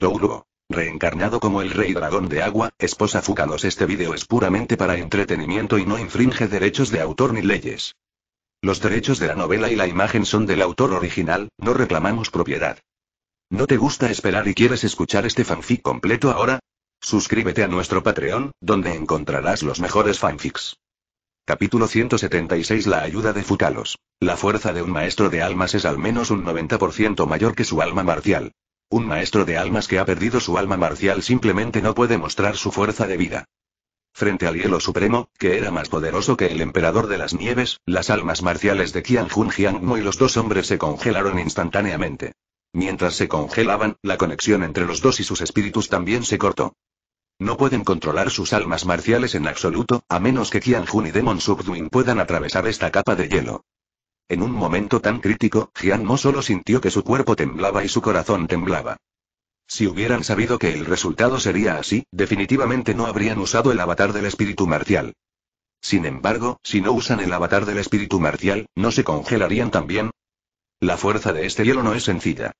Douro. Reencarnado como el Rey Dragón de Agua, esposa Fúcanos. Este video es puramente para entretenimiento y no infringe derechos de autor ni leyes. Los derechos de la novela y la imagen son del autor original, no reclamamos propiedad. ¿No te gusta esperar y quieres escuchar este fanfic completo ahora? Suscríbete a nuestro Patreon, donde encontrarás los mejores fanfics. Capítulo 176. La ayuda de Fúcanos. La fuerza de un maestro de almas es al menos un 90% mayor que su alma marcial. Un maestro de almas que ha perdido su alma marcial simplemente no puede mostrar su fuerza de vida. Frente al hielo supremo, que era más poderoso que el emperador de las nieves, las almas marciales de Qian Jun, Jiang Mo y los dos hombres se congelaron instantáneamente. Mientras se congelaban, la conexión entre los dos y sus espíritus también se cortó. No pueden controlar sus almas marciales en absoluto, a menos que Qian Jun y Demon Subduin puedan atravesar esta capa de hielo. En un momento tan crítico, Jiang Mo solo sintió que su cuerpo temblaba y su corazón temblaba. Si hubieran sabido que el resultado sería así, definitivamente no habrían usado el avatar del espíritu marcial. Sin embargo, si no usan el avatar del espíritu marcial, ¿no se congelarían también? La fuerza de este hielo no es sencilla.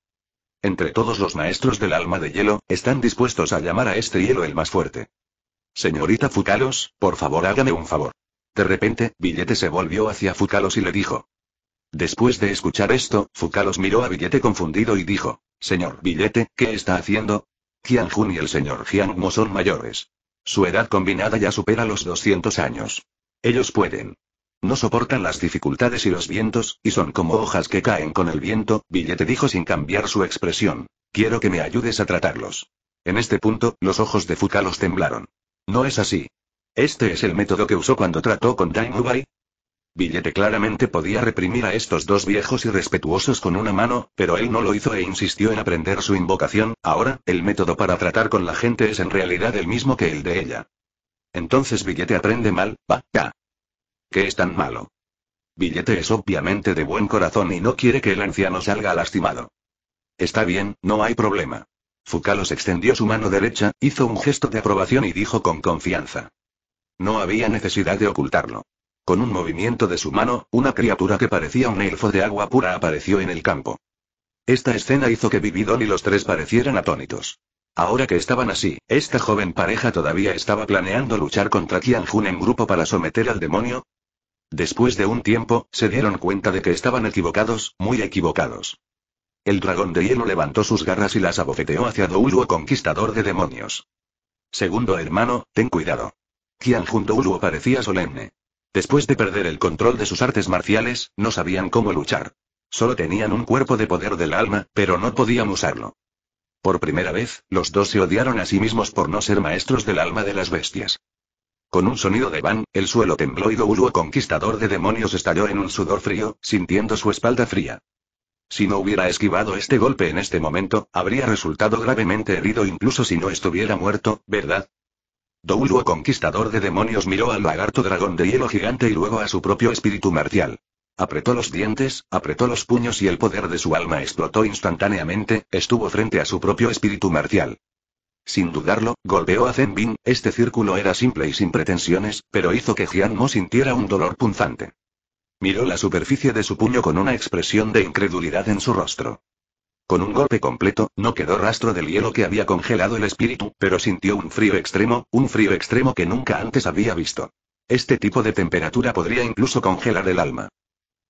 Entre todos los maestros del alma de hielo, están dispuestos a llamar a este hielo el más fuerte. Señorita Fúcanos, por favor hágame un favor. De repente, Billete se volvió hacia Fúcanos y le dijo. Después de escuchar esto, Fúcanos miró a Billete confundido y dijo, «Señor Billete, ¿qué está haciendo? Qian Jun y el señor Jiang Mo son mayores. Su edad combinada ya supera los 200 años. Ellos pueden. No soportan las dificultades y los vientos, y son como hojas que caen con el viento», Billete dijo sin cambiar su expresión. «Quiero que me ayudes a tratarlos». En este punto, los ojos de Fúcanos temblaron. «No es así. Este es el método que usó cuando trató con Dai Mubai». Billete claramente podía reprimir a estos dos viejos y respetuosos con una mano, pero él no lo hizo e insistió en aprender su invocación. Ahora, el método para tratar con la gente es en realidad el mismo que el de ella. Entonces Billete aprende mal, va. ¿Qué es tan malo? Billete es obviamente de buen corazón y no quiere que el anciano salga lastimado. Está bien, no hay problema. Fúcanos extendió su mano derecha, hizo un gesto de aprobación y dijo con confianza. No había necesidad de ocultarlo. Con un movimiento de su mano, una criatura que parecía un elfo de agua pura apareció en el campo. Esta escena hizo que Vividon y los tres parecieran atónitos. Ahora que estaban así, esta joven pareja todavía estaba planeando luchar contra Qian Jun en grupo para someter al demonio. Después de un tiempo, se dieron cuenta de que estaban equivocados, muy equivocados. El dragón de hielo levantó sus garras y las abofeteó hacia Douluo, conquistador de demonios. Segundo hermano, ten cuidado. Qian Jun Douluo parecía solemne. Después de perder el control de sus artes marciales, no sabían cómo luchar. Solo tenían un cuerpo de poder del alma, pero no podían usarlo. Por primera vez, los dos se odiaron a sí mismos por no ser maestros del alma de las bestias. Con un sonido de bang, el suelo tembló y Douluo, conquistador de demonios, estalló en un sudor frío, sintiendo su espalda fría. Si no hubiera esquivado este golpe en este momento, habría resultado gravemente herido incluso si no estuviera muerto, ¿verdad? Douluo, conquistador de demonios, miró al lagarto dragón de hielo gigante y luego a su propio espíritu marcial. Apretó los dientes, apretó los puños y el poder de su alma explotó instantáneamente, estuvo frente a su propio espíritu marcial. Sin dudarlo, golpeó a Zen Bin. Este círculo era simple y sin pretensiones, pero hizo que Jiang Mo sintiera un dolor punzante. Miró la superficie de su puño con una expresión de incredulidad en su rostro. Con un golpe completo, no quedó rastro del hielo que había congelado el espíritu, pero sintió un frío extremo que nunca antes había visto. Este tipo de temperatura podría incluso congelar el alma.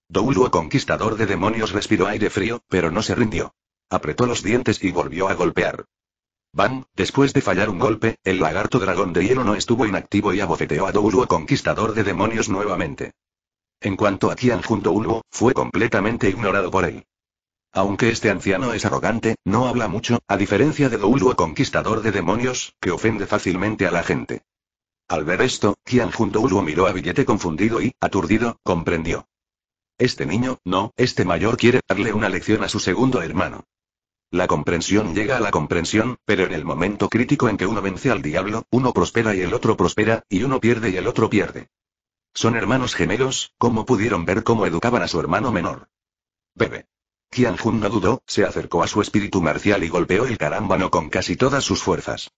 Douluo, conquistador de demonios, respiró aire frío, pero no se rindió. Apretó los dientes y volvió a golpear. Bang, después de fallar un golpe, el lagarto dragón de hielo no estuvo inactivo y abofeteó a Douluo, conquistador de demonios, nuevamente. En cuanto a Qian Jun, Douluo fue completamente ignorado por él. Aunque este anciano es arrogante, no habla mucho, a diferencia de Douluo, conquistador de demonios, que ofende fácilmente a la gente. Al ver esto, Qian Jun Douluo miró a Billete confundido y, aturdido, comprendió. Este niño, no, este mayor quiere darle una lección a su segundo hermano. La comprensión llega a la comprensión, pero en el momento crítico en que uno vence al diablo, uno prospera y el otro prospera, y uno pierde y el otro pierde. Son hermanos gemelos, ¿cómo pudieron ver cómo educaban a su hermano menor? Bebe. Qian Jun no dudó, se acercó a su espíritu marcial y golpeó el carámbano con casi todas sus fuerzas.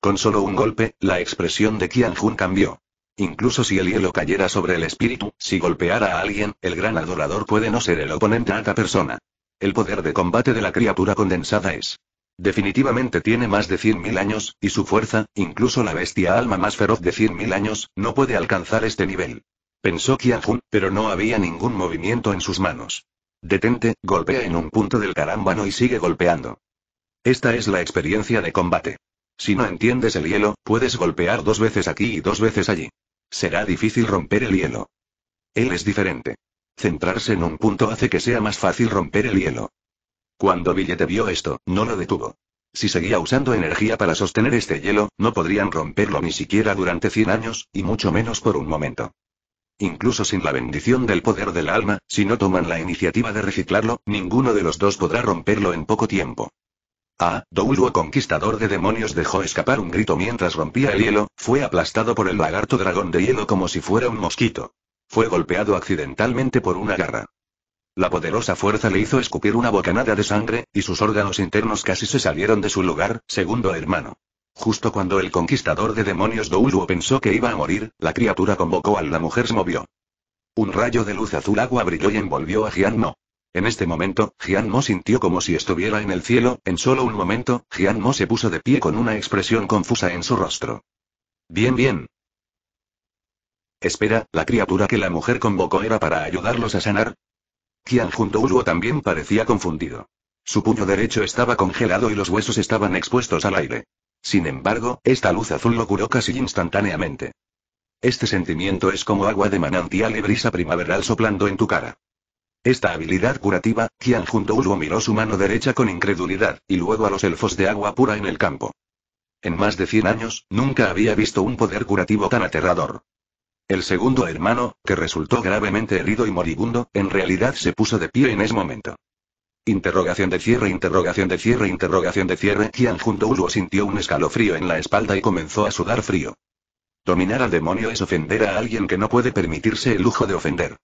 Con solo un golpe, la expresión de Qian Jun cambió. Incluso si el hielo cayera sobre el espíritu, si golpeara a alguien, el gran adorador puede no ser el oponente a esta persona. El poder de combate de la criatura condensada es Definitivamente tiene más de 100.000 años, y su fuerza, incluso la bestia alma más feroz de 100.000 años, no puede alcanzar este nivel. Pensó Qianjun, pero no había ningún movimiento en sus manos. Detente, golpea en un punto del carámbano y sigue golpeando. Esta es la experiencia de combate. Si no entiendes el hielo, puedes golpear dos veces aquí y dos veces allí. Será difícil romper el hielo. Él es diferente. Centrarse en un punto hace que sea más fácil romper el hielo. Cuando Billete vio esto, no lo detuvo. Si seguía usando energía para sostener este hielo, no podrían romperlo ni siquiera durante 100 años, y mucho menos por un momento. Incluso sin la bendición del poder del alma, si no toman la iniciativa de reciclarlo, ninguno de los dos podrá romperlo en poco tiempo. Ah, Douluo conquistador de demonios dejó escapar un grito mientras rompía el hielo, fue aplastado por el lagarto dragón de hielo como si fuera un mosquito. Fue golpeado accidentalmente por una garra. La poderosa fuerza le hizo escupir una bocanada de sangre, y sus órganos internos casi se salieron de su lugar, segundo hermano. Justo cuando el conquistador de demonios Douluo pensó que iba a morir, la criatura convocó a la mujer se movió. Un rayo de luz azul agua brilló y envolvió a Jian Mo. En este momento, Jian Mo sintió como si estuviera en el cielo, en solo un momento, Jian Mo se puso de pie con una expresión confusa en su rostro. Bien, bien. Espera, ¿la criatura que la mujer convocó era para ayudarlos a sanar? Qianjun Douluo también parecía confundido. Su puño derecho estaba congelado y los huesos estaban expuestos al aire. Sin embargo, esta luz azul lo curó casi instantáneamente. Este sentimiento es como agua de manantial y brisa primaveral soplando en tu cara. Esta habilidad curativa, Qianjun Douluo miró su mano derecha con incredulidad, y luego a los elfos de agua pura en el campo. En más de 100 años, nunca había visto un poder curativo tan aterrador. El segundo hermano, que resultó gravemente herido y moribundo, en realidad se puso de pie en ese momento. Interrogación de cierre, interrogación de cierre, interrogación de cierre. Qianjun Douluo sintió un escalofrío en la espalda y comenzó a sudar frío. Dominar al demonio es ofender a alguien que no puede permitirse el lujo de ofender.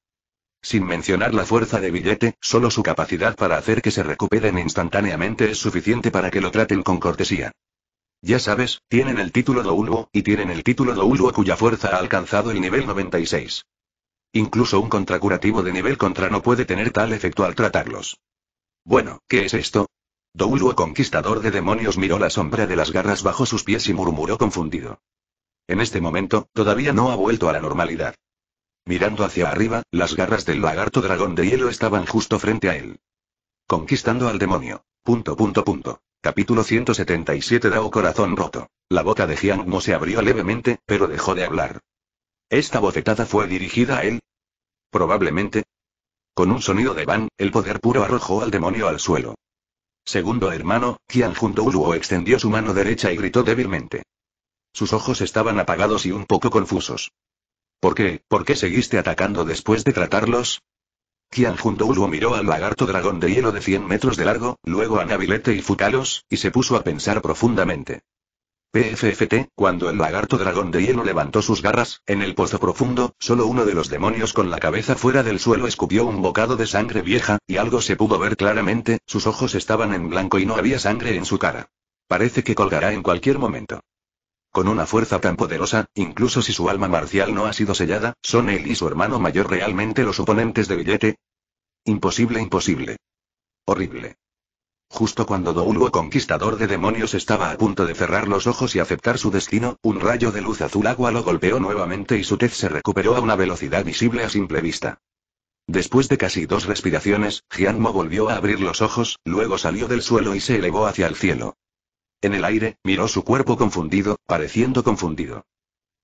Sin mencionar la fuerza de Billete, solo su capacidad para hacer que se recuperen instantáneamente es suficiente para que lo traten con cortesía. Ya sabes, tienen el título Douluo, y tienen el título Douluo cuya fuerza ha alcanzado el nivel 96. Incluso un contracurativo de nivel contra no puede tener tal efecto al tratarlos. Bueno, ¿qué es esto? Douluo conquistador de demonios miró la sombra de las garras bajo sus pies y murmuró confundido. En este momento, todavía no ha vuelto a la normalidad. Mirando hacia arriba, las garras del lagarto dragón de hielo estaban justo frente a él. Conquistando al demonio. ... Capítulo 177 Dao corazón roto. La boca de Jian Mo se abrió levemente, pero dejó de hablar. ¿Esta bofetada fue dirigida a él? Probablemente. Con un sonido de van, el poder puro arrojó al demonio al suelo. Segundo hermano, Qianjun Douluo extendió su mano derecha y gritó débilmente. Sus ojos estaban apagados y un poco confusos. ¿Por qué seguiste atacando después de tratarlos? Qianjun Douluo miró al lagarto dragón de hielo de 100 metros de largo, luego a Nabilete y Fucalos, y se puso a pensar profundamente. PFFT, cuando el lagarto dragón de hielo levantó sus garras, en el pozo profundo, solo uno de los demonios con la cabeza fuera del suelo escupió un bocado de sangre vieja, y algo se pudo ver claramente, sus ojos estaban en blanco y no había sangre en su cara. Parece que colgará en cualquier momento. Con una fuerza tan poderosa, incluso si su alma marcial no ha sido sellada, ¿son él y su hermano mayor realmente los oponentes de Billete? Imposible, imposible. Horrible. Justo cuando Douluo conquistador de demonios estaba a punto de cerrar los ojos y aceptar su destino, un rayo de luz azul agua lo golpeó nuevamente y su tez se recuperó a una velocidad visible a simple vista. Después de casi dos respiraciones, Jian Mo volvió a abrir los ojos, luego salió del suelo y se elevó hacia el cielo. En el aire, miró su cuerpo confundido, pareciendo confundido.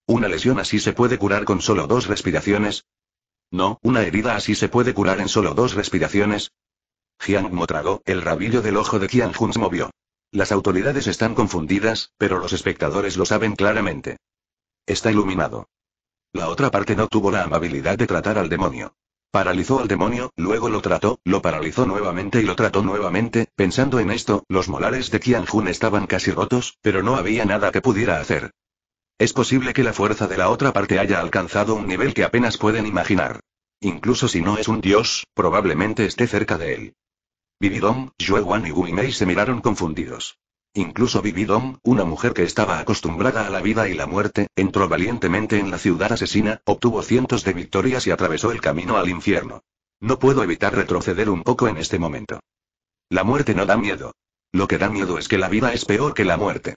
¿Una lesión así se puede curar con solo dos respiraciones? No, ¿una herida así se puede curar en solo dos respiraciones? Jian Mo tragó, el rabillo del ojo de Qianjun se movió. Las autoridades están confundidas, pero los espectadores lo saben claramente. Está iluminado. La otra parte no tuvo la amabilidad de tratar al demonio. Paralizó al demonio, luego lo trató, lo paralizó nuevamente y lo trató nuevamente. Pensando en esto, los molares de Qianjun estaban casi rotos, pero no había nada que pudiera hacer. Es posible que la fuerza de la otra parte haya alcanzado un nivel que apenas pueden imaginar. Incluso si no es un dios, probablemente esté cerca de él. Bibidom, Yue Wan y Wu Mei se miraron confundidos. Incluso Bibidom, una mujer que estaba acostumbrada a la vida y la muerte, entró valientemente en la ciudad asesina, obtuvo cientos de victorias y atravesó el camino al infierno. No puedo evitar retroceder un poco en este momento. La muerte no da miedo. Lo que da miedo es que la vida es peor que la muerte.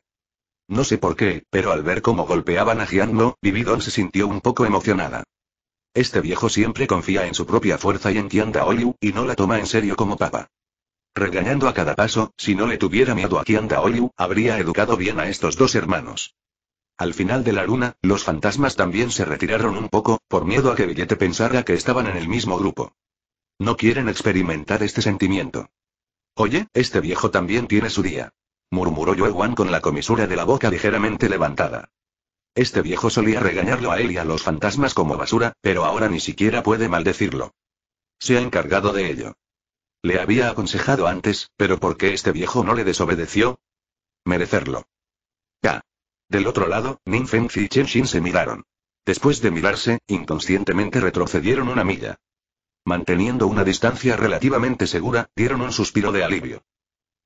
No sé por qué, pero al ver cómo golpeaban a Jianmo, Vividon se sintió un poco emocionada. Este viejo siempre confía en su propia fuerza y en Qian Daoliu, y no la toma en serio como papa. Regañando a cada paso, si no le tuviera miedo a Qian Daoliu, habría educado bien a estos dos hermanos. Al final de la luna, los fantasmas también se retiraron un poco, por miedo a que Billete pensara que estaban en el mismo grupo. No quieren experimentar este sentimiento. «Oye, este viejo también tiene su día», murmuró Yue Wan con la comisura de la boca ligeramente levantada. Este viejo solía regañarlo a él y a los fantasmas como basura, pero ahora ni siquiera puede maldecirlo. Se ha encargado de ello. Le había aconsejado antes, pero ¿por qué este viejo no le desobedeció? Merecerlo. Ya. Del otro lado, Ning Fengzi y Chen Xin se miraron. Después de mirarse, inconscientemente retrocedieron una milla. Manteniendo una distancia relativamente segura, dieron un suspiro de alivio.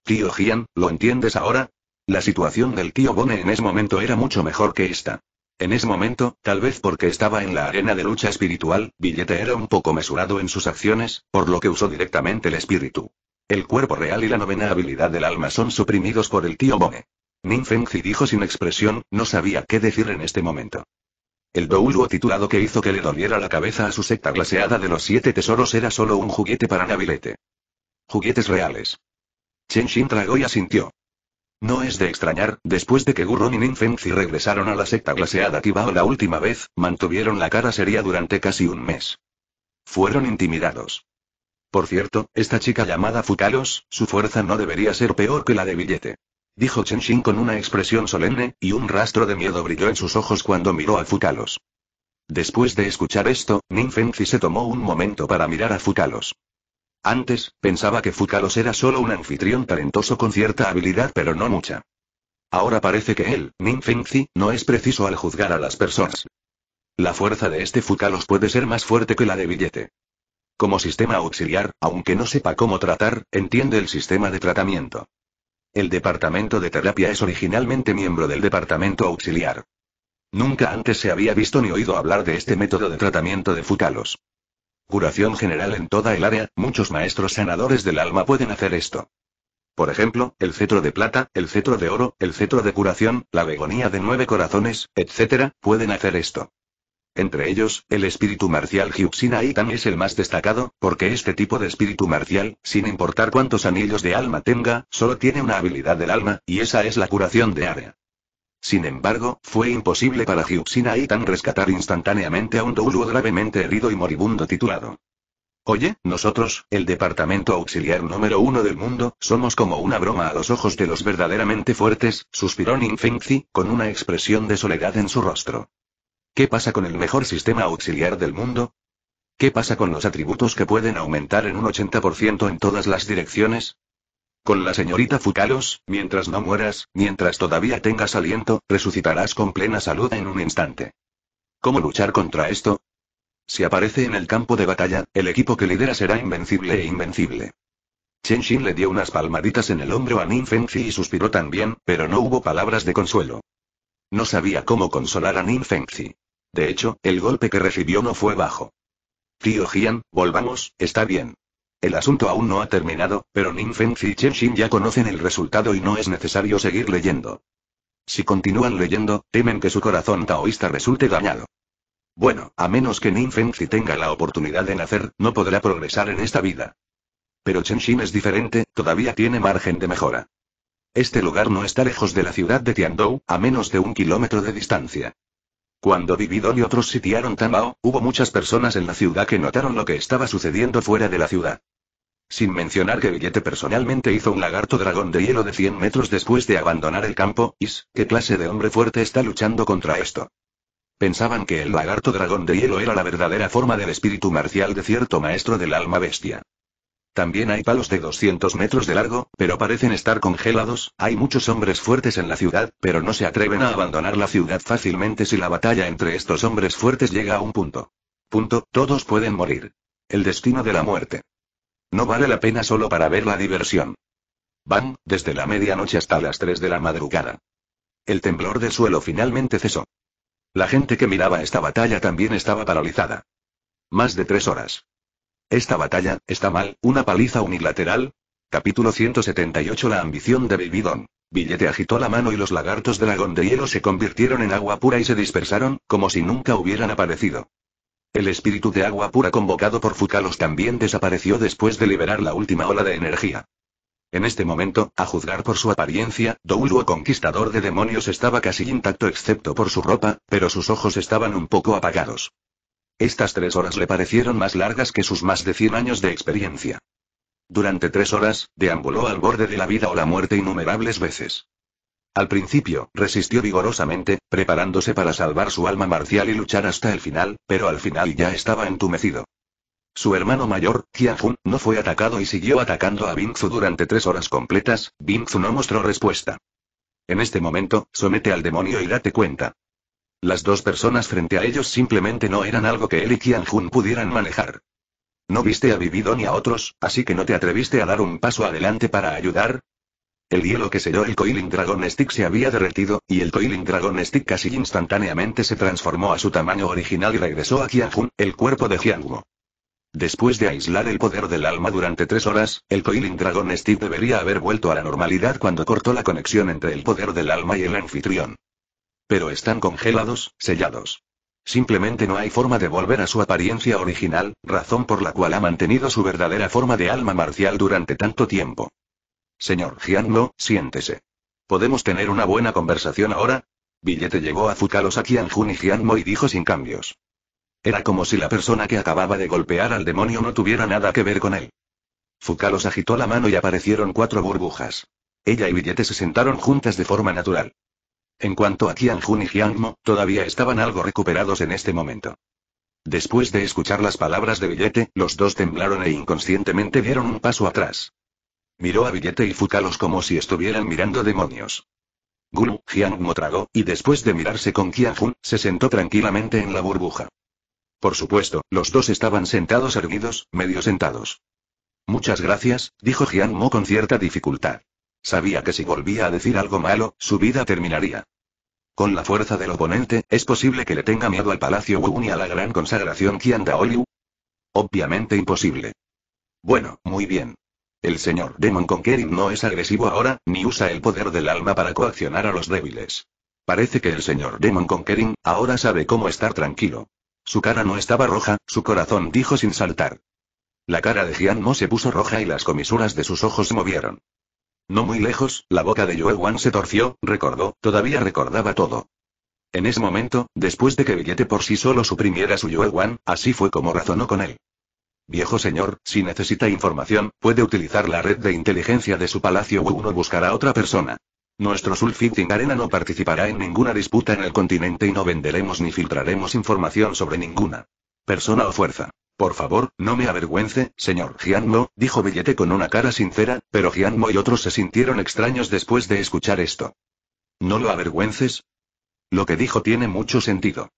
Tío Jian, ¿lo entiendes ahora? La situación del tío Bone en ese momento era mucho mejor que esta. En ese momento, tal vez porque estaba en la arena de lucha espiritual, Billete era un poco mesurado en sus acciones, por lo que usó directamente el espíritu. El cuerpo real y la novena habilidad del alma son suprimidos por el tío Bone. Ning Fengzi dijo sin expresión, no sabía qué decir en este momento. El douluo titulado que hizo que le doliera la cabeza a su secta glaseada de los 7 tesoros era solo un juguete para Nabilete. Juguetes reales. Chen Xin tragó y asintió. No es de extrañar, después de que Gurron y Ning Fengzi regresaron a la secta glaseada Tibao la última vez, mantuvieron la cara seria durante casi un mes. Fueron intimidados. Por cierto, esta chica llamada Fucalos, su fuerza no debería ser peor que la de Billete. Dijo Chen Xin con una expresión solemne, y un rastro de miedo brilló en sus ojos cuando miró a Fucalos. Después de escuchar esto, Ning Fengzi se tomó un momento para mirar a Fucalos. Antes, pensaba que Fucalos era solo un anfitrión talentoso con cierta habilidad pero no mucha. Ahora parece que él, Ning Fengzi, no es preciso al juzgar a las personas. La fuerza de este Fucalos puede ser más fuerte que la de Billete. Como sistema auxiliar, aunque no sepa cómo tratar, entiende el sistema de tratamiento. El departamento de terapia es originalmente miembro del departamento auxiliar. Nunca antes se había visto ni oído hablar de este método de tratamiento de Fucalos. Curación general en toda el área, muchos maestros sanadores del alma pueden hacer esto. Por ejemplo, el cetro de plata, el cetro de oro, el cetro de curación, la begonía de 9 corazones, etc., pueden hacer esto. Entre ellos, el espíritu marcial Hyuxin Aitan es el más destacado, porque este tipo de espíritu marcial, sin importar cuántos anillos de alma tenga, solo tiene una habilidad del alma, y esa es la curación de área. Sin embargo, fue imposible para Hyuxin Aitan rescatar instantáneamente a un douluo gravemente herido y moribundo titulado. Oye, nosotros, el departamento auxiliar número 1 del mundo, somos como una broma a los ojos de los verdaderamente fuertes, suspiró Ning Fengzi, con una expresión de soledad en su rostro. ¿Qué pasa con el mejor sistema auxiliar del mundo? ¿Qué pasa con los atributos que pueden aumentar en un 80% en todas las direcciones? Con la señorita Fucalos, mientras no mueras, mientras todavía tengas aliento, resucitarás con plena salud en un instante. ¿Cómo luchar contra esto? Si aparece en el campo de batalla, el equipo que lidera será invencible e invencible. Chen Xin le dio unas palmaditas en el hombro a Ning Fengzi y suspiró también, pero no hubo palabras de consuelo. No sabía cómo consolar a Ning Fengzi. De hecho, el golpe que recibió no fue bajo. Tío Jian, volvamos, está bien. El asunto aún no ha terminado, pero Ning Fengzi y Chen Xin ya conocen el resultado y no es necesario seguir leyendo. Si continúan leyendo, temen que su corazón taoísta resulte dañado. Bueno, a menos que Ning Fengzi tenga la oportunidad de nacer, no podrá progresar en esta vida. Pero Chen Xin es diferente, todavía tiene margen de mejora. Este lugar no está lejos de la ciudad de Tiandou, a menos de 1 kilómetro de distancia. Cuando Vividon y otros sitiaron Tamao, hubo muchas personas en la ciudad que notaron lo que estaba sucediendo fuera de la ciudad. Sin mencionar que Billete personalmente hizo un lagarto dragón de hielo de 100 metros después de abandonar el campo. ¿Qué clase de hombre fuerte está luchando contra esto? Pensaban que el lagarto dragón de hielo era la verdadera forma del espíritu marcial de cierto maestro del alma bestia. También hay palos de 200 metros de largo, pero parecen estar congelados. Hay muchos hombres fuertes en la ciudad, pero no se atreven a abandonar la ciudad fácilmente si la batalla entre estos hombres fuertes llega a un punto. Todos pueden morir. El destino de la muerte. No vale la pena solo para ver la diversión. Van, desde la medianoche hasta las 3 de la madrugada. El temblor del suelo finalmente cesó. La gente que miraba esta batalla también estaba paralizada. Más de 3 horas. Esta batalla, ¿está mal, una paliza unilateral? Capítulo 178. La ambición de Babydon. Billete agitó la mano y los lagartos dragón de hielo se convirtieron en agua pura y se dispersaron, como si nunca hubieran aparecido. El espíritu de agua pura convocado por Fucalos también desapareció después de liberar la última ola de energía. En este momento, a juzgar por su apariencia, Douluo Conquistador de Demonios estaba casi intacto excepto por su ropa, pero sus ojos estaban un poco apagados. Estas 3 horas le parecieron más largas que sus más de 100 años de experiencia. Durante 3 horas, deambuló al borde de la vida o la muerte innumerables veces. Al principio, resistió vigorosamente, preparándose para salvar su alma marcial y luchar hasta el final, pero al final ya estaba entumecido. Su hermano mayor, Qianjun, no fue atacado y siguió atacando a Bingzu durante 3 horas completas. Bingzu no mostró respuesta. En este momento, somete al demonio y date cuenta. Las dos personas frente a ellos simplemente no eran algo que él y Qianjun pudieran manejar. No viste a Babydon ni a otros, así que no te atreviste a dar un paso adelante para ayudar. El hielo que selló el Coiling Dragon Stick se había derretido, y el Coiling Dragon Stick casi instantáneamente se transformó a su tamaño original y regresó a Qianjun, el cuerpo de Qianguo. Después de aislar el poder del alma durante 3 horas, el Coiling Dragon Stick debería haber vuelto a la normalidad cuando cortó la conexión entre el poder del alma y el anfitrión. Pero están congelados, sellados. Simplemente no hay forma de volver a su apariencia original, razón por la cual ha mantenido su verdadera forma de alma marcial durante tanto tiempo. Señor Qianguo, siéntese. ¿Podemos tener una buena conversación ahora? Billete llevó a Fucalos a Qianjun y Qianguo y dijo sin cambios. Era como si la persona que acababa de golpear al demonio no tuviera nada que ver con él. Fucalos agitó la mano y aparecieron 4 burbujas. Ella y Billete se sentaron juntas de forma natural. En cuanto a Qianjun y Qianguo, todavía estaban algo recuperados en este momento. Después de escuchar las palabras de Billete, los dos temblaron e inconscientemente dieron un paso atrás. Miró a Billete y Fucalos como si estuvieran mirando demonios. Gulu, Qianguo tragó, y después de mirarse con Qianjun, se sentó tranquilamente en la burbuja. Por supuesto, los dos estaban sentados erguidos, medio sentados. Muchas gracias, dijo Qianguo con cierta dificultad. Sabía que si volvía a decir algo malo, su vida terminaría. Con la fuerza del oponente, ¿es posible que le tenga miedo al Palacio Wu y a la gran consagración Qian Daoliu? Obviamente imposible. Bueno, muy bien. El señor Demon Conquering no es agresivo ahora, ni usa el poder del alma para coaccionar a los débiles. Parece que el señor Demon Conquering ahora sabe cómo estar tranquilo. Su cara no estaba roja, su corazón dijo sin saltar. La cara de Qianguo se puso roja y las comisuras de sus ojos se movieron. No muy lejos, la boca de Yue Wan se torció, recordó, todavía recordaba todo. En ese momento, después de que Billete por sí solo suprimiera su Yue Wan, así fue como razonó con él. Viejo señor, si necesita información, puede utilizar la red de inteligencia de su Palacio Wu o buscar a otra persona. Nuestro Sulfiting Arena no participará en ninguna disputa en el continente y no venderemos ni filtraremos información sobre ninguna persona o fuerza. Por favor, no me avergüence, señor Qianguo, dijo Billete con una cara sincera, pero Qianguo y otros se sintieron extraños después de escuchar esto. ¿No lo avergüences? Lo que dijo tiene mucho sentido.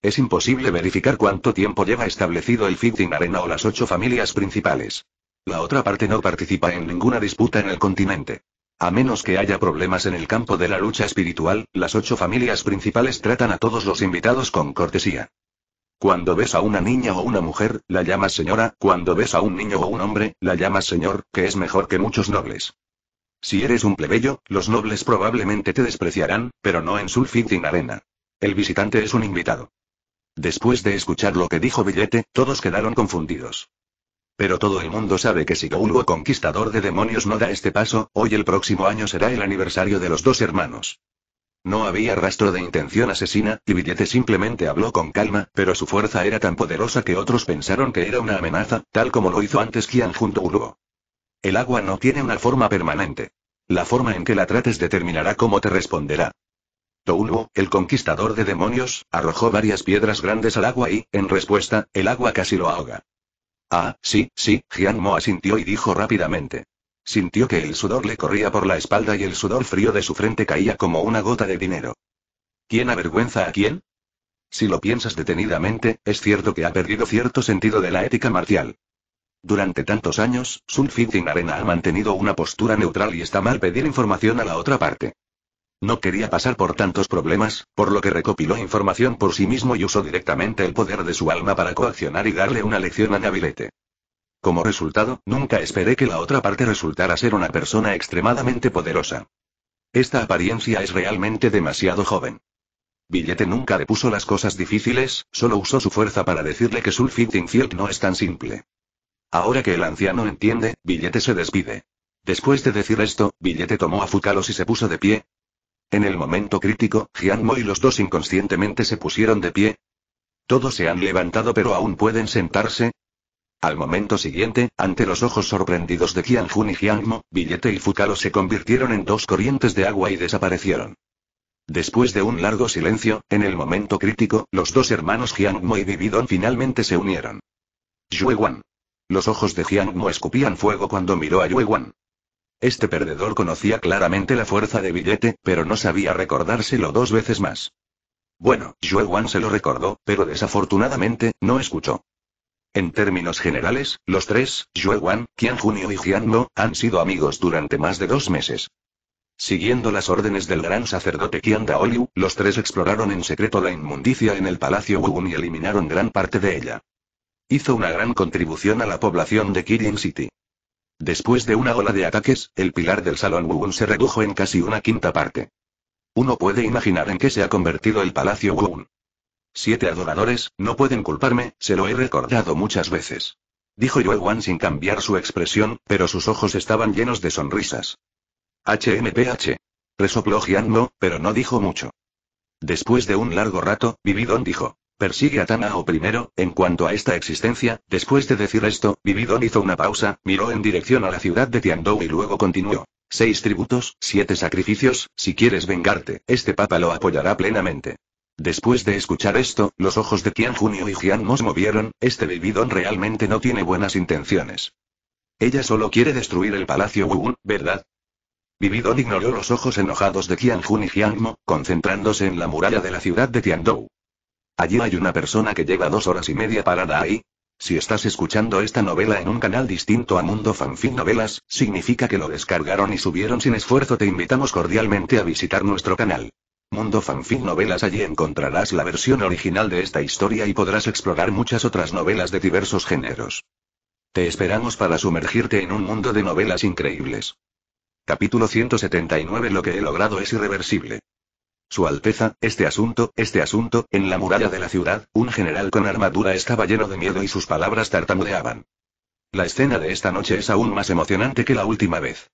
Es imposible verificar cuánto tiempo lleva establecido el Fighting Arena o las 8 familias principales. La otra parte no participa en ninguna disputa en el continente. A menos que haya problemas en el campo de la lucha espiritual, las 8 familias principales tratan a todos los invitados con cortesía. Cuando ves a una niña o una mujer, la llamas señora, cuando ves a un niño o un hombre, la llamas señor, que es mejor que muchos nobles. Si eres un plebeyo, los nobles probablemente te despreciarán, pero no en Sulfighting Arena. El visitante es un invitado. Después de escuchar lo que dijo Billete, todos quedaron confundidos. Pero todo el mundo sabe que si Douluo Conquistador de Demonios no da este paso, hoy el próximo año será el aniversario de los dos hermanos. No había rastro de intención asesina, y Billete simplemente habló con calma, pero su fuerza era tan poderosa que otros pensaron que era una amenaza, tal como lo hizo antes Qianjun Douluo. El agua no tiene una forma permanente. La forma en que la trates determinará cómo te responderá. Douluo, el Conquistador de Demonios, arrojó varias piedras grandes al agua y, en respuesta, el agua casi lo ahoga. Ah, sí, Qianguo asintió y dijo rápidamente. Sintió que el sudor le corría por la espalda y el sudor frío de su frente caía como una gota de dinero. ¿Quién avergüenza a quién? Si lo piensas detenidamente, es cierto que ha perdido cierto sentido de la ética marcial. Durante tantos años, Sulfighting Arena ha mantenido una postura neutral y está mal pedir información a la otra parte. No quería pasar por tantos problemas, por lo que recopiló información por sí mismo y usó directamente el poder de su alma para coaccionar y darle una lección a Billete. Como resultado, nunca esperé que la otra parte resultara ser una persona extremadamente poderosa. Esta apariencia es realmente demasiado joven. Billete nunca le puso las cosas difíciles, solo usó su fuerza para decirle que Sulfit Infield no es tan simple. Ahora que el anciano entiende, Billete se despide. Después de decir esto, Billete tomó a Fúcalos y se puso de pie. En el momento crítico, Gianmo y los dos inconscientemente se pusieron de pie. Todos se han levantado pero aún pueden sentarse. Al momento siguiente, ante los ojos sorprendidos de Qianjun y Gianmo, Billete y Fúcalos se convirtieron en dos corrientes de agua y desaparecieron. Después de un largo silencio, en el momento crítico, los dos hermanos Gianmo y Bibidón finalmente se unieron. Yue Wan. Los ojos de Gianmo escupían fuego cuando miró a Yue Wan. Este perdedor conocía claramente la fuerza de Billete, pero no sabía recordárselo dos veces más. Bueno, Yue Wan se lo recordó, pero desafortunadamente, no escuchó. En términos generales, los tres, Yue Wan, Qianjun y Gianmo, han sido amigos durante más de 2 meses. Siguiendo las órdenes del gran sacerdote Qian Daoliu, los tres exploraron en secreto la inmundicia en el Palacio Wugun y eliminaron gran parte de ella. Hizo una gran contribución a la población de Kirin City. Después de una ola de ataques, el pilar del Salón Wugun se redujo en casi una quinta parte. Uno puede imaginar en qué se ha convertido el Palacio Wugun. 7 adoradores, no pueden culparme, se lo he recordado muchas veces. Dijo Yue Wan sin cambiar su expresión, pero sus ojos estaban llenos de sonrisas. HMPH. Resopló Gianmo, pero no dijo mucho. Después de un largo rato, Bibidón dijo. Persigue a Tanao primero, en cuanto a esta existencia. Después de decir esto, Bibidón hizo una pausa, miró en dirección a la ciudad de Tiandou y luego continuó. 6 tributos, 7 sacrificios, si quieres vengarte, este papa lo apoyará plenamente. Después de escuchar esto, los ojos de Qianjun y Gianmo se movieron, este Bibidón realmente no tiene buenas intenciones. Ella solo quiere destruir el Palacio Wugun, ¿verdad? Bibidón ignoró los ojos enojados de Qianjun y Gianmo, concentrándose en la muralla de la ciudad de Tiandou. Allí hay una persona que lleva 2 horas y media parada ahí. Si estás escuchando esta novela en un canal distinto a Mundo Fanfic Novelas, significa que lo descargaron y subieron sin esfuerzo. Te invitamos cordialmente a visitar nuestro canal Mundo Fanfic Novelas. Allí encontrarás la versión original de esta historia y podrás explorar muchas otras novelas de diversos géneros. Te esperamos para sumergirte en un mundo de novelas increíbles. Capítulo 179. Lo que he logrado es irreversible. Su Alteza, este asunto, en la muralla de la ciudad, un general con armadura estaba lleno de miedo y sus palabras tartamudeaban. La escena de esta noche es aún más emocionante que la última vez.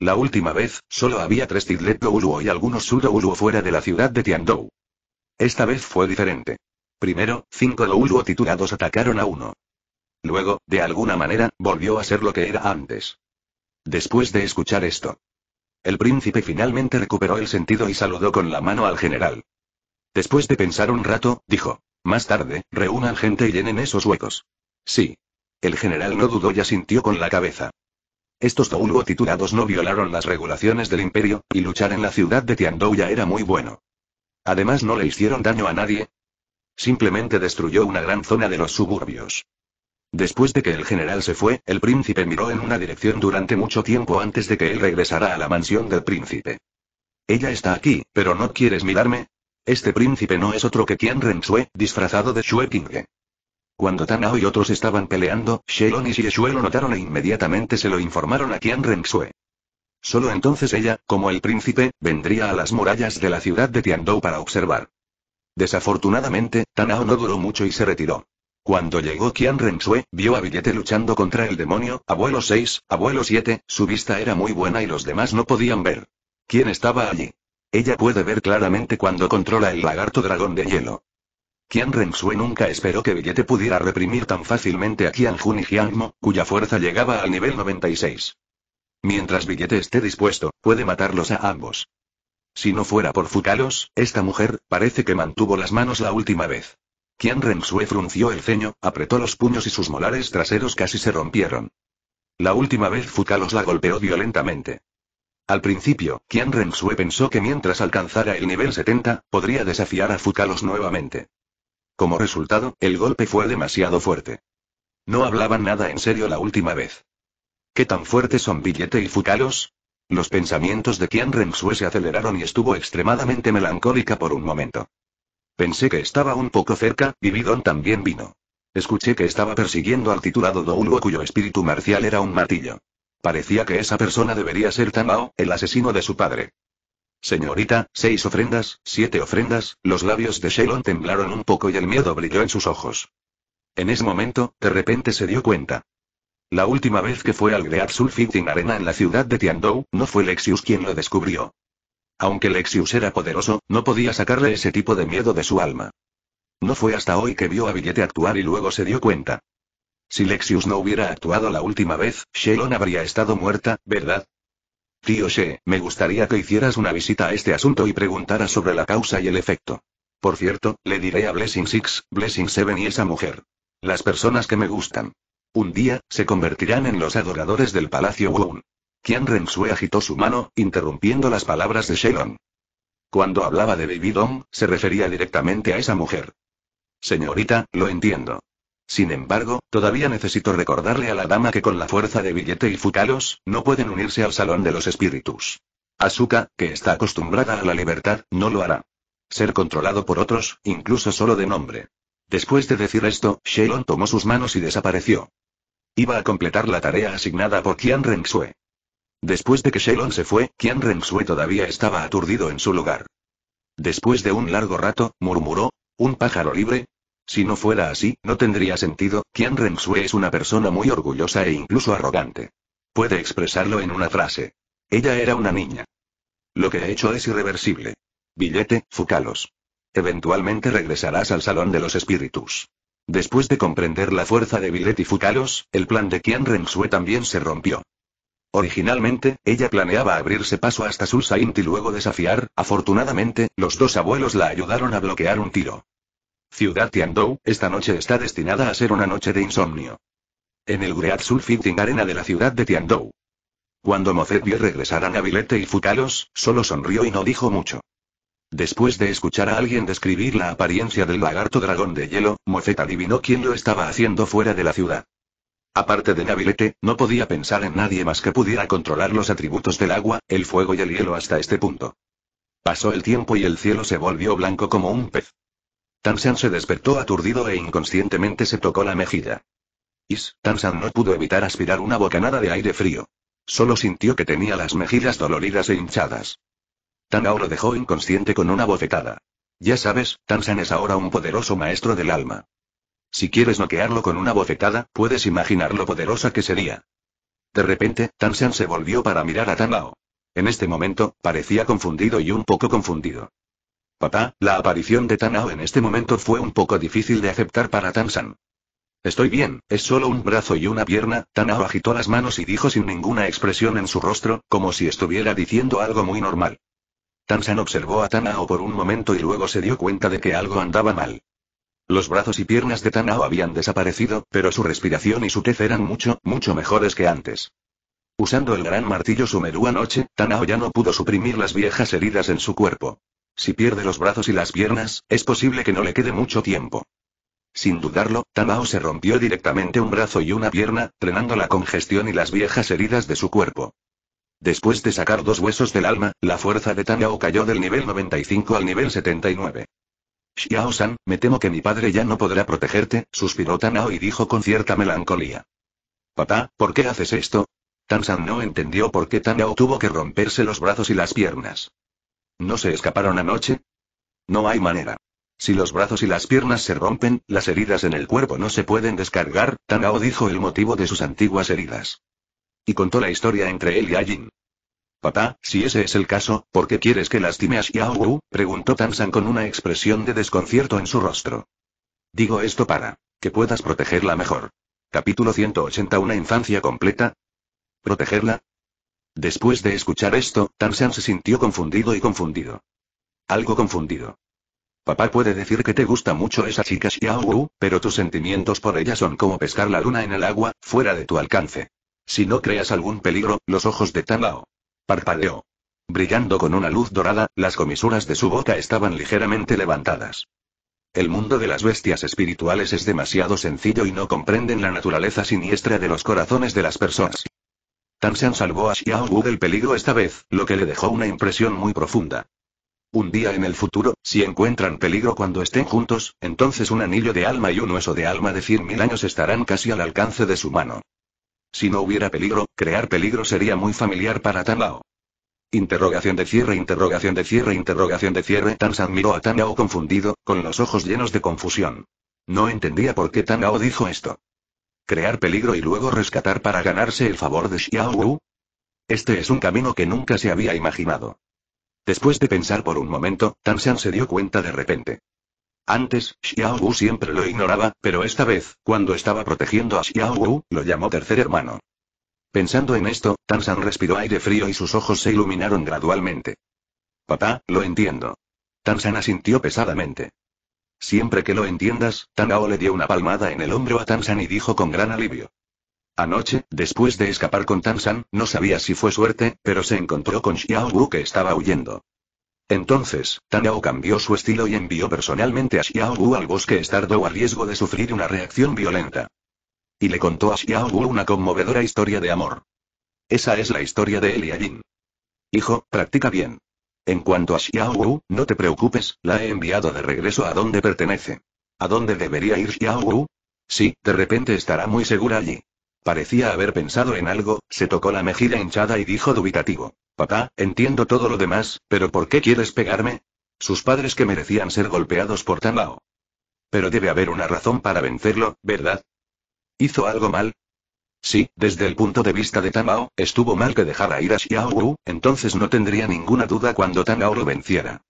La última vez, solo había 3 Tidlet Douluo y algunos Sudouluo fuera de la ciudad de Tiandou. Esta vez fue diferente. Primero, 5 Douluo titulados atacaron a uno. Luego, de alguna manera, volvió a ser lo que era antes. Después de escuchar esto, el príncipe finalmente recuperó el sentido y saludó con la mano al general. Después de pensar un rato, dijo. Más tarde, reúnan gente y llenen esos huecos. Sí. El general no dudó y asintió con la cabeza. Estos Douluo titulados no violaron las regulaciones del imperio, y luchar en la ciudad de Tiandou ya era muy bueno. Además no le hicieron daño a nadie. Simplemente destruyó una gran zona de los suburbios. Después de que el general se fue, el príncipe miró en una dirección durante mucho tiempo antes de que él regresara a la mansión del príncipe. Ella está aquí, pero ¿no quieres mirarme? Este príncipe no es otro que Qian Rensue, disfrazado de Shue Qinghe. Cuando Tanao y otros estaban peleando, Shelon y Shue lo notaron e inmediatamente se lo informaron a Qian Rensue. Solo entonces ella, como el príncipe, vendría a las murallas de la ciudad de Tiandou para observar. Desafortunadamente, Tanao no duró mucho y se retiró. Cuando llegó Qian Rensue, vio a Billete luchando contra el demonio, abuelo 6, abuelo 7, su vista era muy buena y los demás no podían ver. ¿Quién estaba allí? Ella puede ver claramente cuando controla el lagarto dragón de hielo. Qian Rensue nunca esperó que Billete pudiera reprimir tan fácilmente a Qianjun y Gianmo, cuya fuerza llegaba al nivel 96. Mientras Billete esté dispuesto, puede matarlos a ambos. Si no fuera por Fúcalos, esta mujer, parece que mantuvo las manos la última vez. Qian Rensue frunció el ceño, apretó los puños y sus molares traseros casi se rompieron. La última vez Fúcalos la golpeó violentamente. Al principio, Qian Rensue pensó que mientras alcanzara el nivel 70, podría desafiar a Fúcalos nuevamente. Como resultado, el golpe fue demasiado fuerte. No hablaban nada en serio la última vez. ¿Qué tan fuertes son Billete y Fúcalos? Los pensamientos de Qian Rensue se aceleraron y estuvo extremadamente melancólica por un momento. Pensé que estaba un poco cerca, y Bidón también vino. Escuché que estaba persiguiendo al titulado Dougo, cuyo espíritu marcial era un martillo. Parecía que esa persona debería ser Tamao, el asesino de su padre. Señorita, 6 ofrendas, 7 ofrendas, los labios de Shelon temblaron un poco y el miedo brilló en sus ojos. En ese momento, de repente se dio cuenta. La última vez que fue al Great Soul Fighting Arena en la ciudad de Tiandou, no fue Lexius quien lo descubrió. Aunque Lexius era poderoso, no podía sacarle ese tipo de miedo de su alma. No fue hasta hoy que vio a Billete actuar y luego se dio cuenta. Si Lexius no hubiera actuado la última vez, Shelon habría estado muerta, ¿verdad? Tío She, me gustaría que hicieras una visita a este asunto y preguntaras sobre la causa y el efecto. Por cierto, le diré a Blessing 6, Blessing 7 y esa mujer. Las personas que me gustan. Un día, se convertirán en los adoradores del Palacio Woon. Qian Rensue agitó su mano, interrumpiendo las palabras de Shelon. Cuando hablaba de Baby Dom, se refería directamente a esa mujer. Señorita, lo entiendo. Sin embargo, todavía necesito recordarle a la dama que con la fuerza de Billete y Fucalos, no pueden unirse al Salón de los Espíritus. Asuka, que está acostumbrada a la libertad, no lo hará. Ser controlado por otros, incluso solo de nombre. Después de decir esto, Shelon tomó sus manos y desapareció. Iba a completar la tarea asignada por Qian Rensue. Después de que Shelon se fue, Qian Rensue todavía estaba aturdido en su lugar. Después de un largo rato, murmuró, ¿un pájaro libre? Si no fuera así, no tendría sentido. Qian Rensue es una persona muy orgullosa e incluso arrogante. Puede expresarlo en una frase. Ella era una niña. Lo que he hecho es irreversible. Billete, Fucalos. Eventualmente regresarás al Salón de los Espíritus. Después de comprender la fuerza de Billete y Fucalos, el plan de Qian Rensue también se rompió. Originalmente, ella planeaba abrirse paso hasta Sul Saint y luego desafiar. Afortunadamente, los dos abuelos la ayudaron a bloquear un tiro. Ciudad Tiandou, esta noche está destinada a ser una noche de insomnio. En el Great Soul Fighting Arena de la ciudad de Tiandou. Cuando Mozet vio regresar a Billete y Fucalos, solo sonrió y no dijo mucho. Después de escuchar a alguien describir la apariencia del lagarto dragón de hielo, Mozet adivinó quién lo estaba haciendo fuera de la ciudad. Aparte de Billete, no podía pensar en nadie más que pudiera controlar los atributos del agua, el fuego y el hielo hasta este punto. Pasó el tiempo y el cielo se volvió blanco como un pez. Tanshan se despertó aturdido e inconscientemente se tocó la mejilla. Tanshan no pudo evitar aspirar una bocanada de aire frío. Solo sintió que tenía las mejillas doloridas e hinchadas. Tanao lo dejó inconsciente con una bofetada. Ya sabes, Tanshan es ahora un poderoso maestro del alma. Si quieres noquearlo con una bofetada, puedes imaginar lo poderosa que sería. De repente, Tanshan se volvió para mirar a Tanao. En este momento, parecía confundido y un poco confundido. Papá, la aparición de Tanao en este momento fue un poco difícil de aceptar para Tanshan. Estoy bien, es solo un brazo y una pierna. Tanao agitó las manos y dijo sin ninguna expresión en su rostro, como si estuviera diciendo algo muy normal. Tanshan observó a Tanao por un momento y luego se dio cuenta de que algo andaba mal. Los brazos y piernas de Tanao habían desaparecido, pero su respiración y su tez eran mucho mejores que antes. Usando el gran martillo Sumeru anoche, Tanao ya no pudo suprimir las viejas heridas en su cuerpo. Si pierde los brazos y las piernas, es posible que no le quede mucho tiempo. Sin dudarlo, Tanao se rompió directamente un brazo y una pierna, frenando la congestión y las viejas heridas de su cuerpo. Después de sacar 2 huesos del alma, la fuerza de Tanao cayó del nivel 95 al nivel 79. Xiao-san, me temo que mi padre ya no podrá protegerte, suspiró Tanao y dijo con cierta melancolía. Papá, ¿por qué haces esto? Tanshan no entendió por qué Tanao tuvo que romperse los brazos y las piernas. ¿No se escaparon anoche? No hay manera. Si los brazos y las piernas se rompen, las heridas en el cuerpo no se pueden descargar. Tanao dijo el motivo de sus antiguas heridas. Y contó la historia entre él y Ajin. Papá, si ese es el caso, ¿por qué quieres que lastime a Xiao Wu? Preguntó Tanshan con una expresión de desconcierto en su rostro. Digo esto para que puedas protegerla mejor. Capítulo 180. Una infancia completa. ¿Protegerla? Después de escuchar esto, Tanshan se sintió confundido y confundido. Algo confundido. Papá puede decir que te gusta mucho esa chica Xiao Wu, pero tus sentimientos por ella son como pescar la luna en el agua, fuera de tu alcance. Si no creas algún peligro, los ojos de Tanao. Parpadeó. Brillando con una luz dorada, las comisuras de su boca estaban ligeramente levantadas. El mundo de las bestias espirituales es demasiado sencillo y no comprenden la naturaleza siniestra de los corazones de las personas. Tanshan salvó a Xiao Wu del peligro esta vez, lo que le dejó una impresión muy profunda. Un día en el futuro, si encuentran peligro cuando estén juntos, entonces un anillo de alma y un hueso de alma de 100.000 años estarán casi al alcance de su mano. Si no hubiera peligro, crear peligro sería muy familiar para Tan Lao. Interrogación de cierre. Tan San miró a Tan Lao confundido, con los ojos llenos de confusión. No entendía por qué Tan Lao dijo esto. ¿Crear peligro y luego rescatar para ganarse el favor de Xiao Wu? Este es un camino que nunca se había imaginado. Después de pensar por un momento, Tan Shan se dio cuenta de repente. Antes, Xiao Wu siempre lo ignoraba, pero esta vez, cuando estaba protegiendo a Xiao Wu, lo llamó tercer hermano. Pensando en esto, Tan Shan respiró aire frío y sus ojos se iluminaron gradualmente. Papá, lo entiendo. Tan Shan asintió pesadamente. Siempre que lo entiendas, Tan Ao le dio una palmada en el hombro a Tan Shan y dijo con gran alivio. Anoche, después de escapar con Tan Shan, no sabía si fue suerte, pero se encontró con Xiao Wu que estaba huyendo. Entonces, Tan Ao cambió su estilo y envió personalmente a Xiao Wu al bosque Stardow a riesgo de sufrir una reacción violenta. Y le contó a Xiao Wu una conmovedora historia de amor. Esa es la historia de Elia Jin. Hijo, practica bien. En cuanto a Xiao Wu, no te preocupes, la he enviado de regreso a donde pertenece. ¿A dónde debería ir Xiao Wu? Sí, de repente estará muy segura allí. Parecía haber pensado en algo, se tocó la mejilla hinchada y dijo dubitativo. Papá, entiendo todo lo demás, pero ¿por qué quieres pegarme? Sus padres que merecían ser golpeados por Tan Lao. Pero debe haber una razón para vencerlo, ¿verdad? ¿Hizo algo mal? Sí, desde el punto de vista de Tan Lao, estuvo mal que dejara ir a Xiao Wu, entonces no tendría ninguna duda cuando Tan Lao lo venciera.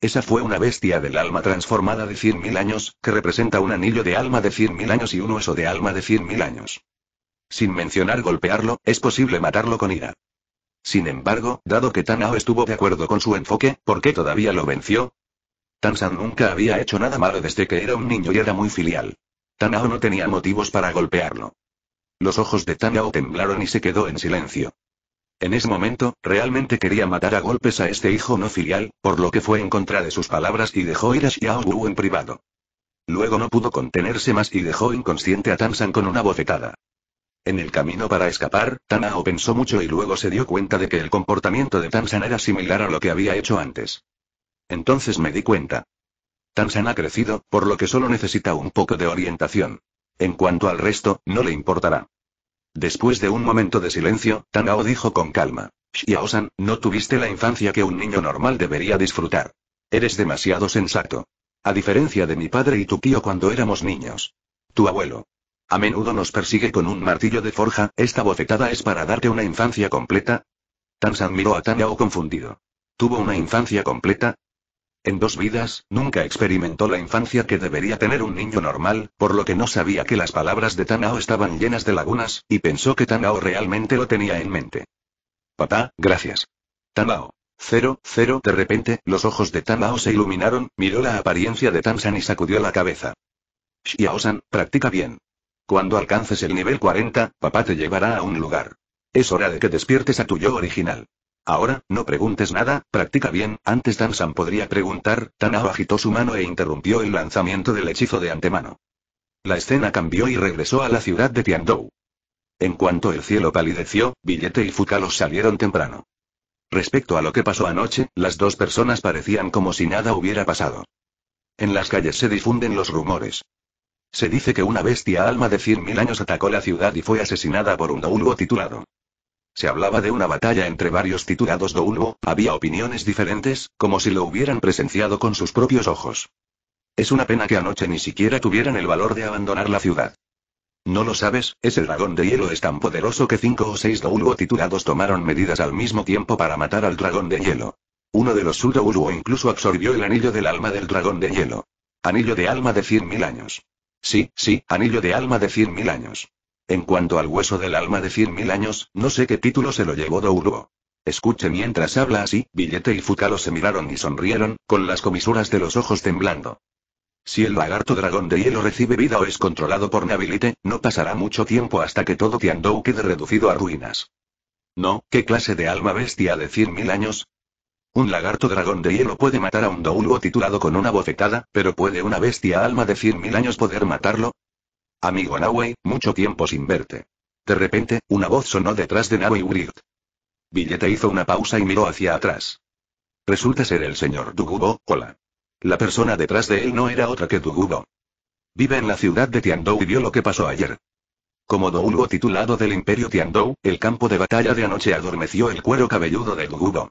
Esa fue una bestia del alma transformada de 100.000 años, que representa un anillo de alma de 100.000 años y un hueso de alma de 100.000 años. Sin mencionar golpearlo, es posible matarlo con ira. Sin embargo, dado que Tan Ao estuvo de acuerdo con su enfoque, ¿por qué todavía lo venció? Tan Shan nunca había hecho nada malo desde que era un niño y era muy filial. Tan Ao no tenía motivos para golpearlo. Los ojos de Tan Ao temblaron y se quedó en silencio. En ese momento, realmente quería matar a golpes a este hijo no filial, por lo que fue en contra de sus palabras y dejó ir a Xiao Wu en privado. Luego no pudo contenerse más y dejó inconsciente a Tan Shan con una bofetada. En el camino para escapar, Tan Ao pensó mucho y luego se dio cuenta de que el comportamiento de Tan Shan era similar a lo que había hecho antes. Entonces me di cuenta. Tan Shan ha crecido, por lo que solo necesita un poco de orientación. En cuanto al resto, no le importará. Después de un momento de silencio, Tan Ao dijo con calma. Xiao-san, no tuviste la infancia que un niño normal debería disfrutar. Eres demasiado sensato. A diferencia de mi padre y tu tío cuando éramos niños. Tu abuelo. A menudo nos persigue con un martillo de forja, ¿esta bofetada es para darte una infancia completa? Tan Shan miró a Tan Ao confundido. ¿Tuvo una infancia completa? En dos vidas, nunca experimentó la infancia que debería tener un niño normal, por lo que no sabía que las palabras de Tan Ao estaban llenas de lagunas, y pensó que Tan Ao realmente lo tenía en mente. Papá, gracias. Tan Ao. De repente, los ojos de Tan Ao se iluminaron, miró la apariencia de Tan Shan y sacudió la cabeza. Xiao-san, practica bien. Cuando alcances el nivel 40, papá te llevará a un lugar. Es hora de que despiertes a tu yo original. Ahora, no preguntes nada, practica bien. Antes Tan Shan podría preguntar, Tan Ao agitó su mano e interrumpió el lanzamiento del hechizo de antemano. La escena cambió y regresó a la ciudad de Tiandou. En cuanto el cielo palideció, Billete y Fucalos salieron temprano. Respecto a lo que pasó anoche, las dos personas parecían como si nada hubiera pasado. En las calles se difunden los rumores. Se dice que una bestia alma de 100.000 años atacó la ciudad y fue asesinada por un doulbo titulado. Se hablaba de una batalla entre varios titulados doulbo, había opiniones diferentes, como si lo hubieran presenciado con sus propios ojos. Es una pena que anoche ni siquiera tuvieran el valor de abandonar la ciudad. No lo sabes, es el dragón de hielo, es tan poderoso que 5 o 6 doulbo titulados tomaron medidas al mismo tiempo para matar al dragón de hielo. Uno de los subdoulbo incluso absorbió el anillo del alma del dragón de hielo. Anillo de alma de 100.000 años. Sí, anillo de alma de 100.000 años. En cuanto al hueso del alma de 100.000 años, no sé qué título se lo llevó Douluo. Escuche mientras habla así, Billete y Fucalo se miraron y sonrieron, con las comisuras de los ojos temblando. Si el lagarto dragón de hielo recibe vida o es controlado por Nabilite, no pasará mucho tiempo hasta que todo Tiandou quede reducido a ruinas. No, ¿qué clase de alma bestia de 100.000 años? Un lagarto dragón de hielo puede matar a un doulbo titulado con una bofetada, pero ¿puede una bestia alma de 100.000 años poder matarlo? Amigo Naui, mucho tiempo sin verte. De repente, una voz sonó detrás de Naui Urirt. Billete hizo una pausa y miró hacia atrás. Resulta ser el señor Dugubo, Ola. La persona detrás de él no era otra que Dugubo. Vive en la ciudad de Tiandou y vio lo que pasó ayer. Como Dougo titulado del Imperio Tiandou, el campo de batalla de anoche adormeció el cuero cabelludo de Dugubo.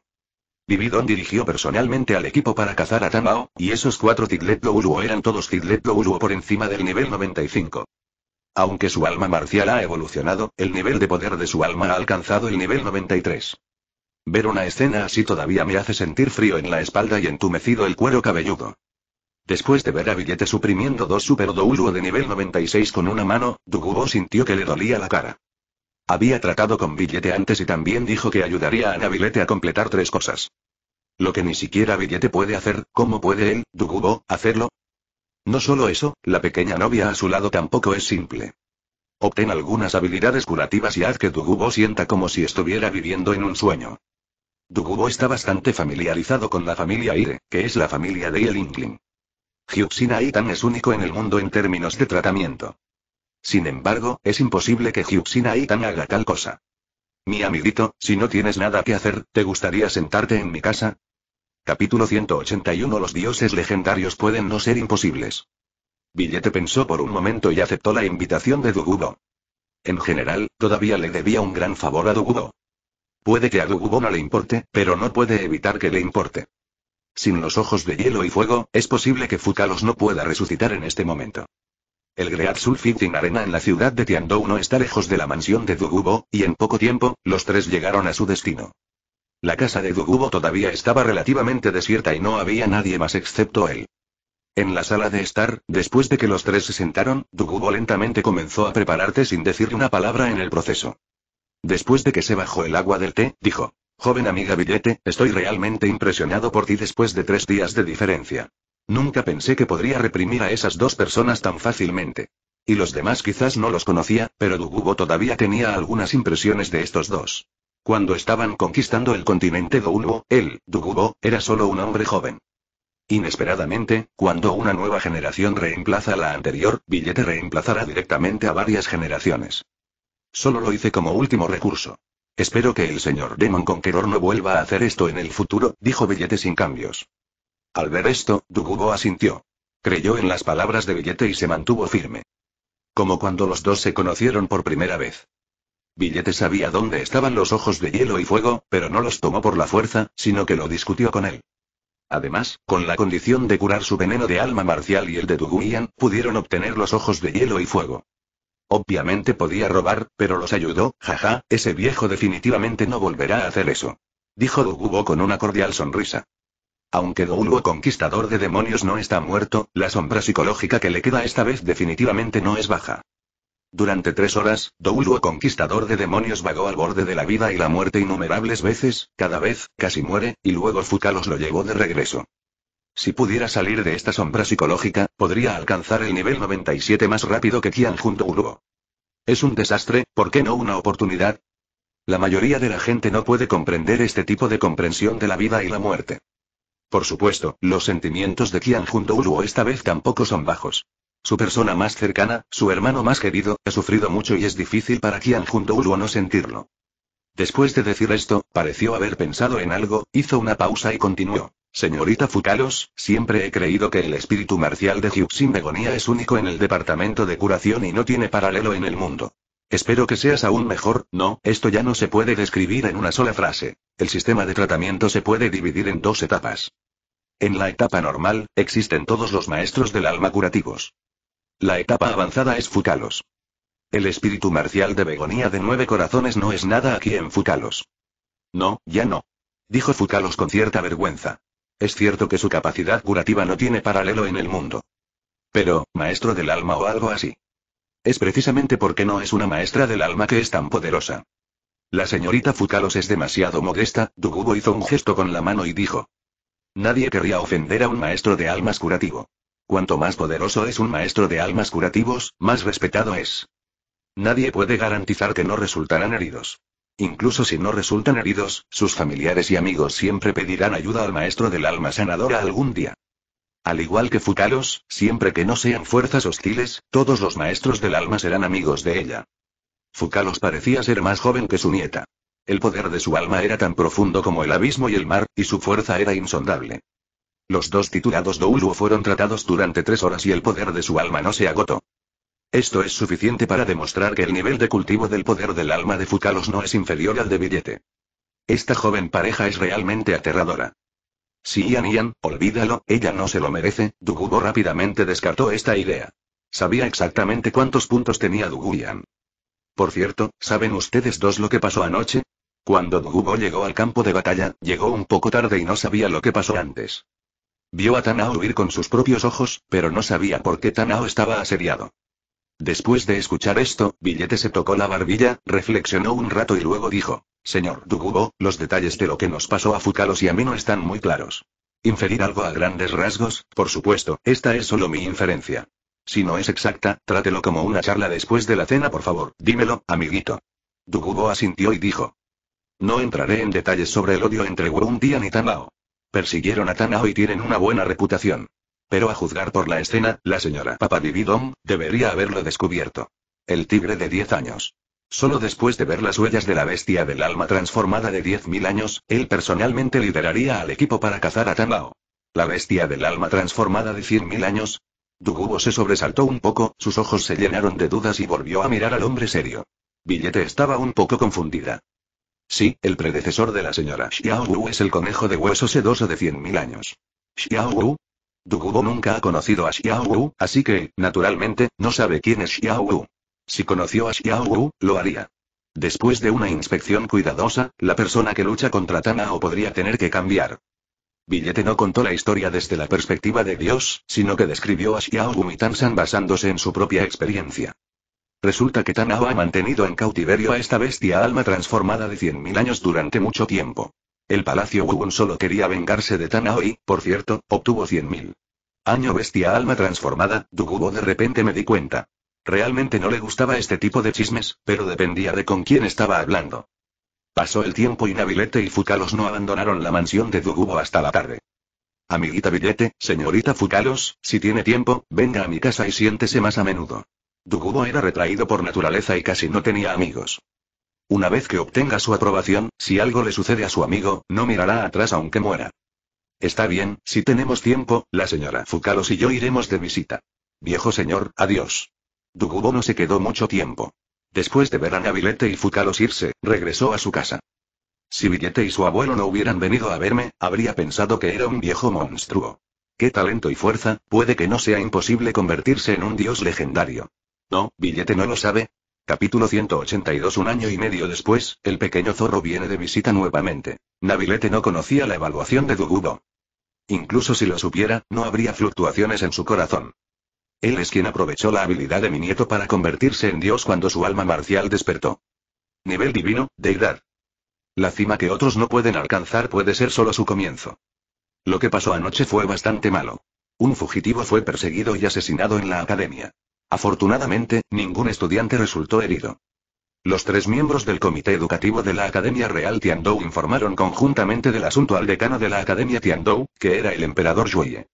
Vividon dirigió personalmente al equipo para cazar a Tamao, y esos 4 Tiglet Douluo eran todos Tiglet Douluo por encima del nivel 95. Aunque su alma marcial ha evolucionado, el nivel de poder de su alma ha alcanzado el nivel 93. Ver una escena así todavía me hace sentir frío en la espalda y entumecido el cuero cabelludo. Después de ver a Billete suprimiendo 2 Super Douluo de nivel 96 con una mano, Dugubo sintió que le dolía la cara. Había tratado con Billete antes y también dijo que ayudaría a Billete a completar 3 cosas. Lo que ni siquiera Billete puede hacer, ¿cómo puede él, Dugubo, hacerlo? No solo eso, la pequeña novia a su lado tampoco es simple. Obtén algunas habilidades curativas y haz que Dugubo sienta como si estuviera viviendo en un sueño. Dugubo está bastante familiarizado con la familia Ire, que es la familia de Yelinkling. Hyuxin Aitan es único en el mundo en términos de tratamiento. Sin embargo, es imposible que Hyuxin Aitan haga tal cosa. Mi amiguito, si no tienes nada que hacer, ¿te gustaría sentarte en mi casa? Capítulo 181. Los dioses legendarios pueden no ser imposibles. Billete pensó por un momento y aceptó la invitación de Dugubo. En general, todavía le debía un gran favor a Dugubo. Puede que a Dugubo no le importe, pero no puede evitar que le importe. Sin los ojos de hielo y fuego, es posible que Fukalos no pueda resucitar en este momento. El Great Sulfiting Arena en la ciudad de Tiandou no está lejos de la mansión de Dugubo, y en poco tiempo, los 3 llegaron a su destino. La casa de Dugubo todavía estaba relativamente desierta y no había nadie más excepto él. En la sala de estar, después de que los 3 se sentaron, Dugubo lentamente comenzó a prepararte sin decir una palabra en el proceso. Después de que se bajó el agua del té, dijo: «Joven amiga Billete, estoy realmente impresionado por ti después de 3 días de diferencia. Nunca pensé que podría reprimir a esas 2 personas tan fácilmente. Y los demás quizás no los conocía, pero Dugubo todavía tenía algunas impresiones de estos 2. Cuando estaban conquistando el continente Douluo, él, Dugubo, era solo un hombre joven. Inesperadamente, cuando una nueva generación reemplaza a la anterior, Billete reemplazará directamente a varias generaciones. Solo lo hice como último recurso. Espero que el señor Demon Conqueror no vuelva a hacer esto en el futuro», dijo Billete sin cambios. Al ver esto, Dugubo asintió. Creyó en las palabras de Billete y se mantuvo firme. Como cuando los 2 se conocieron por primera vez. Billete sabía dónde estaban los ojos de hielo y fuego, pero no los tomó por la fuerza, sino que lo discutió con él. Además, con la condición de curar su veneno de alma marcial y el de Duguian, pudieron obtener los ojos de hielo y fuego. Obviamente podía robar, pero los ayudó. «Jaja, ese viejo definitivamente no volverá a hacer eso», dijo Dugubo con una cordial sonrisa. Aunque Douluo Conquistador de Demonios no está muerto, la sombra psicológica que le queda esta vez definitivamente no es baja. Durante 3 horas, Douluo Conquistador de Demonios vagó al borde de la vida y la muerte innumerables veces, cada vez, casi muere, y luego Fukalos lo llevó de regreso. Si pudiera salir de esta sombra psicológica, podría alcanzar el nivel 97 más rápido que Qianjun Douluo. Es un desastre, ¿por qué no una oportunidad? La mayoría de la gente no puede comprender este tipo de comprensión de la vida y la muerte. Por supuesto, los sentimientos de Qianjun Douluo esta vez tampoco son bajos. Su persona más cercana, su hermano más querido, ha sufrido mucho y es difícil para Qianjun Douluo no sentirlo. Después de decir esto, pareció haber pensado en algo, hizo una pausa y continuó. «Señorita Fukalos, siempre he creído que el espíritu marcial de Hyuxin Begonia es único en el departamento de curación y no tiene paralelo en el mundo. Espero que seas aún mejor». «No, esto ya no se puede describir en una sola frase. El sistema de tratamiento se puede dividir en 2 etapas. En la etapa normal, existen todos los maestros del alma curativos. La etapa avanzada es Fukalos. El espíritu marcial de Begonia de 9 corazones no es nada aquí en Fukalos». «No, ya no», dijo Fukalos con cierta vergüenza. «Es cierto que su capacidad curativa no tiene paralelo en el mundo. Pero, maestro del alma o algo así. Es precisamente porque no es una maestra del alma que es tan poderosa. La señorita Fukalos es demasiado modesta». Dugubo hizo un gesto con la mano y dijo: «Nadie querría ofender a un maestro de almas curativo. Cuanto más poderoso es un maestro de almas curativos, más respetado es. Nadie puede garantizar que no resultarán heridos. Incluso si no resultan heridos, sus familiares y amigos siempre pedirán ayuda al maestro del alma sanadora algún día. Al igual que Fukalos, siempre que no sean fuerzas hostiles, todos los maestros del alma serán amigos de ella». Fukalos parecía ser más joven que su nieta. El poder de su alma era tan profundo como el abismo y el mar, y su fuerza era insondable. Los dos titulados Douluo fueron tratados durante 3 horas y el poder de su alma no se agotó. Esto es suficiente para demostrar que el nivel de cultivo del poder del alma de Fucalos no es inferior al de Billete. Esta joven pareja es realmente aterradora. Si Ian, olvídalo, ella no se lo merece, Dugubo rápidamente descartó esta idea. Sabía exactamente cuántos puntos tenía Duguyan. Por cierto, ¿saben ustedes dos lo que pasó anoche? Cuando Dugubo llegó al campo de batalla, llegó un poco tarde y no sabía lo que pasó antes. Vio a Tanao huir con sus propios ojos, pero no sabía por qué Tanao estaba asediado. Después de escuchar esto, Billete se tocó la barbilla, reflexionó un rato y luego dijo: Señor Dugubo, los detalles de lo que nos pasó a Fucalos y a mí no están muy claros. Inferir algo a grandes rasgos, por supuesto, esta es solo mi inferencia. Si no es exacta, trátelo como una charla después de la cena, por favor. Dímelo, amiguito. Dugubo asintió y dijo: No entraré en detalles sobre el odio entre Wundian y Tanao. Persiguieron a Tanao y tienen una buena reputación. Pero a juzgar por la escena, la señora Papadividom debería haberlo descubierto. El tigre de 10 años. Solo después de ver las huellas de la bestia del alma transformada de 10.000 años, él personalmente lideraría al equipo para cazar a Tanao. ¿La bestia del alma transformada de 100.000 años? Dugubo se sobresaltó un poco, sus ojos se llenaron de dudas y volvió a mirar al hombre serio. Billete estaba un poco confundida. Sí, el predecesor de la señora Xiao Wu es el conejo de hueso sedoso de 100.000 años. ¿Xiao Wu? Dugubo nunca ha conocido a Xiao Wu, así que, naturalmente, no sabe quién es Xiao Wu. Si conoció a Xiao Wu, lo haría. Después de una inspección cuidadosa, la persona que lucha contra Tanao podría tener que cambiar. Billete no contó la historia desde la perspectiva de Dios, sino que describió a Xiao Wu y Tansan basándose en su propia experiencia. Resulta que Tanao ha mantenido en cautiverio a esta bestia alma transformada de 100.000 años durante mucho tiempo. El palacio Wuun solo quería vengarse de Tanao y, por cierto, obtuvo 100.000 años bestia alma transformada. Dugubo de repente me di cuenta. Realmente no le gustaba este tipo de chismes, pero dependía de con quién estaba hablando. Pasó el tiempo y Billete y Fucalos no abandonaron la mansión de Dugubo hasta la tarde. Amiguita Billete, señorita Fucalos, si tiene tiempo, venga a mi casa y siéntese más a menudo. Dugubo era retraído por naturaleza y casi no tenía amigos. Una vez que obtenga su aprobación, si algo le sucede a su amigo, no mirará atrás aunque muera. Está bien, si tenemos tiempo, la señora Fucalos y yo iremos de visita. Viejo señor, adiós. Dugubo no se quedó mucho tiempo. Después de ver a Billete y Fucalos irse, regresó a su casa. Si Billete y su abuelo no hubieran venido a verme, habría pensado que era un viejo monstruo. ¡Qué talento y fuerza! Puede que no sea imposible convertirse en un dios legendario. No, Billete no lo sabe. Capítulo 182. Un año y medio después, el pequeño zorro viene de visita nuevamente. Billete no conocía la evaluación de Dugubo. Incluso si lo supiera, no habría fluctuaciones en su corazón. Él es quien aprovechó la habilidad de mi nieto para convertirse en Dios cuando su alma marcial despertó. Nivel divino, deidad. La cima que otros no pueden alcanzar puede ser solo su comienzo. Lo que pasó anoche fue bastante malo. Un fugitivo fue perseguido y asesinado en la academia. Afortunadamente, ningún estudiante resultó herido. Los 3 miembros del comité educativo de la Academia Real Tiandou informaron conjuntamente del asunto al decano de la Academia Tiandou, que era el emperador Yueye.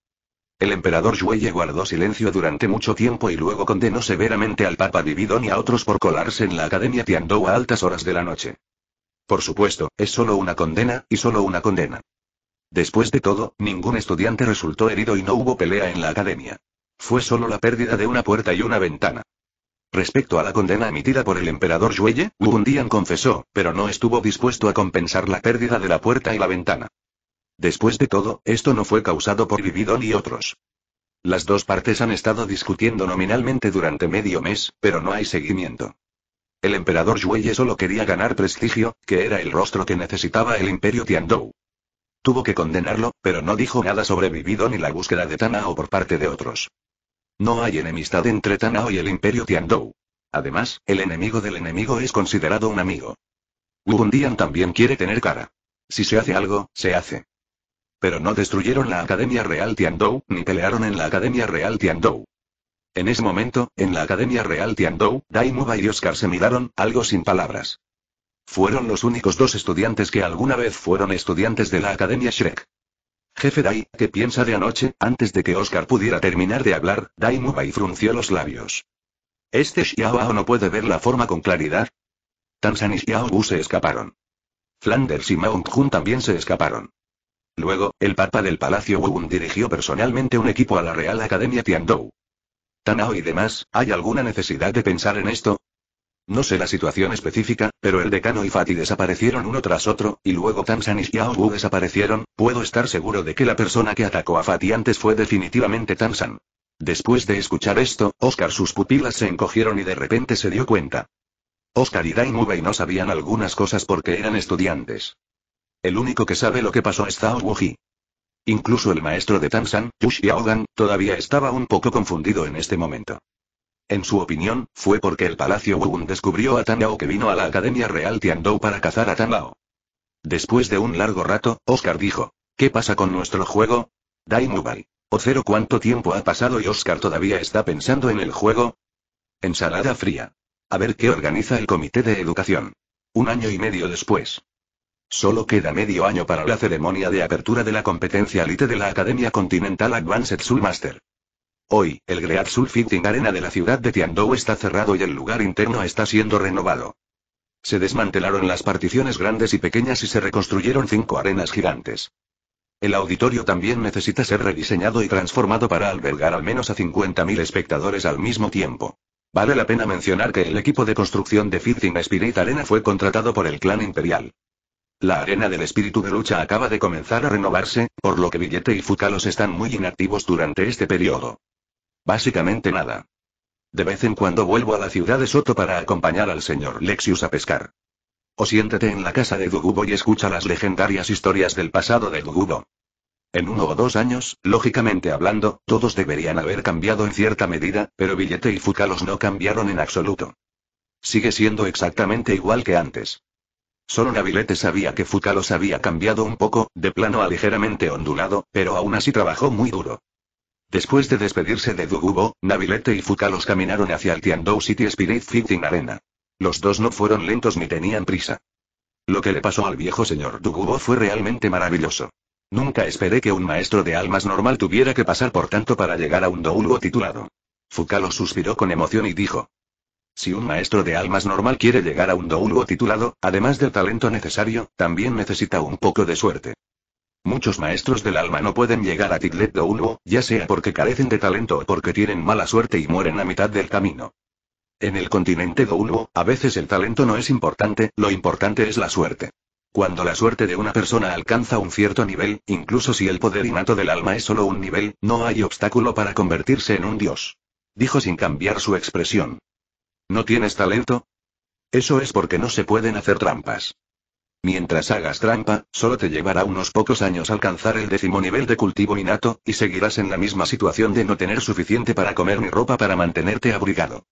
El emperador Yueye guardó silencio durante mucho tiempo y luego condenó severamente al Papadividom y a otros por colarse en la Academia Tiandou a altas horas de la noche. Por supuesto, es solo una condena, y solo una condena. Después de todo, ningún estudiante resultó herido y no hubo pelea en la academia. Fue solo la pérdida de una puerta y una ventana. Respecto a la condena emitida por el emperador Yueye, Wundian confesó, pero no estuvo dispuesto a compensar la pérdida de la puerta y la ventana. Después de todo, esto no fue causado por Vividon y otros. Las dos partes han estado discutiendo nominalmente durante medio mes, pero no hay seguimiento. El emperador Yueye solo quería ganar prestigio, que era el rostro que necesitaba el imperio Tiandou. Tuvo que condenarlo, pero no dijo nada sobre Vividon y la búsqueda de Tanao por parte de otros. No hay enemistad entre Tanao y el imperio Tiandou. Además, el enemigo del enemigo es considerado un amigo. Wundian también quiere tener cara. Si se hace algo, se hace. Pero no destruyeron la Academia Real Tiandou, ni pelearon en la Academia Real Tiandou. En ese momento, en la Academia Real Tiandou, Daimuba y Oscar se miraron, algo sin palabras. Fueron los únicos 2 estudiantes que alguna vez fueron estudiantes de la Academia Shrek. Jefe Dai, ¿qué piensa de anoche? Antes de que Oscar pudiera terminar de hablar, Daimuba frunció los labios. ¿Este Xiaohao no puede ver la forma con claridad? Tansan y Xiaohu se escaparon. Flanders y Mount Jun también se escaparon. Luego, el Papa del Palacio Wuun dirigió personalmente un equipo a la Real Academia Tiandou. Tanao y demás, ¿hay alguna necesidad de pensar en esto? No sé la situación específica, pero el decano y Fati desaparecieron uno tras otro, y luego Tamsan y Xiao Wu desaparecieron, puedo estar seguro de que la persona que atacó a Fati antes fue definitivamente Tamsan. Después de escuchar esto, Oscar sus pupilas se encogieron y de repente se dio cuenta. Oscar y Dai Mubei no sabían algunas cosas porque eran estudiantes. El único que sabe lo que pasó es Zhao Wuji. Incluso el maestro de Tamsan, Yu Xiaogan, todavía estaba un poco confundido en este momento. En su opinión, fue porque el Palacio Wuun descubrió a Tanao que vino a la Academia Real Tiandou para cazar a Tanao. Después de un largo rato, Oscar dijo, ¿qué pasa con nuestro juego? Dai Mubei. ¿O cuánto tiempo ha pasado y Oscar todavía está pensando en el juego? Ensalada fría. A ver qué organiza el Comité de Educación. 1 año y medio después. Solo queda medio año para la ceremonia de apertura de la competencia Elite de la Academia Continental Advanced Soul Master. Hoy, el Great Soul Fighting Arena de la ciudad de Tiandou está cerrado y el lugar interno está siendo renovado. Se desmantelaron las particiones grandes y pequeñas y se reconstruyeron 5 arenas gigantes. El auditorio también necesita ser rediseñado y transformado para albergar al menos a 50.000 espectadores al mismo tiempo. Vale la pena mencionar que el equipo de construcción de Fighting Spirit Arena fue contratado por el clan imperial. La arena del espíritu de lucha acaba de comenzar a renovarse, por lo que Billete y Fúcalos están muy inactivos durante este periodo. Básicamente nada. De vez en cuando vuelvo a la ciudad de Soto para acompañar al señor Lexius a pescar. O siéntete en la casa de Dugubo y escucha las legendarias historias del pasado de Dugubo. En 1 o 2 años, lógicamente hablando, todos deberían haber cambiado en cierta medida, pero Billete y Fúcalos no cambiaron en absoluto. Sigue siendo exactamente igual que antes. Solo Nabilete sabía que Fúcalos había cambiado un poco, de plano a ligeramente ondulado, pero aún así trabajó muy duro. Después de despedirse de Dugubo, Nabilete y Fúcalos caminaron hacia el Tiandou City Spirit Fighting Arena. Los dos no fueron lentos ni tenían prisa. Lo que le pasó al viejo señor Dugubo fue realmente maravilloso. Nunca esperé que un maestro de almas normal tuviera que pasar por tanto para llegar a un Douluo titulado. Fúcalos suspiró con emoción y dijo... Si un maestro de almas normal quiere llegar a un Douluo titulado, además del talento necesario, también necesita un poco de suerte. Muchos maestros del alma no pueden llegar a Tiglet Douluo, ya sea porque carecen de talento o porque tienen mala suerte y mueren a mitad del camino. En el continente Douluo, a veces el talento no es importante, lo importante es la suerte. Cuando la suerte de una persona alcanza un cierto nivel, incluso si el poder innato del alma es solo un nivel, no hay obstáculo para convertirse en un dios. Dijo sin cambiar su expresión. ¿No tienes talento? Eso es porque no se pueden hacer trampas. Mientras hagas trampa, solo te llevará unos pocos años alcanzar el 10.º nivel de cultivo innato, y seguirás en la misma situación de no tener suficiente para comer ni ropa para mantenerte abrigado.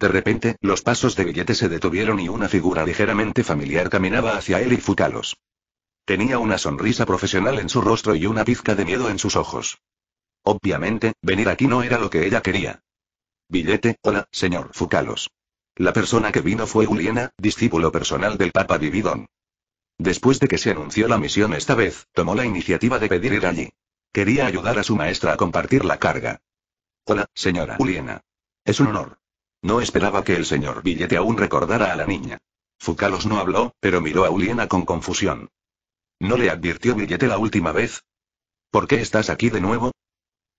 De repente, los pasos de Billete se detuvieron y una figura ligeramente familiar caminaba hacia él y Fúcalos. Tenía una sonrisa profesional en su rostro y una pizca de miedo en sus ojos. Obviamente, venir aquí no era lo que ella quería. Billete, hola, señor Fúcalos. La persona que vino fue Uliena, discípulo personal del Papa Vividón. Después de que se anunció la misión esta vez, tomó la iniciativa de pedir ir allí. Quería ayudar a su maestra a compartir la carga. Hola, señora Uliena. Es un honor. No esperaba que el señor Billete aún recordara a la niña. Fúcalos no habló, pero miró a Uliena con confusión. ¿No le advirtió Billete la última vez? ¿Por qué estás aquí de nuevo?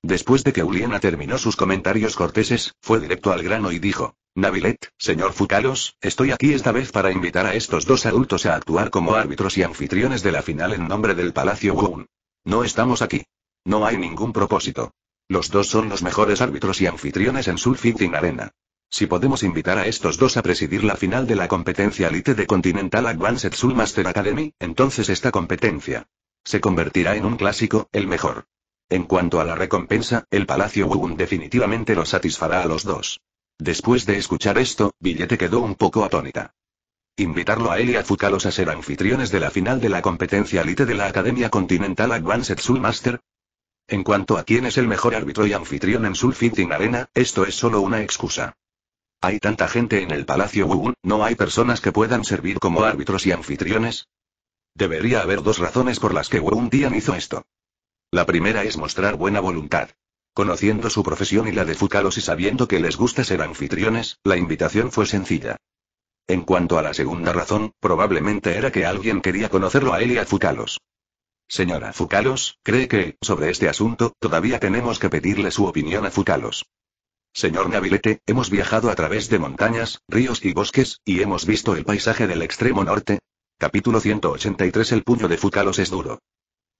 Después de que Uliena terminó sus comentarios corteses, fue directo al grano y dijo, Nabilete, señor Fúcalos, estoy aquí esta vez para invitar a estos dos adultos a actuar como árbitros y anfitriones de la final en nombre del Palacio Wuun. No estamos aquí. No hay ningún propósito. Los dos son los mejores árbitros y anfitriones en Soul Fighting Arena. Si podemos invitar a estos dos a presidir la final de la competencia Elite de Continental Advanced Soul Master Academy, entonces esta competencia se convertirá en un clásico, el mejor. En cuanto a la recompensa, el Palacio Wuun definitivamente lo satisfará a los dos. Después de escuchar esto, Billete quedó un poco atónita. Invitarlo a él y a Fúcalos a ser anfitriones de la final de la competencia Elite de la Academia Continental Advanced Soul Master. En cuanto a quién es el mejor árbitro y anfitrión en Soul Fighting Arena, esto es solo una excusa. Hay tanta gente en el Palacio Wuun, ¿no hay personas que puedan servir como árbitros y anfitriones? Debería haber 2 razones por las que Wuun Dian hizo esto. La primera es mostrar buena voluntad. Conociendo su profesión y la de Fúcalos y sabiendo que les gusta ser anfitriones, la invitación fue sencilla. En cuanto a la segunda razón, probablemente era que alguien quería conocerlo a él y a Fukalos. Señora Fukalos, ¿cree que, sobre este asunto, todavía tenemos que pedirle su opinión a Fukalos? Señor Navilete, hemos viajado a través de montañas, ríos y bosques, y hemos visto el paisaje del extremo norte. Capítulo 183. El puño de Fukalos es duro.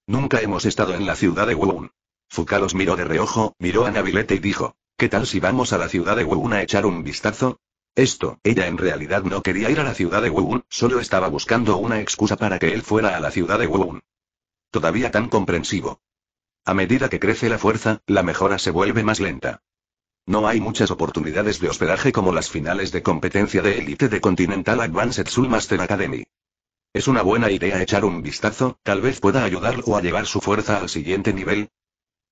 Nunca hemos estado en la ciudad de Wuhan. Fukalos miró de reojo, miró a Navilete y dijo, ¿qué tal si vamos a la ciudad de Wuhan a echar un vistazo? Ella en realidad no quería ir a la ciudad de Wuhan, solo estaba buscando una excusa para que él fuera a la ciudad de Wuhan. Todavía tan comprensivo. A medida que crece la fuerza, la mejora se vuelve más lenta. No hay muchas oportunidades de hospedaje como las finales de competencia de élite de Continental Advanced Soulmaster Academy. Es una buena idea echar un vistazo, tal vez pueda ayudarlo a llevar su fuerza al siguiente nivel.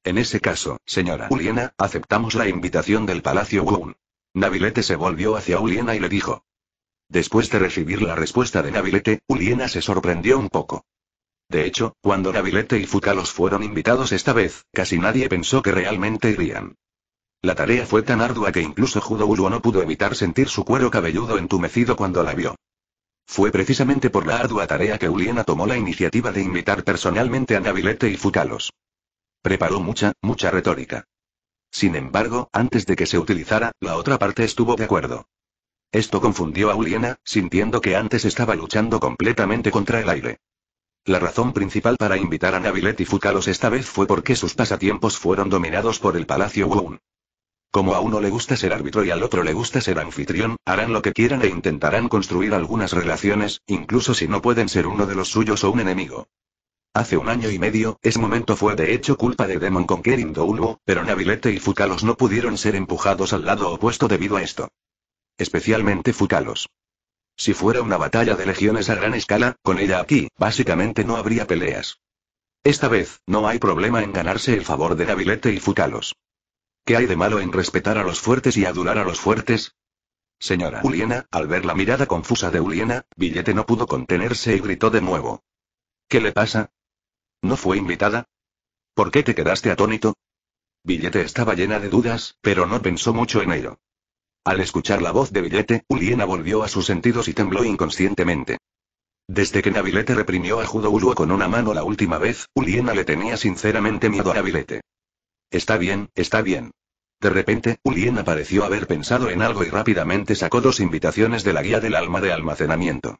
En ese caso, señora Uliena, aceptamos la invitación del Palacio Wuhan. Navilete se volvió hacia Uliena y le dijo. Después de recibir la respuesta de Navilete, Uliena se sorprendió un poco. De hecho, cuando Navilete y Fukalos fueron invitados esta vez, casi nadie pensó que realmente irían. La tarea fue tan ardua que incluso Judouro no pudo evitar sentir su cuero cabelludo entumecido cuando la vio. Fue precisamente por la ardua tarea que Uliena tomó la iniciativa de invitar personalmente a Navilete y Fukalos. Preparó mucha retórica. Sin embargo, antes de que se utilizara, la otra parte estuvo de acuerdo. Esto confundió a Uliena, sintiendo que antes estaba luchando completamente contra el aire. La razón principal para invitar a Navilete y Fukalos esta vez fue porque sus pasatiempos fueron dominados por el Palacio Wuhan. Como a uno le gusta ser árbitro y al otro le gusta ser anfitrión, harán lo que quieran e intentarán construir algunas relaciones, incluso si no pueden ser uno de los suyos o un enemigo. Hace un año y medio, ese momento fue de hecho culpa de Demon Conquering Downwo, pero Navilete y Fukalos no pudieron ser empujados al lado opuesto debido a esto. Especialmente Fukalos. Si fuera una batalla de legiones a gran escala, con ella aquí, básicamente no habría peleas. Esta vez, no hay problema en ganarse el favor de Navilete y Fukalos. ¿Qué hay de malo en respetar a los fuertes y adular a los fuertes? Señora Uliena, al ver la mirada confusa de Uliena, Billete no pudo contenerse y gritó de nuevo. ¿Qué le pasa? ¿No fue invitada? ¿Por qué te quedaste atónito? Billete estaba llena de dudas, pero no pensó mucho en ello. Al escuchar la voz de Billete, Uliena volvió a sus sentidos y tembló inconscientemente. Desde que Navilete reprimió a Judouro con una mano la última vez, Uliena le tenía sinceramente miedo a Navilete. Está bien, está bien. De repente, Uliena pareció haber pensado en algo y rápidamente sacó dos invitaciones de la guía del alma de almacenamiento.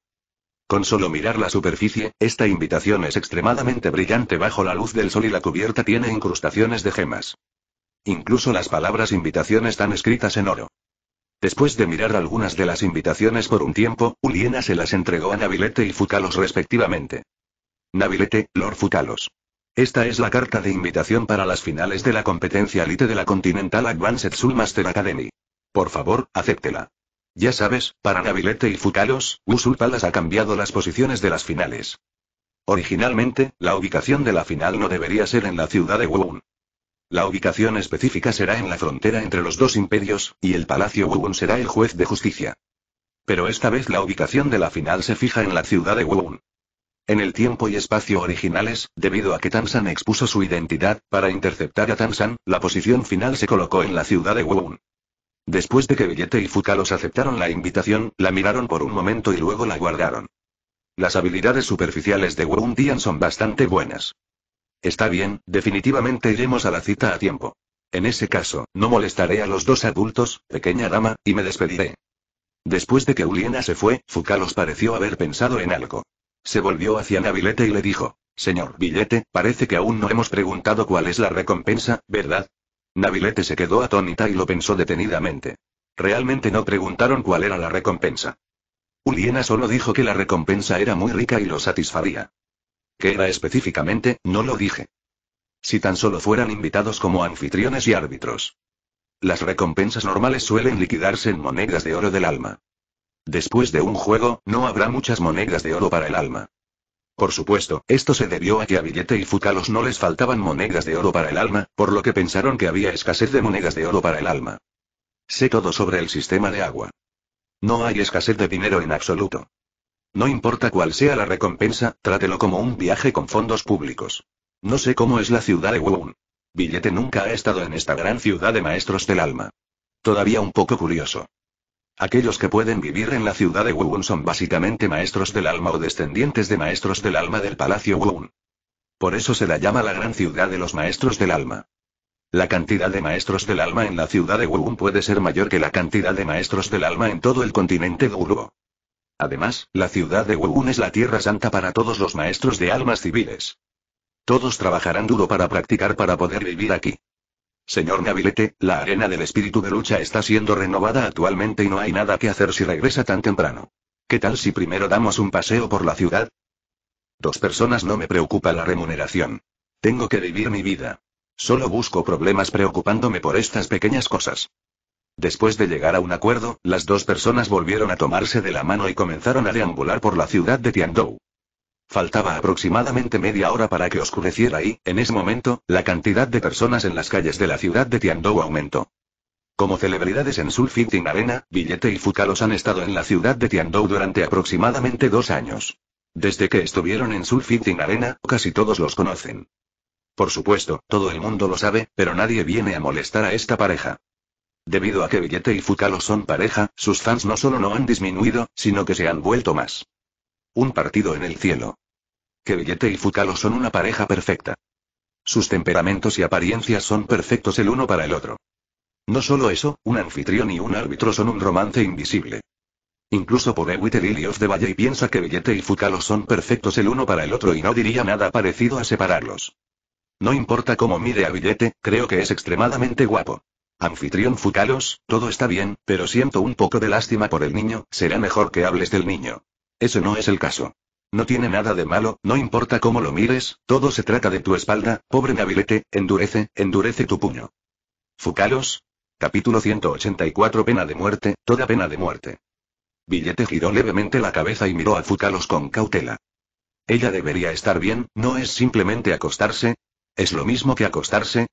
Con solo mirar la superficie, esta invitación es extremadamente brillante bajo la luz del sol y la cubierta tiene incrustaciones de gemas. Incluso las palabras invitación están escritas en oro. Después de mirar algunas de las invitaciones por un tiempo, Uliena se las entregó a Navilete y Fukalos respectivamente. Navilete, Lord Fukalos. Esta es la carta de invitación para las finales de la competencia elite de la Continental Advanced Soulmaster Academy. Por favor, acéptela. Ya sabes, para Navilete y Fukalos, Usul Palace ha cambiado las posiciones de las finales. Originalmente, la ubicación de la final no debería ser en la ciudad de Wuhan. La ubicación específica será en la frontera entre los dos imperios, y el Palacio Wuhan será el juez de justicia. Pero esta vez la ubicación de la final se fija en la ciudad de Wuhan. En el tiempo y espacio originales, debido a que Tansan expuso su identidad, para interceptar a Tansan, la posición final se colocó en la ciudad de Wuhan. Después de que Billete y Fukalos aceptaron la invitación, la miraron por un momento y luego la guardaron. Las habilidades superficiales de Wuhan Dian son bastante buenas. Está bien, definitivamente iremos a la cita a tiempo. En ese caso, no molestaré a los dos adultos, pequeña dama, y me despediré. Después de que Uliena se fue, Fukalos pareció haber pensado en algo. Se volvió hacia Navilete y le dijo, «Señor Billete, parece que aún no hemos preguntado cuál es la recompensa, ¿verdad?» Navilete se quedó atónita y lo pensó detenidamente. Realmente no preguntaron cuál era la recompensa. Uliena solo dijo que la recompensa era muy rica y lo satisfaría. ¿Qué era específicamente? No lo dije. Si tan solo fueran invitados como anfitriones y árbitros. Las recompensas normales suelen liquidarse en monedas de oro del alma. Después de un juego, no habrá muchas monedas de oro para el alma. Por supuesto, esto se debió a que a Billete y Fukalos no les faltaban monedas de oro para el alma, por lo que pensaron que había escasez de monedas de oro para el alma. Sé todo sobre el sistema de agua. No hay escasez de dinero en absoluto. No importa cuál sea la recompensa, trátelo como un viaje con fondos públicos. No sé cómo es la ciudad de Wuhan. Billete nunca ha estado en esta gran ciudad de maestros del alma. Todavía un poco curioso. Aquellos que pueden vivir en la ciudad de Wuhan son básicamente maestros del alma o descendientes de maestros del alma del Palacio Wuhan. Por eso se la llama la gran ciudad de los maestros del alma. La cantidad de maestros del alma en la ciudad de Wuhan puede ser mayor que la cantidad de maestros del alma en todo el continente Guru. Además, la ciudad de Wuhan es la tierra santa para todos los maestros de almas civiles. Todos trabajarán duro para practicar para poder vivir aquí. Señor Navilete, la arena del espíritu de lucha está siendo renovada actualmente y no hay nada que hacer si regresa tan temprano. ¿Qué tal si primero damos un paseo por la ciudad? 2 personas no me preocupa la remuneración. Tengo que vivir mi vida. Solo busco problemas preocupándome por estas pequeñas cosas. Después de llegar a un acuerdo, las 2 personas volvieron a tomarse de la mano y comenzaron a deambular por la ciudad de Tiandou. Faltaba aproximadamente media hora para que oscureciera y, en ese momento, la cantidad de personas en las calles de la ciudad de Tiandou aumentó. Como celebridades en Sulfitin Arena, Billete y Fukalos han estado en la ciudad de Tiandou durante aproximadamente 2 años. Desde que estuvieron en Sulfitin Arena, casi todos los conocen. Por supuesto, todo el mundo lo sabe, pero nadie viene a molestar a esta pareja. Debido a que Billete y Fukalos son pareja, sus fans no solo no han disminuido, sino que se han vuelto más. Un partido en el cielo. Que Billete y Fukalos son una pareja perfecta. Sus temperamentos y apariencias son perfectos el uno para el otro. No solo eso, un anfitrión y un árbitro son un romance invisible. Incluso por Ewiter y Liof de Valle piensa que Billete y Fukalos son perfectos el uno para el otro y no diría nada parecido a separarlos. No importa cómo mire a Billete, creo que es extremadamente guapo. Anfitrión Fukalos, todo está bien, pero siento un poco de lástima por el niño, será mejor que hables del niño. Eso no es el caso. No tiene nada de malo, no importa cómo lo mires, todo se trata de tu espalda, pobre Navilete, endurece tu puño. Fukalos. Capítulo 184 Pena de muerte, toda pena de muerte. Billete giró levemente la cabeza y miró a Fukalos con cautela. Ella debería estar bien, ¿no es simplemente acostarse? ¿Es lo mismo que acostarse?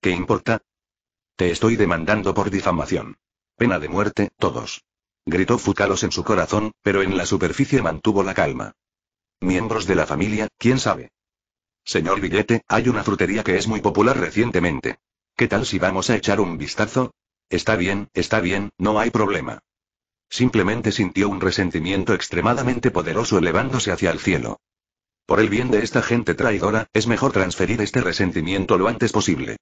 ¿Qué importa? Te estoy demandando por difamación. Pena de muerte, todos. Gritó Fukalos en su corazón, pero en la superficie mantuvo la calma. Miembros de la familia, ¿quién sabe? Señor Billete, hay una frutería que es muy popular recientemente. ¿Qué tal si vamos a echar un vistazo? Está bien, no hay problema. Simplemente sintió un resentimiento extremadamente poderoso elevándose hacia el cielo. Por el bien de esta gente traidora, es mejor transferir este resentimiento lo antes posible.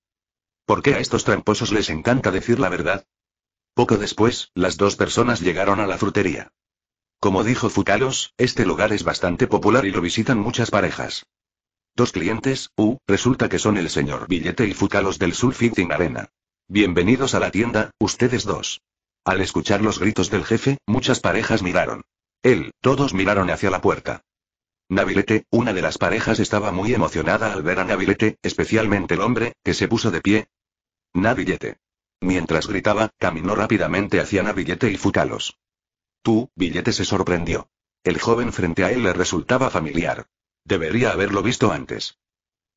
¿Por qué a estos tramposos les encanta decir la verdad? Poco después, las 2 personas llegaron a la frutería. Como dijo Fukalos, este lugar es bastante popular y lo visitan muchas parejas. 2 clientes, resulta que son el señor Billete y Fukalos del Sulfitin Arena. Bienvenidos a la tienda, ustedes 2. Al escuchar los gritos del jefe, muchas parejas miraron. Todos miraron hacia la puerta. Navilete, una de las parejas estaba muy emocionada al ver a Navilete, especialmente el hombre, que se puso de pie. Navilete. Mientras gritaba, caminó rápidamente hacia Navilete y Fukalos. Billete se sorprendió. El joven frente a él le resultaba familiar. Debería haberlo visto antes.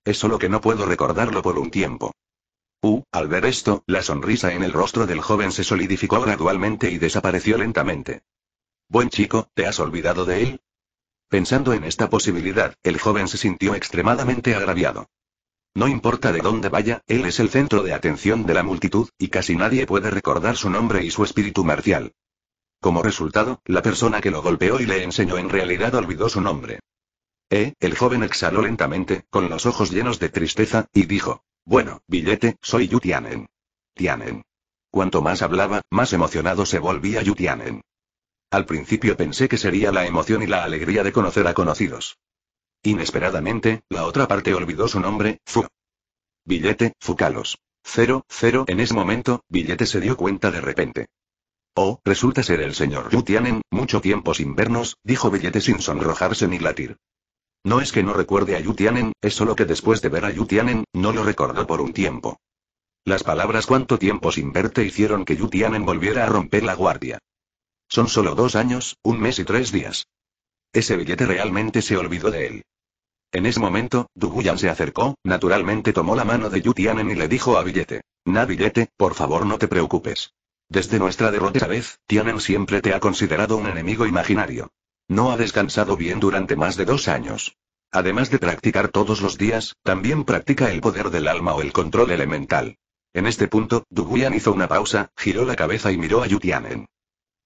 Es solo que no puedo recordarlo por un tiempo. Al ver esto, la sonrisa en el rostro del joven se solidificó gradualmente y desapareció lentamente. Buen chico, ¿te has olvidado de él? Pensando en esta posibilidad, el joven se sintió extremadamente agraviado. No importa de dónde vaya, él es el centro de atención de la multitud, y casi nadie puede recordar su nombre y su espíritu marcial. Como resultado, la persona que lo golpeó y le enseñó en realidad olvidó su nombre. El joven exhaló lentamente, con los ojos llenos de tristeza, y dijo: Bueno, Billete, soy Yu Tianen. Tianen. Cuanto más hablaba, más emocionado se volvía Yu Tianen. Al principio pensé que sería la emoción y la alegría de conocer a conocidos. Inesperadamente, la otra parte olvidó su nombre, Billete, Fukalos. 0, 0. En ese momento, Billete se dio cuenta de repente. Resulta ser el señor Yu Tianen, mucho tiempo sin vernos, dijo Billete sin sonrojarse ni latir. No es que no recuerde a Yu Tianen, es solo que después de ver a Yu Tianen, no lo recordó por un tiempo. Las palabras cuánto tiempo sin verte hicieron que Yu Tianen volviera a romper la guardia. Son solo 2 años, 1 mes y 3 días. Ese Billete realmente se olvidó de él. En ese momento, Duguyan se acercó, naturalmente tomó la mano de Yu Tianen y le dijo a Billete: Billete, por favor no te preocupes. Desde nuestra derrota esa vez, Tianen siempre te ha considerado un enemigo imaginario. No ha descansado bien durante más de 2 años. Además de practicar todos los días, también practica el poder del alma o el control elemental. En este punto, Duguyan hizo una pausa, giró la cabeza y miró a Yu Tianen.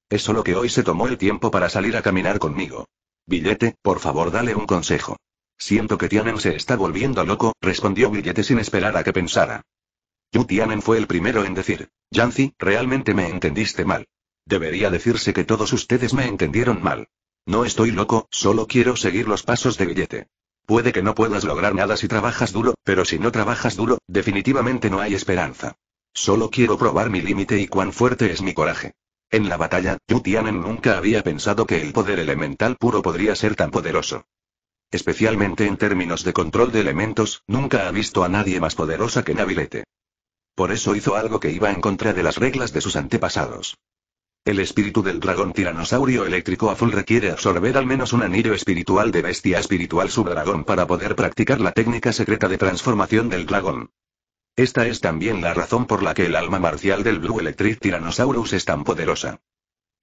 Es solo que hoy se tomó el tiempo para salir a caminar conmigo. Billete, por favor, dale un consejo. Siento que Tianen se está volviendo loco, respondió Billete sin esperar a que pensara. Yu Tianen fue el primero en decir: Yancy, realmente me entendiste mal. Debería decirse que todos ustedes me entendieron mal. No estoy loco, solo quiero seguir los pasos de Billete. Puede que no puedas lograr nada si trabajas duro, pero si no trabajas duro, definitivamente no hay esperanza. Solo quiero probar mi límite y cuán fuerte es mi coraje. En la batalla, Yu Tianen nunca había pensado que el poder elemental puro podría ser tan poderoso. Especialmente en términos de control de elementos, nunca ha visto a nadie más poderosa que Billete. Por eso hizo algo que iba en contra de las reglas de sus antepasados. El espíritu del dragón tiranosaurio eléctrico azul requiere absorber al menos un anillo espiritual de bestia espiritual subdragón para poder practicar la técnica secreta de transformación del dragón. Esta es también la razón por la que el alma marcial del Blue Electric Tyrannosaurus es tan poderosa.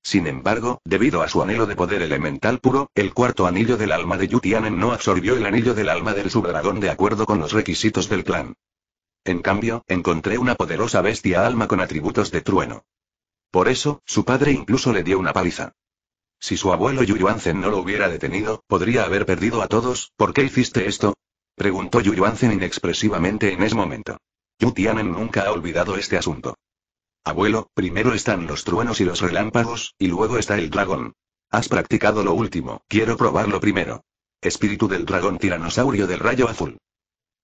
Sin embargo, debido a su anhelo de poder elemental puro, el cuarto anillo del alma de Yu Tianen no absorbió el anillo del alma del subdragón de acuerdo con los requisitos del clan. En cambio, encontré una poderosa bestia alma con atributos de trueno. Por eso, su padre incluso le dio una paliza. Si su abuelo Yuanzen no lo hubiera detenido, podría haber perdido a todos. ¿Por qué hiciste esto?, preguntó Yuanzen inexpresivamente en ese momento. Yu Tianen nunca ha olvidado este asunto. Abuelo, primero están los truenos y los relámpagos, y luego está el dragón. Has practicado lo último, quiero probarlo primero. Espíritu del dragón tiranosaurio del rayo azul.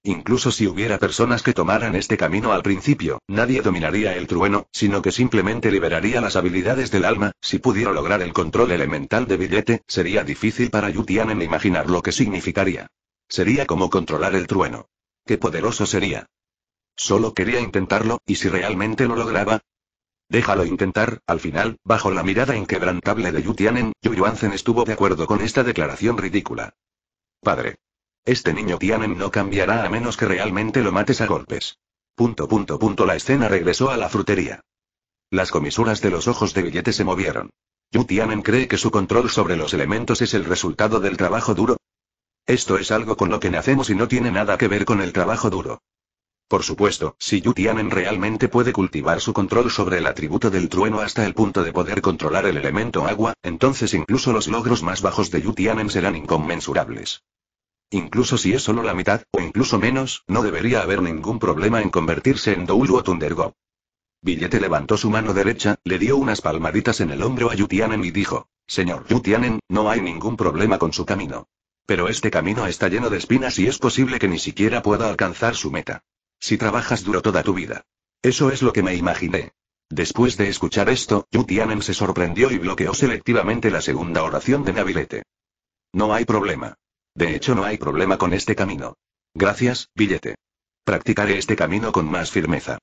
Incluso si hubiera personas que tomaran este camino al principio, nadie dominaría el trueno, sino que simplemente liberaría las habilidades del alma. Si pudiera lograr el control elemental de Billete, sería difícil para Yu Tianen imaginar lo que significaría. Sería como controlar el trueno. ¡Qué poderoso sería! Solo quería intentarlo, ¿y si realmente lo lograba? Déjalo intentar. Al final, bajo la mirada inquebrantable de Yu Tianen, Yu Yuanzen estuvo de acuerdo con esta declaración ridícula. Padre. Este niño Tianen no cambiará a menos que realmente lo mates a golpes. La escena regresó a la frutería. Las comisuras de los ojos de Billete se movieron. ¿Yu Tianen cree que su control sobre los elementos es el resultado del trabajo duro? Esto es algo con lo que nacemos y no tiene nada que ver con el trabajo duro. Por supuesto, si Yu Tianen realmente puede cultivar su control sobre el atributo del trueno hasta el punto de poder controlar el elemento agua, entonces incluso los logros más bajos de Yu Tianen serán inconmensurables. Incluso si es solo la mitad, o incluso menos, no debería haber ningún problema en convertirse en Doulu o Thundergo. Billete levantó su mano derecha, le dio unas palmaditas en el hombro a Yu Tianen y dijo: Señor Yu Tianen, no hay ningún problema con su camino. Pero este camino está lleno de espinas y es posible que ni siquiera pueda alcanzar su meta. Si trabajas duro toda tu vida. Eso es lo que me imaginé. Después de escuchar esto, Yu Tianen se sorprendió y bloqueó selectivamente la segunda oración de Billete. No hay problema. De hecho, no hay problema con este camino. Gracias, Billete. Practicaré este camino con más firmeza.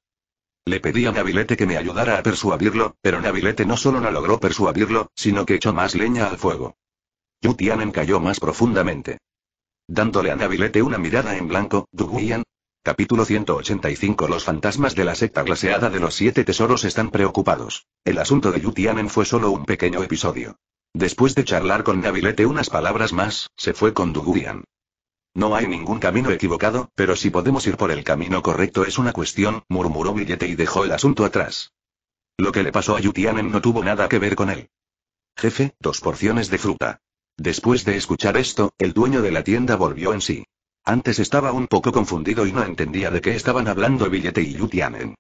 Le pedí a Billete que me ayudara a persuadirlo, pero Billete no solo no logró persuadirlo, sino que echó más leña al fuego. Yu Tianen cayó más profundamente. Dándole a Billete una mirada en blanco, Duguian. Capítulo 185. Los fantasmas de la secta glaseada de los 7 tesoros están preocupados. El asunto de Yu Tianen fue solo un pequeño episodio. Después de charlar con Billete unas palabras más, se fue con Duguian. No hay ningún camino equivocado, pero si podemos ir por el camino correcto es una cuestión, murmuró Billete y dejó el asunto atrás. Lo que le pasó a Yu Tianen no tuvo nada que ver con él. Jefe, 2 porciones de fruta. Después de escuchar esto, el dueño de la tienda volvió en sí. Antes estaba un poco confundido y no entendía de qué estaban hablando Billete y Yu Tianen.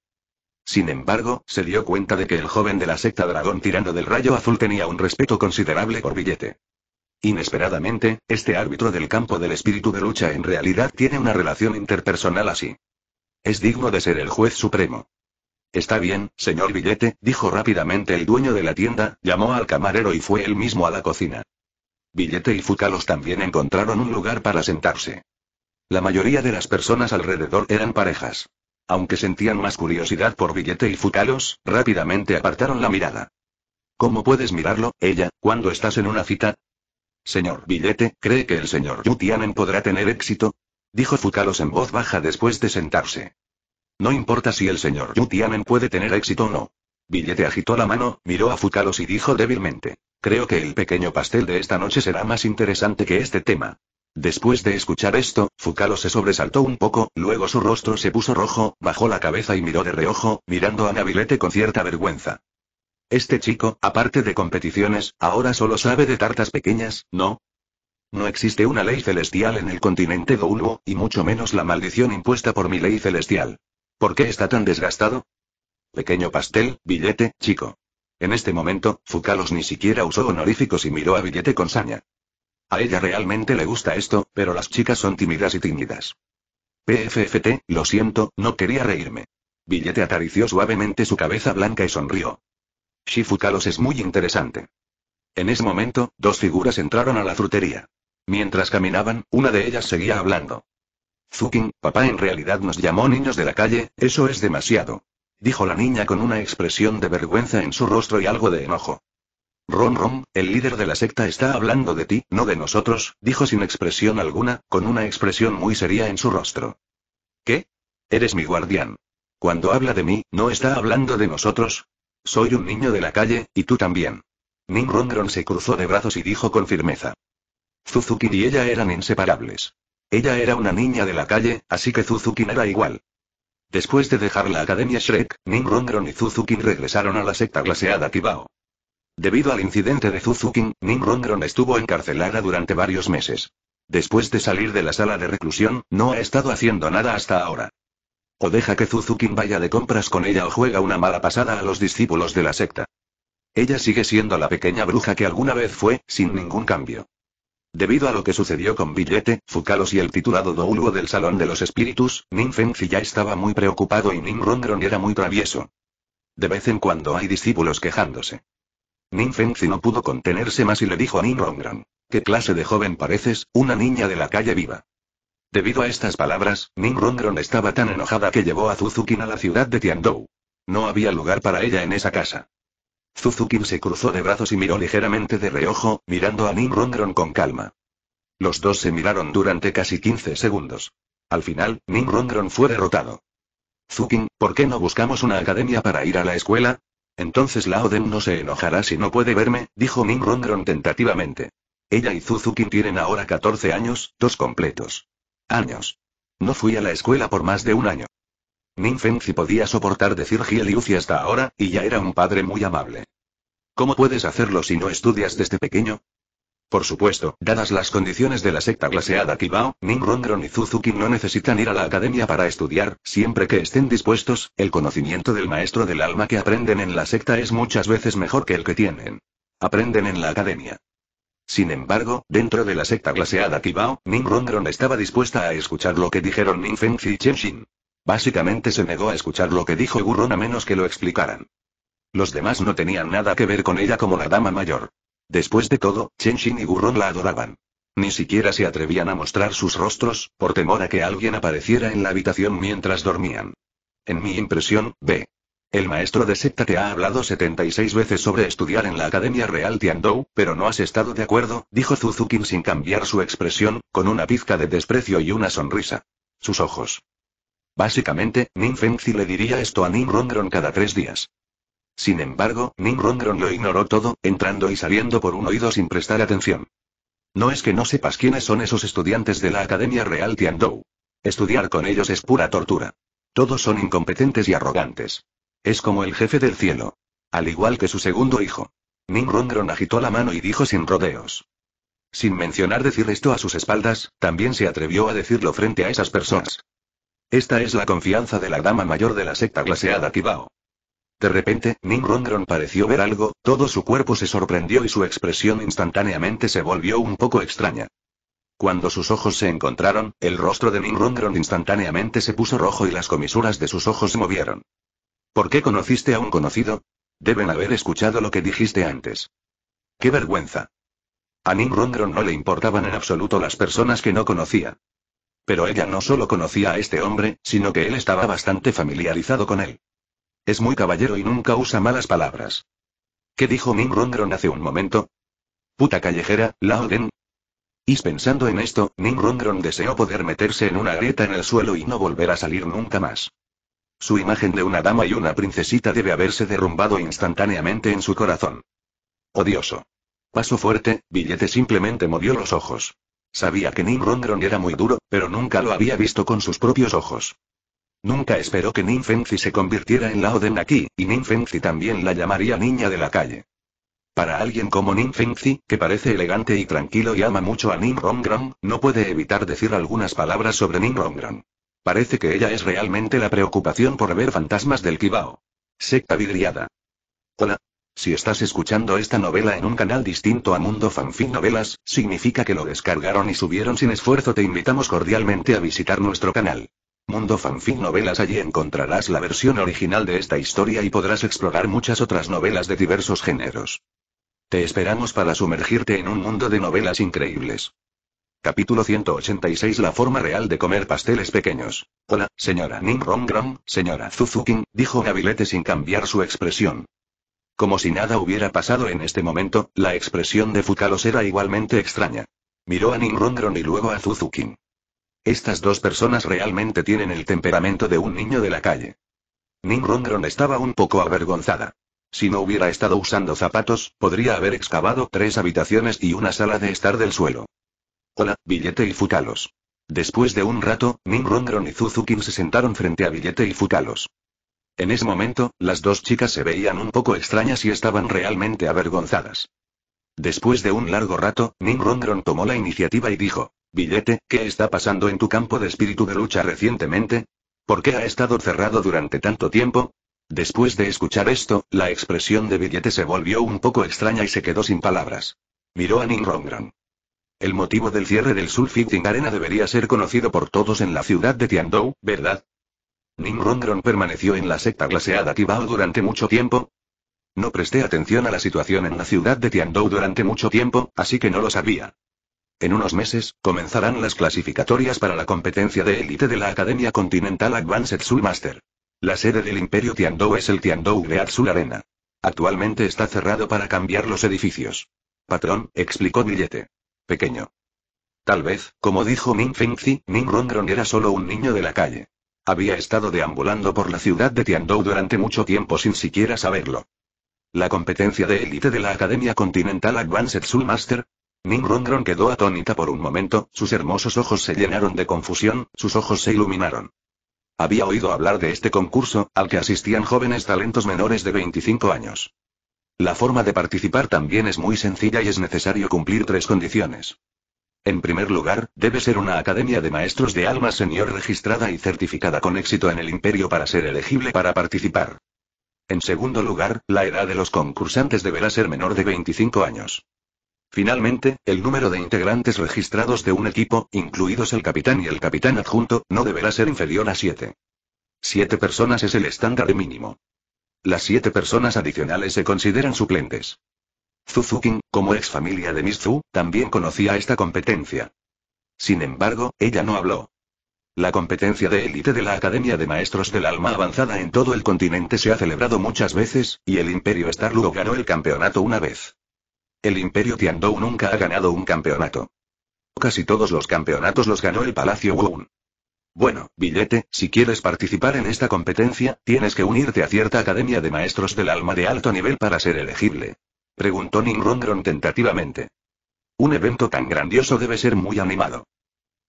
Sin embargo, se dio cuenta de que el joven de la secta dragón tirano del rayo azul tenía un respeto considerable por Billete. Inesperadamente, este árbitro del campo del espíritu de lucha en realidad tiene una relación interpersonal así. Es digno de ser el juez supremo. Está bien, señor Billete, dijo rápidamente el dueño de la tienda, llamó al camarero y fue él mismo a la cocina. Billete y Fucalos también encontraron un lugar para sentarse. La mayoría de las personas alrededor eran parejas. Aunque sentían más curiosidad por Billete y Fucalos, rápidamente apartaron la mirada. ¿Cómo puedes mirarlo, ella, cuando estás en una cita? Señor Billete, ¿cree que el señor Yu Tianen podrá tener éxito?, dijo Fucalos en voz baja después de sentarse. No importa si el señor Yu Tianen puede tener éxito o no. Billete agitó la mano, miró a Fucalos y dijo débilmente: Creo que el pequeño pastel de esta noche será más interesante que este tema. Después de escuchar esto, Fucalos se sobresaltó un poco, luego su rostro se puso rojo, bajó la cabeza y miró de reojo, mirando a Billete con cierta vergüenza. Este chico, aparte de competiciones, ahora solo sabe de tartas pequeñas, ¿no? No existe una ley celestial en el continente Doulbo, y mucho menos la maldición impuesta por mi ley celestial. ¿Por qué está tan desgastado? Pequeño pastel, billete, chico. En este momento, Fukalos ni siquiera usó honoríficos y miró a Billete con saña. A ella realmente le gusta esto, pero las chicas son tímidas y tímidas. PFFT, lo siento, no quería reírme. Billete acarició suavemente su cabeza blanca y sonrió. Shifukalos es muy interesante. En ese momento, dos figuras entraron a la frutería. Mientras caminaban, una de ellas seguía hablando. Zukin, papá en realidad nos llamó niños de la calle, eso es demasiado. Dijo la niña con una expresión de vergüenza en su rostro y algo de enojo. Ron Ron, el líder de la secta está hablando de ti, no de nosotros, dijo sin expresión alguna, con una expresión muy seria en su rostro. ¿Qué? Eres mi guardián. Cuando habla de mí, ¿no está hablando de nosotros? Soy un niño de la calle, y tú también. Nin Rongron se cruzó de brazos y dijo con firmeza. Suzuki y ella eran inseparables. Ella era una niña de la calle, así que Suzuki era igual. Después de dejar la Academia Shrek, Nin Rongron y Suzuki regresaron a la secta glaseada Kibao. Debido al incidente de Suzuki, Nin Rongron estuvo encarcelada durante varios meses. Después de salir de la sala de reclusión, no ha estado haciendo nada hasta ahora. O deja que Suzuki vaya de compras con ella o juega una mala pasada a los discípulos de la secta. Ella sigue siendo la pequeña bruja que alguna vez fue, sin ningún cambio. Debido a lo que sucedió con Billete, Fukalos y el titulado Doulbo del Salón de los Espíritus, Nin Fengzi ya estaba muy preocupado y Nin Rongron era muy travieso. De vez en cuando hay discípulos quejándose. Nin Fengzi no pudo contenerse más y le dijo a Nin Rongron: ¿qué clase de joven pareces, una niña de la calle viva? Debido a estas palabras, Nin Rongron estaba tan enojada que llevó a Suzuki a la ciudad de Tiandou. No había lugar para ella en esa casa. Suzuki se cruzó de brazos y miró ligeramente de reojo, mirando a Nin Rongron con calma. Los dos se miraron durante casi 15 segundos. Al final, Nin Rongron fue derrotado. Suzuki, ¿por qué no buscamos una academia para ir a la escuela? Entonces la Oden no se enojará si no puede verme, dijo Nin Rongron tentativamente. Ella y Suzuki tienen ahora 14 años, dos completos. Años. No fui a la escuela por más de un año. Nin Fengzi podía soportar decir Gieliuzi hasta ahora, y ya era un padre muy amable. ¿Cómo puedes hacerlo si no estudias desde pequeño? Por supuesto, dadas las condiciones de la secta glaseada Kibao, Nin Rongron y Suzuki no necesitan ir a la academia para estudiar, siempre que estén dispuestos, el conocimiento del maestro del alma que aprenden en la secta es muchas veces mejor que el que tienen. Aprenden en la academia. Sin embargo, dentro de la secta glaseada Kibao, Nin Rongron estaba dispuesta a escuchar lo que dijeron Nin Fengzi y Chenshin. Básicamente se negó a escuchar lo que dijo Gurron a menos que lo explicaran. Los demás no tenían nada que ver con ella como la dama mayor. Después de todo, Chenshin y Gurron la adoraban. Ni siquiera se atrevían a mostrar sus rostros, por temor a que alguien apareciera en la habitación mientras dormían. En mi impresión, B. El maestro de secta te ha hablado 76 veces sobre estudiar en la Academia Real Tiandou, pero no has estado de acuerdo, dijo Suzuki sin cambiar su expresión, con una pizca de desprecio y una sonrisa. Sus ojos. Básicamente, Nin Fengzi le diría esto a Nin Rongron cada 3 días. Sin embargo, Nin Rongron lo ignoró todo, entrando y saliendo por un oído sin prestar atención. No es que no sepas quiénes son esos estudiantes de la Academia Real Tiandou. Estudiar con ellos es pura tortura. Todos son incompetentes y arrogantes. Es como el jefe del cielo. Al igual que su segundo hijo. Nin Rongron agitó la mano y dijo sin rodeos. Sin mencionar decir esto a sus espaldas, también se atrevió a decirlo frente a esas personas. Esta es la confianza de la dama mayor de la secta glaseada Kibao. De repente, Nin Rongron pareció ver algo, todo su cuerpo se sorprendió y su expresión instantáneamente se volvió un poco extraña. Cuando sus ojos se encontraron, el rostro de Nin Rongron instantáneamente se puso rojo y las comisuras de sus ojos se movieron. ¿Por qué conociste a un conocido? Deben haber escuchado lo que dijiste antes. ¡Qué vergüenza! A Nin Rongron no le importaban en absoluto las personas que no conocía. Pero ella no solo conocía a este hombre, sino que él estaba bastante familiarizado con él. Es muy caballero y nunca usa malas palabras. ¿Qué dijo Nin Rongron hace un momento? Puta callejera, Laoden. Y pensando en esto, Nin Rongron deseó poder meterse en una grieta en el suelo y no volver a salir nunca más. Su imagen de una dama y una princesita debe haberse derrumbado instantáneamente en su corazón. Odioso. Paso fuerte, Billete simplemente movió los ojos. Sabía que Nin Rongron era muy duro, pero nunca lo había visto con sus propios ojos. Nunca esperó que Nin Fengzi se convirtiera en Lao de Naqi, y Nin Fengzi también la llamaría niña de la calle. Para alguien como Nin Fengzi, que parece elegante y tranquilo y ama mucho a Nin Rongran, no puede evitar decir algunas palabras sobre Nin Rongran. Parece que ella es realmente la preocupación por ver fantasmas del Kibao. Secta vidriada. Hola. Si estás escuchando esta novela en un canal distinto a Mundo Fanfic Novelas, significa que lo descargaron y subieron sin esfuerzo. Te invitamos cordialmente a visitar nuestro canal Mundo Fanfic Novelas. Allí encontrarás la versión original de esta historia y podrás explorar muchas otras novelas de diversos géneros. Te esperamos para sumergirte en un mundo de novelas increíbles. Capítulo 186. La forma real de comer pasteles pequeños. Hola, señora Nin Rongran, señora Suzuki, dijo Gavilete sin cambiar su expresión. Como si nada hubiera pasado en este momento, la expresión de Fukalos era igualmente extraña. Miró a Nin Rongran y luego a Suzuki. Estas dos personas realmente tienen el temperamento de un niño de la calle. Nin Rongran estaba un poco avergonzada. Si no hubiera estado usando zapatos, podría haber excavado 3 habitaciones y una sala de estar del suelo. Hola, Billete y Fukalos. Después de un rato, Nin Rongran y Suzuki se sentaron frente a Billete y Fukalos. En ese momento, las dos chicas se veían un poco extrañas y estaban realmente avergonzadas. Después de un largo rato, Nin Rongran tomó la iniciativa y dijo: Billete, ¿qué está pasando en tu campo de espíritu de lucha recientemente? ¿Por qué ha estado cerrado durante tanto tiempo? Después de escuchar esto, la expresión de Billete se volvió un poco extraña y se quedó sin palabras. Miró a Nin Rongran. El motivo del cierre del Sulfighting Arena debería ser conocido por todos en la ciudad de Tiandou, ¿verdad? ¿Nin Rongran permaneció en la secta glaseada Kibao durante mucho tiempo? No presté atención a la situación en la ciudad de Tiandou durante mucho tiempo, así que no lo sabía. En unos meses, comenzarán las clasificatorias para la competencia de élite de la Academia Continental Advanced Soul Master. La sede del Imperio Tiandou es el Tiandou Great Soul Arena. Actualmente está cerrado para cambiar los edificios. Patrón, explicó Billete. Pequeño. Tal vez, como dijo Nin Fengzi, Nin Rongran era solo un niño de la calle. Había estado deambulando por la ciudad de Tiandou durante mucho tiempo sin siquiera saberlo. La competencia de élite de la Academia Continental Advanced Soul Master. Nin Rongran quedó atónita por un momento, sus hermosos ojos se llenaron de confusión, sus ojos se iluminaron. Había oído hablar de este concurso, al que asistían jóvenes talentos menores de 25 años. La forma de participar también es muy sencilla y es necesario cumplir 3 condiciones. En primer lugar, debe ser una academia de maestros de alma senior registrada y certificada con éxito en el imperio para ser elegible para participar. En segundo lugar, la edad de los concursantes deberá ser menor de 25 años. Finalmente, el número de integrantes registrados de un equipo, incluidos el capitán y el capitán adjunto, no deberá ser inferior a 7. 7 personas es el estándar mínimo. Las 7 personas adicionales se consideran suplentes. Suzuki, como ex familia de Mizu, también conocía esta competencia. Sin embargo, ella no habló. La competencia de élite de la Academia de Maestros del Alma Avanzada en todo el continente se ha celebrado muchas veces, y el Imperio Starlugo ganó el campeonato una vez. El Imperio Tiandou nunca ha ganado un campeonato. Casi todos los campeonatos los ganó el Palacio Wun. Bueno, Billete, si quieres participar en esta competencia, tienes que unirte a cierta Academia de Maestros del Alma de alto nivel para ser elegible. Preguntó Nin Rongran tentativamente. Un evento tan grandioso debe ser muy animado.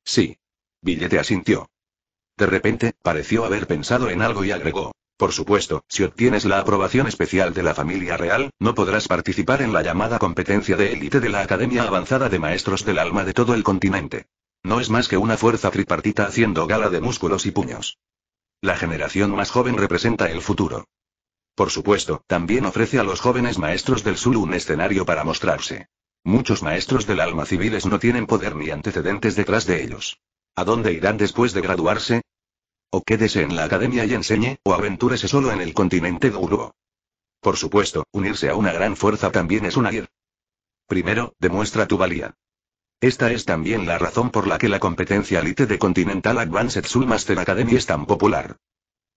Sí. Billete asintió. De repente, pareció haber pensado en algo y agregó. Por supuesto, si obtienes la aprobación especial de la familia real, no podrás participar en la llamada competencia de élite de la Academia Avanzada de Maestros del Alma de todo el continente. No es más que una fuerza tripartita haciendo gala de músculos y puños. La generación más joven representa el futuro. Por supuesto, también ofrece a los jóvenes maestros del Zulu un escenario para mostrarse. Muchos maestros del alma civiles no tienen poder ni antecedentes detrás de ellos. ¿A dónde irán después de graduarse? O quédese en la academia y enseñe, o aventúrese solo en el continente Guru. Por supuesto, unirse a una gran fuerza también es una guía. Primero, demuestra tu valía. Esta es también la razón por la que la competencia elite de Continental Advanced Soul Master Academy es tan popular.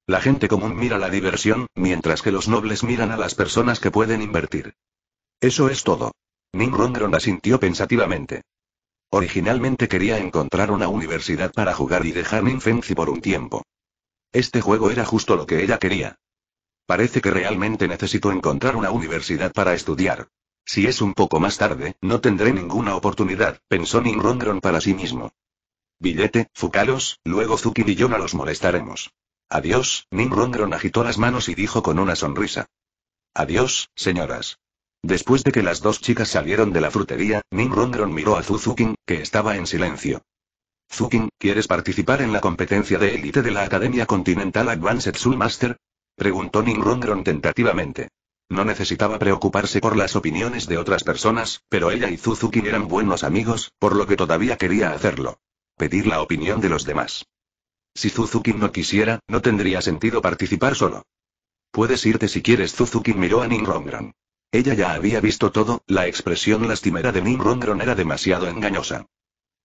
La gente común mira la diversión, mientras que los nobles miran a las personas que pueden invertir. Eso es todo. Nin Rongran asintió pensativamente. Originalmente quería encontrar una universidad para jugar y dejar Nin Fengzi por un tiempo. Este juego era justo lo que ella quería. Parece que realmente necesito encontrar una universidad para estudiar. Si es un poco más tarde, no tendré ninguna oportunidad, pensó Nin Rongran para sí mismo. Billete, Fukalos, luego Zuki y yo no los molestaremos. Adiós, Nim Rongron agitó las manos y dijo con una sonrisa. Adiós, señoras. Después de que las dos chicas salieron de la frutería, Nim Rongron miró a Zuzukin, que estaba en silencio. Zukin, ¿quieres participar en la competencia de élite de la Academia Continental Advanced Soul Master? Preguntó Nim Rongron tentativamente. No necesitaba preocuparse por las opiniones de otras personas, pero ella y Zuzukin eran buenos amigos, por lo que todavía quería hacerlo. Pedir la opinión de los demás. Si Zuzukin no quisiera, no tendría sentido participar solo. Puedes irte si quieres. Zuzukin miró a Nim Rongron. Ella ya había visto todo, la expresión lastimera de Nim Rongron era demasiado engañosa.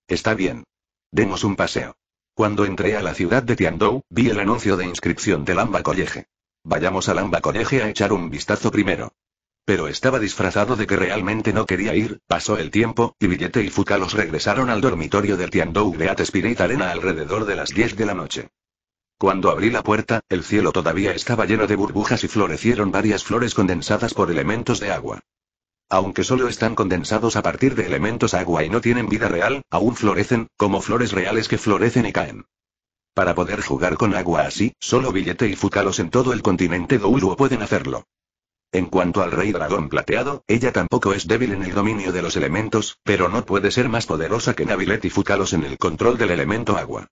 Está bien. Demos un paseo. Cuando entré a la ciudad de Tiandou, vi el anuncio de inscripción del Amba College. Vayamos al Amba College a echar un vistazo primero. Pero estaba disfrazado de que realmente no quería ir, pasó el tiempo, y Billete y Fuka los regresaron al dormitorio del Tiandou Great Spirit Arena alrededor de las 10 de la noche. Cuando abrí la puerta, el cielo todavía estaba lleno de burbujas y florecieron varias flores condensadas por elementos de agua. Aunque solo están condensados a partir de elementos agua y no tienen vida real, aún florecen, como flores reales que florecen y caen. Para poder jugar con agua así, solo Billete y Fukalos en todo el continente Douluo pueden hacerlo. En cuanto al Rey Dragón Plateado, ella tampoco es débil en el dominio de los elementos, pero no puede ser más poderosa que Billete y Fukalos en el control del elemento agua.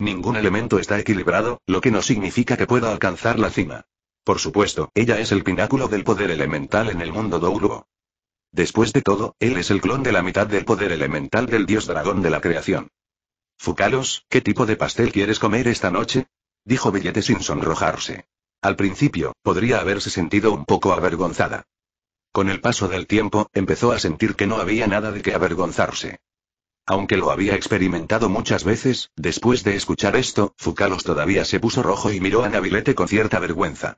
Ningún elemento está equilibrado, lo que no significa que pueda alcanzar la cima. Por supuesto, ella es el pináculo del poder elemental en el mundo Douluo. Después de todo, él es el clon de la mitad del poder elemental del dios dragón de la creación. Fukalos, ¿qué tipo de pastel quieres comer esta noche? Dijo Billete sin sonrojarse. Al principio, podría haberse sentido un poco avergonzada. Con el paso del tiempo, empezó a sentir que no había nada de qué avergonzarse. Aunque lo había experimentado muchas veces, después de escuchar esto, Fukalos todavía se puso rojo y miró a Billete con cierta vergüenza.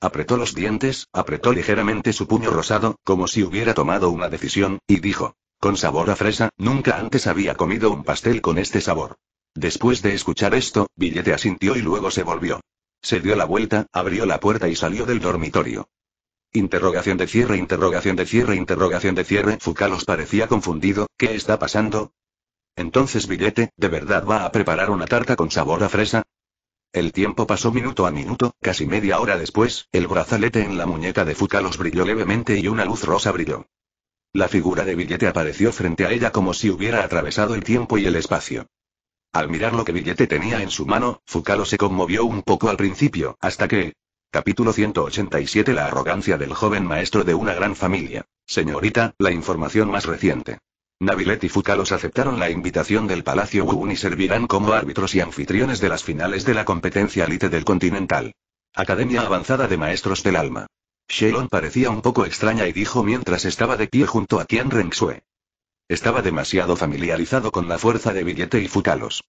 Apretó los dientes, apretó ligeramente su puño rosado, como si hubiera tomado una decisión, y dijo. Con sabor a fresa, nunca antes había comido un pastel con este sabor. Después de escuchar esto, Billete asintió y luego se volvió. Se dio la vuelta, abrió la puerta y salió del dormitorio. Interrogación de cierre. Fukalos parecía confundido, ¿qué está pasando? Entonces Billete, ¿de verdad va a preparar una tarta con sabor a fresa? El tiempo pasó minuto a minuto, casi media hora después, el brazalete en la muñeca de Fukalos brilló levemente y una luz rosa brilló. La figura de Billete apareció frente a ella como si hubiera atravesado el tiempo y el espacio. Al mirar lo que Billete tenía en su mano, Fukalos se conmovió un poco al principio, hasta que... Capítulo 187 La arrogancia del joven maestro de una gran familia. Señorita, la información más reciente. Billete y Fukalos aceptaron la invitación del Palacio Wuun y servirán como árbitros y anfitriones de las finales de la competencia élite del Continental. Academia Avanzada de Maestros del Alma. Shelon parecía un poco extraña y dijo mientras estaba de pie junto a Qian Rengxue. Estaba demasiado familiarizado con la fuerza de Billete y Fukalos.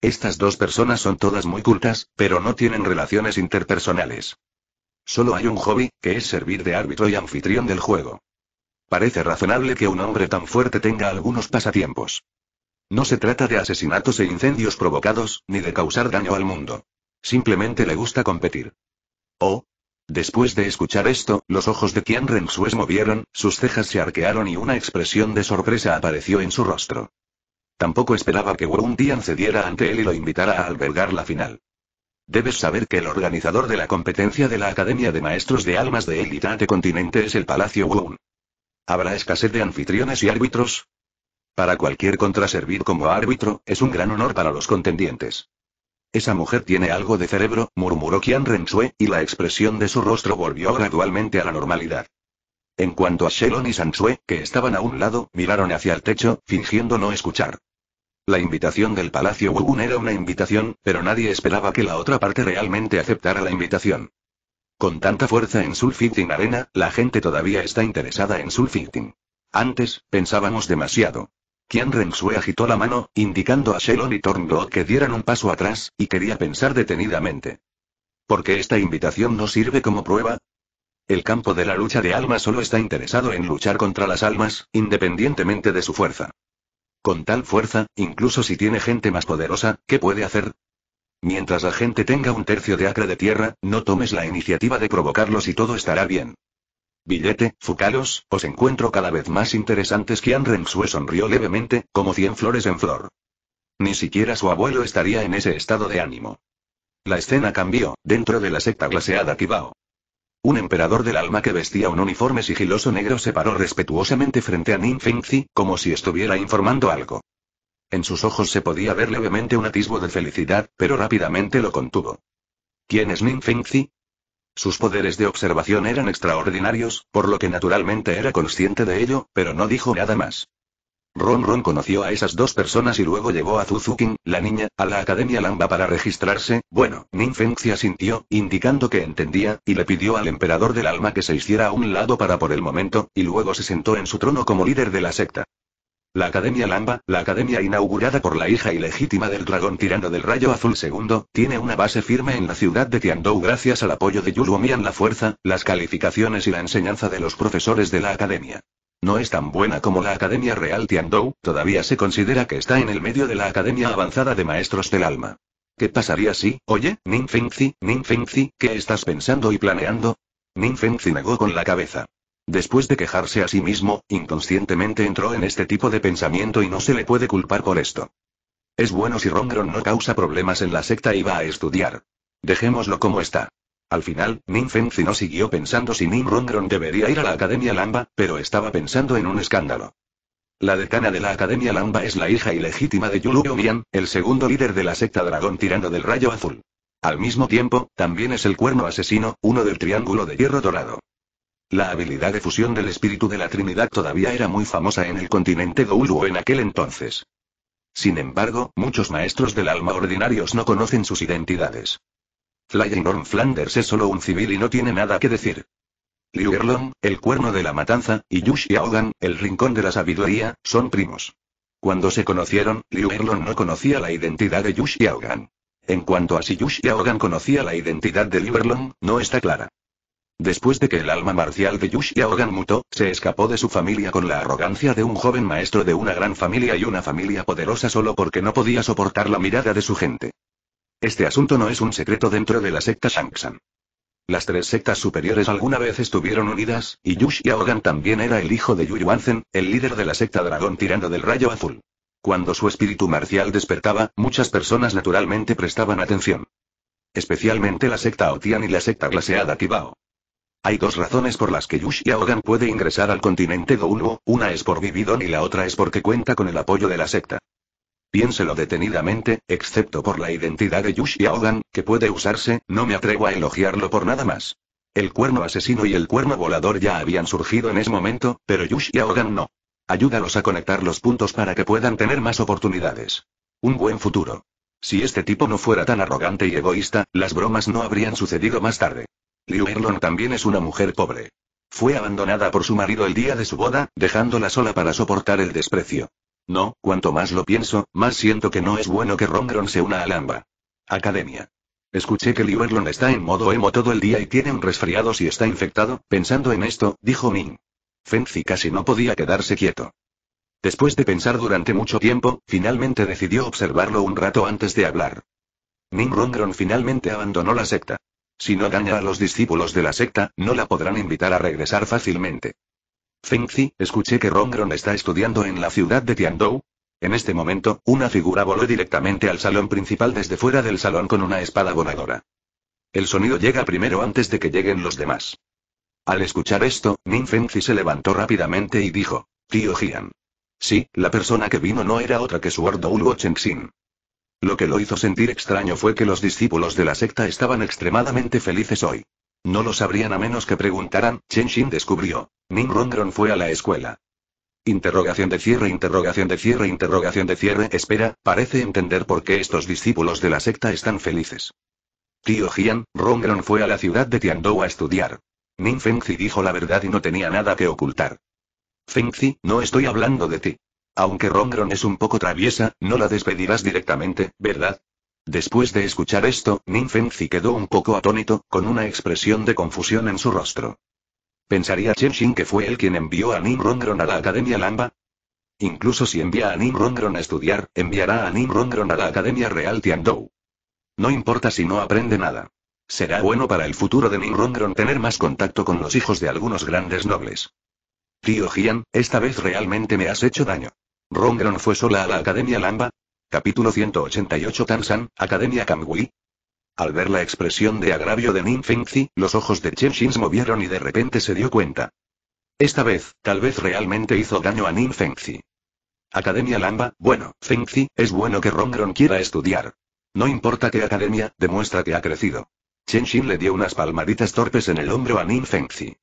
Estas dos personas son todas muy cultas, pero no tienen relaciones interpersonales. Solo hay un hobby, que es servir de árbitro y anfitrión del juego. Parece razonable que un hombre tan fuerte tenga algunos pasatiempos. No se trata de asesinatos e incendios provocados, ni de causar daño al mundo. Simplemente le gusta competir. Oh. Después de escuchar esto, los ojos de Qian Rengxue se movieron, sus cejas se arquearon y una expresión de sorpresa apareció en su rostro. Tampoco esperaba que Wuun Dian cediera ante él y lo invitara a albergar la final. Debes saber que el organizador de la competencia de la Academia de Maestros de Almas de Élite Continente es el Palacio Wuun. ¿Habrá escasez de anfitriones y árbitros? Para cualquier contraservir como árbitro, es un gran honor para los contendientes. Esa mujer tiene algo de cerebro, murmuró Qian Rengxue, y la expresión de su rostro volvió gradualmente a la normalidad. En cuanto a Shelon y Sansue, que estaban a un lado, miraron hacia el techo, fingiendo no escuchar. La invitación del Palacio Wuun era una invitación, pero nadie esperaba que la otra parte realmente aceptara la invitación. Con tanta fuerza en Soul Fighting Arena, la gente todavía está interesada en Soul Fighting. Antes, pensábamos demasiado. Qian Rengxue agitó la mano, indicando a Shelon y Thornblood que dieran un paso atrás, y quería pensar detenidamente. ¿Por qué esta invitación no sirve como prueba? El campo de la lucha de almas solo está interesado en luchar contra las almas, independientemente de su fuerza. Con tal fuerza, incluso si tiene gente más poderosa, ¿qué puede hacer? Mientras la gente tenga un tercio de acre de tierra, no tomes la iniciativa de provocarlos y todo estará bien. Billete, Fukalos, os encuentro cada vez más interesantes. Qian Rengxue sonrió levemente, como 100 flores en flor. Ni siquiera su abuelo estaría en ese estado de ánimo. La escena cambió, dentro de la secta glaseada Kibao. Un emperador del alma que vestía un uniforme sigiloso negro se paró respetuosamente frente a Nin Fengzi, como si estuviera informando algo. En sus ojos se podía ver levemente un atisbo de felicidad, pero rápidamente lo contuvo. ¿Quién es Nin Fengzi? Sus poderes de observación eran extraordinarios, por lo que naturalmente era consciente de ello, pero no dijo nada más. Ron Ron conoció a esas dos personas y luego llevó a Zuzukin, la niña, a la Academia Lamba para registrarse. Bueno, Nin Fengzi asintió, indicando que entendía, y le pidió al emperador del alma que se hiciera a un lado para por el momento, y luego se sentó en su trono como líder de la secta. La Academia Lamba, la academia inaugurada por la hija ilegítima del dragón tirano del rayo azul II, tiene una base firme en la ciudad de Tiandou gracias al apoyo de Yuluomian, la fuerza, las calificaciones y la enseñanza de los profesores de la academia. No es tan buena como la Academia Real Tiandou, todavía se considera que está en el medio de la Academia Avanzada de Maestros del Alma. ¿Qué pasaría si, oye, Nin Fengzi, ¿qué estás pensando y planeando? Nin Fengzi negó con la cabeza. Después de quejarse a sí mismo, inconscientemente entró en este tipo de pensamiento y no se le puede culpar por esto. Es bueno si Ron Ron no causa problemas en la secta y va a estudiar. Dejémoslo como está. Al final, Nin Fengzi no siguió pensando si Nin Rongron debería ir a la Academia Lamba, pero estaba pensando en un escándalo. La decana de la Academia Lamba es la hija ilegítima de Yuluomian, el segundo líder de la secta dragón tirano del rayo azul. Al mismo tiempo, también es el cuerno asesino, uno del triángulo de hierro dorado. La habilidad de fusión del espíritu de la Trinidad todavía era muy famosa en el continente Goulu en aquel entonces. Sin embargo, muchos maestros del alma ordinarios no conocen sus identidades. Flying Orm Flanders es solo un civil y no tiene nada que decir. Liu Erlong, el cuerno de la matanza, y Yu Xiaogan, el rincón de la sabiduría, son primos. Cuando se conocieron, Liu Erlong no conocía la identidad de Yu Xiaogan. En cuanto a si Yu Xiaogan conocía la identidad de Liu Erlong, no está clara. Después de que el alma marcial de Yu Xiaogan mutó, se escapó de su familia con la arrogancia de un joven maestro de una gran familia y una familia poderosa solo porque no podía soportar la mirada de su gente. Este asunto no es un secreto dentro de la secta Shangshan. Las tres sectas superiores alguna vez estuvieron unidas, y Yu Xiaogan también era el hijo de Yu Yuanzhen, el líder de la secta dragón tirano del rayo azul. Cuando su espíritu marcial despertaba, muchas personas naturalmente prestaban atención. Especialmente la secta Otian y la secta glaseada Kibao. Hay dos razones por las que Yu Xiaogan puede ingresar al continente Goulbo, una es por Vividon y la otra es porque cuenta con el apoyo de la secta. Piénselo detenidamente, excepto por la identidad de Yu Xiaogan, que puede usarse, no me atrevo a elogiarlo por nada más. El cuerno asesino y el cuerno volador ya habían surgido en ese momento, pero Yu Xiaogan no. Ayúdalos a conectar los puntos para que puedan tener más oportunidades. Un buen futuro. Si este tipo no fuera tan arrogante y egoísta, las bromas no habrían sucedido más tarde. Liu Erlong también es una mujer pobre. Fue abandonada por su marido el día de su boda, dejándola sola para soportar el desprecio. No, cuanto más lo pienso, más siento que no es bueno que Rongron se una a Lamba. Academia. Escuché que Liu Erlong está en modo emo todo el día y tiene un resfriado si está infectado, pensando en esto, dijo Nin Fengzi casi no podía quedarse quieto. Después de pensar durante mucho tiempo, finalmente decidió observarlo un rato antes de hablar. Nin Rongron finalmente abandonó la secta. Si no daña a los discípulos de la secta, no la podrán invitar a regresar fácilmente. Fengzi, escuché que Rongron está estudiando en la ciudad de Tiandou. En este momento, una figura voló directamente al salón principal desde fuera del salón con una espada voladora. El sonido llega primero antes de que lleguen los demás. Al escuchar esto, Nin Fengzi se levantó rápidamente y dijo, tío Jian. Sí, la persona que vino no era otra que su Ordoulgo Chengxin. Lo que lo hizo sentir extraño fue que los discípulos de la secta estaban extremadamente felices hoy. No lo sabrían a menos que preguntaran, Chengxin descubrió. Nin Rongron fue a la escuela. Interrogación de cierre. Espera, parece entender por qué estos discípulos de la secta están felices. Tío Jian, Rongron fue a la ciudad de Tiandou a estudiar. Nin Fengzi dijo la verdad y no tenía nada que ocultar. Fengzi, no estoy hablando de ti. Aunque Rongron es un poco traviesa, no la despedirás directamente, ¿verdad? Después de escuchar esto, Nin Fengzi quedó un poco atónito, con una expresión de confusión en su rostro. ¿Pensaría Chengxin que fue él quien envió a Nin Rongron a la Academia Lamba? Incluso si envía a Nin Rongron a estudiar, enviará a Nin Rongron a la Academia Real Tiandou. No importa si no aprende nada. Será bueno para el futuro de Nin Rongron tener más contacto con los hijos de algunos grandes nobles. Tío Jian, esta vez realmente me has hecho daño. ¿Rongron fue sola a la Academia Lamba? Capítulo 188 Tansan, Academia Kamui. Al ver la expresión de agravio de Ning Fengzi, los ojos de Chen Xin se movieron y de repente se dio cuenta. Esta vez, tal vez realmente hizo daño a Ning Fengzi. Academia Lamba, bueno, Fengzi, es bueno que Rongron quiera estudiar. No importa qué academia, demuestra que ha crecido. Chen Xin le dio unas palmaditas torpes en el hombro a Ning Fengzi.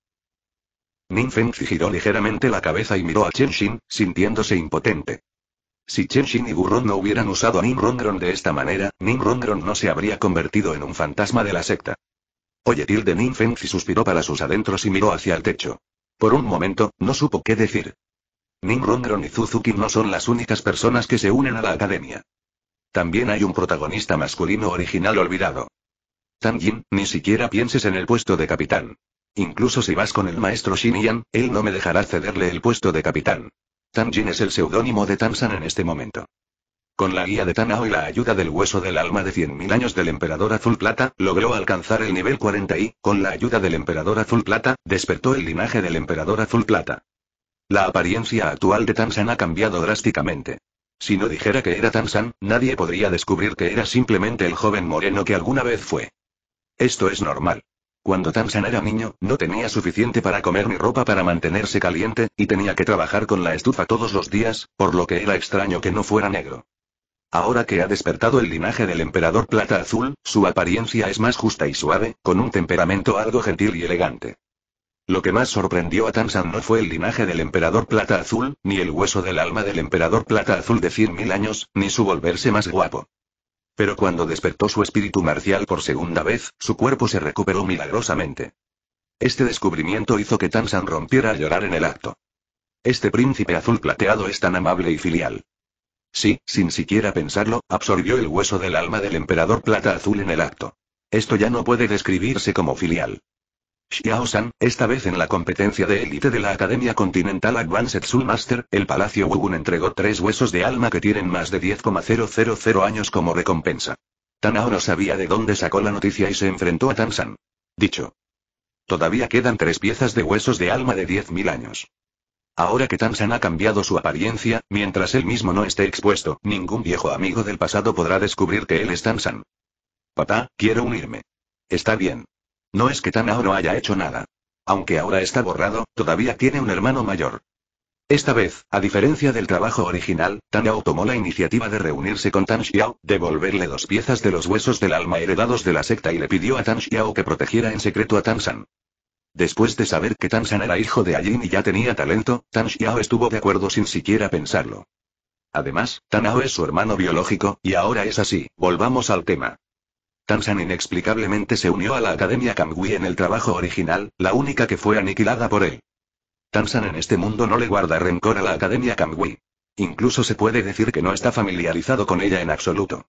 Ning Fengzi giró ligeramente la cabeza y miró a Chen Xin, sintiéndose impotente. Si Chen Xin y Gurron no hubieran usado a Ning Rongron de esta manera, Ning Rongron no se habría convertido en un fantasma de la secta. Oye, tilde. Ning Fengzi suspiró para sus adentros y miró hacia el techo. Por un momento, no supo qué decir. Ning Rongron y Suzuki no son las únicas personas que se unen a la academia. También hay un protagonista masculino original olvidado. Tan Yin, ni siquiera pienses en el puesto de capitán. Incluso si vas con el maestro Xinyan, él no me dejará cederle el puesto de capitán. Tan Jin es el seudónimo de Tan San en este momento. Con la guía de Tan Ao y la ayuda del hueso del alma de 100.000 años del emperador azul plata, logró alcanzar el nivel 40 y, con la ayuda del emperador azul plata, despertó el linaje del emperador azul plata. La apariencia actual de Tan San ha cambiado drásticamente. Si no dijera que era Tan San, nadie podría descubrir que era simplemente el joven moreno que alguna vez fue. Esto es normal. Cuando Tan San era niño, no tenía suficiente para comer ni ropa para mantenerse caliente, y tenía que trabajar con la estufa todos los días, por lo que era extraño que no fuera negro. Ahora que ha despertado el linaje del emperador plata azul, su apariencia es más justa y suave, con un temperamento algo gentil y elegante. Lo que más sorprendió a Tan San no fue el linaje del emperador plata azul, ni el hueso del alma del emperador plata azul de 100.000 años, ni su volverse más guapo. Pero cuando despertó su espíritu marcial por segunda vez, su cuerpo se recuperó milagrosamente. Este descubrimiento hizo que Tan San rompiera a llorar en el acto. Este príncipe azul plateado es tan amable y filial. Sí, sin siquiera pensarlo, absorbió el hueso del alma del emperador plata azul en el acto. Esto ya no puede describirse como filial. Xiao San, esta vez en la competencia de élite de la Academia Continental Advanced Soul Master, el Palacio Wugun entregó 3 huesos de alma que tienen más de 10,000 años como recompensa. Tan Ao no sabía de dónde sacó la noticia y se enfrentó a Tan San. Dicho. Todavía quedan 3 piezas de huesos de alma de 10.000 años. Ahora que Tan San ha cambiado su apariencia, mientras él mismo no esté expuesto, ningún viejo amigo del pasado podrá descubrir que él es Tan San. Papá, quiero unirme. Está bien. No es que Tan Ao no haya hecho nada. Aunque ahora está borrado, todavía tiene un hermano mayor. Esta vez, a diferencia del trabajo original, Tan Ao tomó la iniciativa de reunirse con Tan Xiao, devolverle 2 piezas de los huesos del alma heredados de la secta y le pidió a Tan Xiao que protegiera en secreto a Tan San. Después de saber que Tan San era hijo de Allin y ya tenía talento, Tan Xiao estuvo de acuerdo sin siquiera pensarlo. Además, Tan Ao es su hermano biológico, y ahora es así. Volvamos al tema. Tan San inexplicablemente se unió a la Academia Kamui en el trabajo original, la única que fue aniquilada por él. Tan San en este mundo no le guarda rencor a la Academia Kamui. Incluso se puede decir que no está familiarizado con ella en absoluto.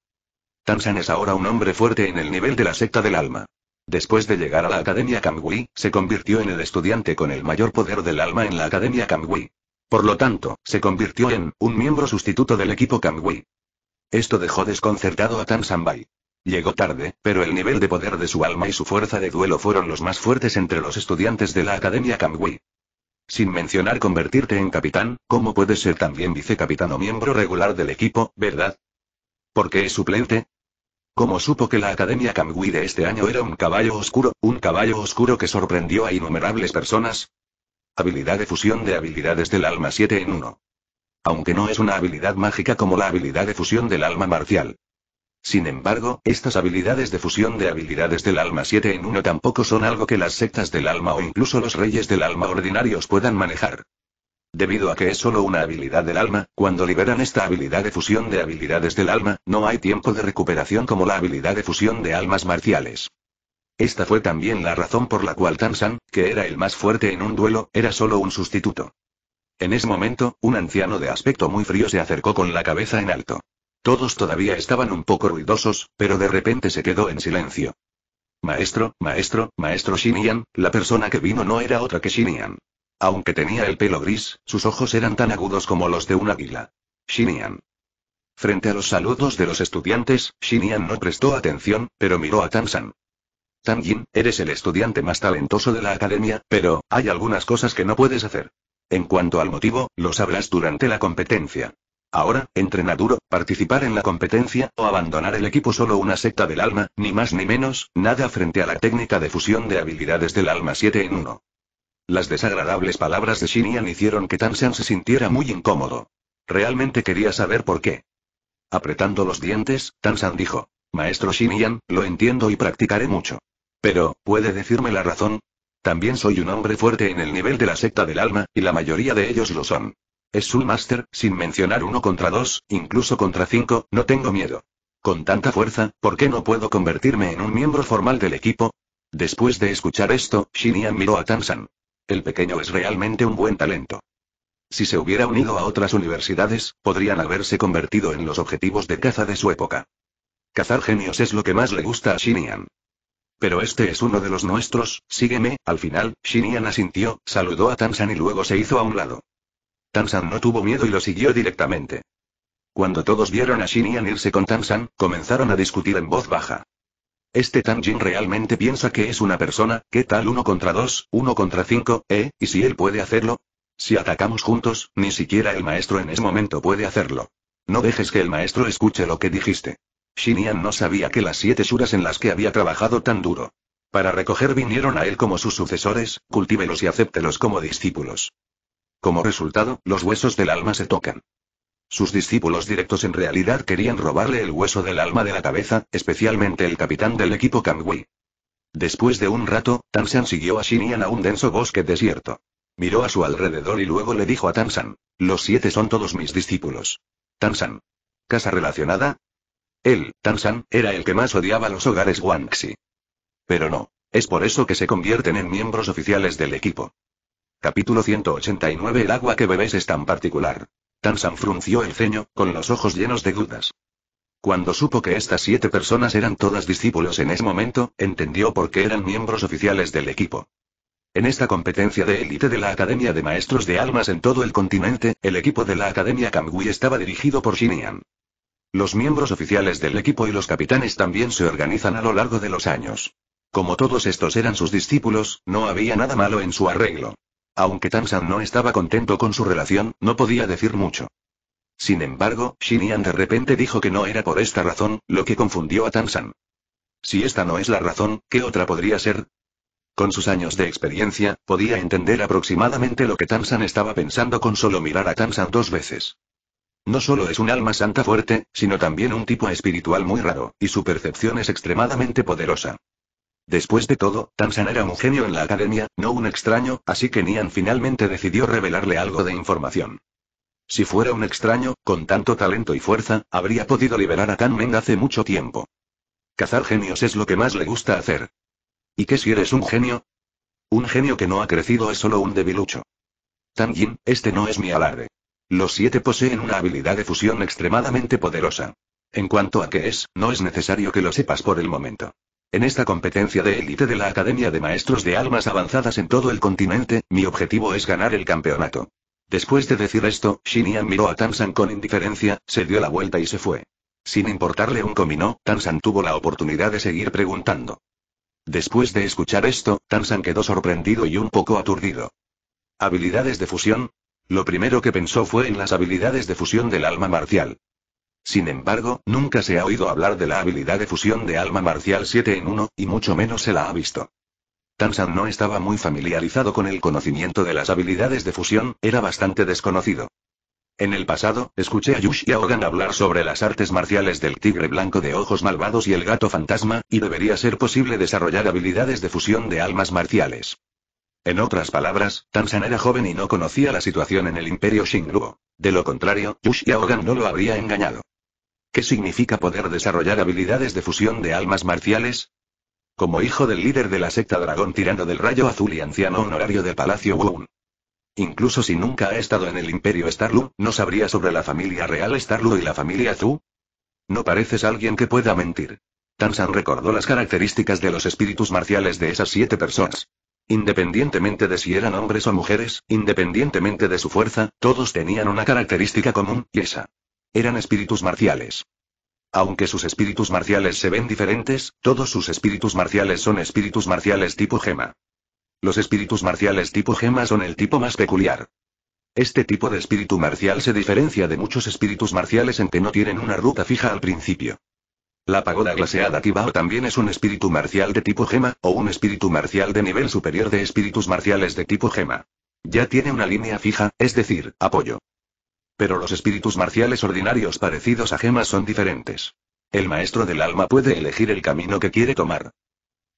Tan San es ahora un hombre fuerte en el nivel de la secta del alma. Después de llegar a la Academia Kamui, se convirtió en el estudiante con el mayor poder del alma en la Academia Kamui. Por lo tanto, se convirtió en un miembro sustituto del equipo Kamui. Esto dejó desconcertado a Tan San Bai. Llegó tarde, pero el nivel de poder de su alma y su fuerza de duelo fueron los más fuertes entre los estudiantes de la Academia Kamui. Sin mencionar convertirte en capitán, ¿cómo puedes ser también vicecapitán o miembro regular del equipo, verdad? ¿Por qué es suplente? ¿Cómo supo que la Academia Kamui de este año era un caballo oscuro que sorprendió a innumerables personas? Habilidad de fusión de habilidades del alma 7 en 1. Aunque no es una habilidad mágica como la habilidad de fusión del alma marcial. Sin embargo, estas habilidades de fusión de habilidades del alma 7 en 1 tampoco son algo que las sectas del alma o incluso los reyes del alma ordinarios puedan manejar. Debido a que es solo una habilidad del alma, cuando liberan esta habilidad de fusión de habilidades del alma, no hay tiempo de recuperación como la habilidad de fusión de almas marciales. Esta fue también la razón por la cual Tan San, que era el más fuerte en un duelo, era solo un sustituto. En ese momento, un anciano de aspecto muy frío se acercó con la cabeza en alto. Todos todavía estaban un poco ruidosos, pero de repente se quedó en silencio. Maestro Xinyan, la persona que vino no era otra que Xinyan. Aunque tenía el pelo gris, sus ojos eran tan agudos como los de un águila. Xinyan. Frente a los saludos de los estudiantes, Xinyan no prestó atención, pero miró a Tan San. Tan Yin, eres el estudiante más talentoso de la academia, pero hay algunas cosas que no puedes hacer. En cuanto al motivo, lo sabrás durante la competencia. Ahora, entrena duro, participar en la competencia, o abandonar el equipo solo una secta del alma, ni más ni menos, nada frente a la técnica de fusión de habilidades del alma 7 en 1. Las desagradables palabras de Xinyan hicieron que Tanshan se sintiera muy incómodo. Realmente quería saber por qué. Apretando los dientes, Tanshan dijo: Maestro Xinyan, lo entiendo y practicaré mucho. Pero, ¿puede decirme la razón? También soy un hombre fuerte en el nivel de la secta del alma, y la mayoría de ellos lo son. Es Soulmaster, sin mencionar 1 contra 2, incluso contra 5, no tengo miedo. Con tanta fuerza, ¿por qué no puedo convertirme en un miembro formal del equipo? Después de escuchar esto, Xinyan miró a Tanshan. El pequeño es realmente un buen talento. Si se hubiera unido a otras universidades, podrían haberse convertido en los objetivos de caza de su época. Cazar genios es lo que más le gusta a Xinyan. Pero este es uno de los nuestros, sígueme. Al final, Xinyan asintió, saludó a Tanshan y luego se hizo a un lado. Tanshan no tuvo miedo y lo siguió directamente. Cuando todos vieron a Xinyan irse con Tanshan, comenzaron a discutir en voz baja. Este Tanjin realmente piensa que es una persona, ¿qué tal 1 contra 2, 1 contra 5, ¿y si él puede hacerlo? Si atacamos juntos, ni siquiera el maestro en ese momento puede hacerlo. No dejes que el maestro escuche lo que dijiste. Xinyan no sabía que las 7 shuras en las que había trabajado tan duro para recoger vinieron a él como sus sucesores, cultívelos y acéptelos como discípulos. Como resultado, los huesos del alma se tocan. Sus discípulos directos en realidad querían robarle el hueso del alma de la cabeza, especialmente el capitán del equipo Kangui. Después de un rato, Tanshan siguió a Xinyan a un denso bosque desierto. Miró a su alrededor y luego le dijo a Tanshan: Los 7 son todos mis discípulos. Tanshan. ¿Casa relacionada? Él, Tanshan, era el que más odiaba los hogares Guangxi. Pero no. Es por eso que se convierten en miembros oficiales del equipo. Capítulo 189. El agua que bebes es tan particular. Tanshan frunció el ceño, con los ojos llenos de dudas. Cuando supo que estas 7 personas eran todas discípulos en ese momento, entendió por qué eran miembros oficiales del equipo. En esta competencia de élite de la Academia de Maestros de Almas en todo el continente, el equipo de la Academia Kangui estaba dirigido por Xinyan. Los miembros oficiales del equipo y los capitanes también se organizan a lo largo de los años. Como todos estos eran sus discípulos, no había nada malo en su arreglo. Aunque Tanshan no estaba contento con su relación, no podía decir mucho. Sin embargo, Xinyan de repente dijo que no era por esta razón, lo que confundió a Tanshan. Si esta no es la razón, ¿qué otra podría ser? Con sus años de experiencia, podía entender aproximadamente lo que Tanshan estaba pensando con solo mirar a Tanshan 2 veces. No solo es un alma santa fuerte, sino también un tipo espiritual muy raro, y su percepción es extremadamente poderosa. Después de todo, Tanshan era un genio en la academia, no un extraño, así que Nian finalmente decidió revelarle algo de información. Si fuera un extraño, con tanto talento y fuerza, habría podido liberar a Tan Meng hace mucho tiempo. Cazar genios es lo que más le gusta hacer. ¿Y qué si eres un genio? Un genio que no ha crecido es solo un debilucho. Tan Yin, este no es mi alarde. Los 7 poseen una habilidad de fusión extremadamente poderosa. En cuanto a qué es, no es necesario que lo sepas por el momento. En esta competencia de élite de la Academia de Maestros de Almas Avanzadas en todo el continente, mi objetivo es ganar el campeonato. Después de decir esto, Xinyan miró a Tanshan con indiferencia, se dio la vuelta y se fue. Sin importarle un comino, Tanshan tuvo la oportunidad de seguir preguntando. Después de escuchar esto, Tanshan quedó sorprendido y un poco aturdido. ¿Habilidades de fusión? Lo primero que pensó fue en las habilidades de fusión del alma marcial. Sin embargo, nunca se ha oído hablar de la habilidad de fusión de alma marcial 7 en 1, y mucho menos se la ha visto. Tanshan no estaba muy familiarizado con el conocimiento de las habilidades de fusión, era bastante desconocido. En el pasado, escuché a Yuxia Hogan hablar sobre las artes marciales del tigre blanco de ojos malvados y el gato fantasma, y debería ser posible desarrollar habilidades de fusión de almas marciales. En otras palabras, Tanshan era joven y no conocía la situación en el Imperio Xingluo. De lo contrario, Yuxia Hogan no lo habría engañado. ¿Qué significa poder desarrollar habilidades de fusión de almas marciales? Como hijo del líder de la secta Dragón Tirano del Rayo Azul y anciano honorario del Palacio Wun. Incluso si nunca ha estado en el Imperio Starlu, ¿no sabría sobre la familia real Starlu y la familia Zhu? No pareces alguien que pueda mentir. Tanshan recordó las características de los espíritus marciales de esas 7 personas. Independientemente de si eran hombres o mujeres, independientemente de su fuerza, todos tenían una característica común, y esa. Eran espíritus marciales. Aunque sus espíritus marciales se ven diferentes, todos sus espíritus marciales son espíritus marciales tipo gema. Los espíritus marciales tipo gema son el tipo más peculiar. Este tipo de espíritu marcial se diferencia de muchos espíritus marciales en que no tienen una ruta fija al principio. La pagoda glaseada Tibao también es un espíritu marcial de tipo gema, o un espíritu marcial de nivel superior de espíritus marciales de tipo gema. Ya tiene una línea fija, es decir, apoyo. Pero los espíritus marciales ordinarios parecidos a gemas son diferentes. El maestro del alma puede elegir el camino que quiere tomar.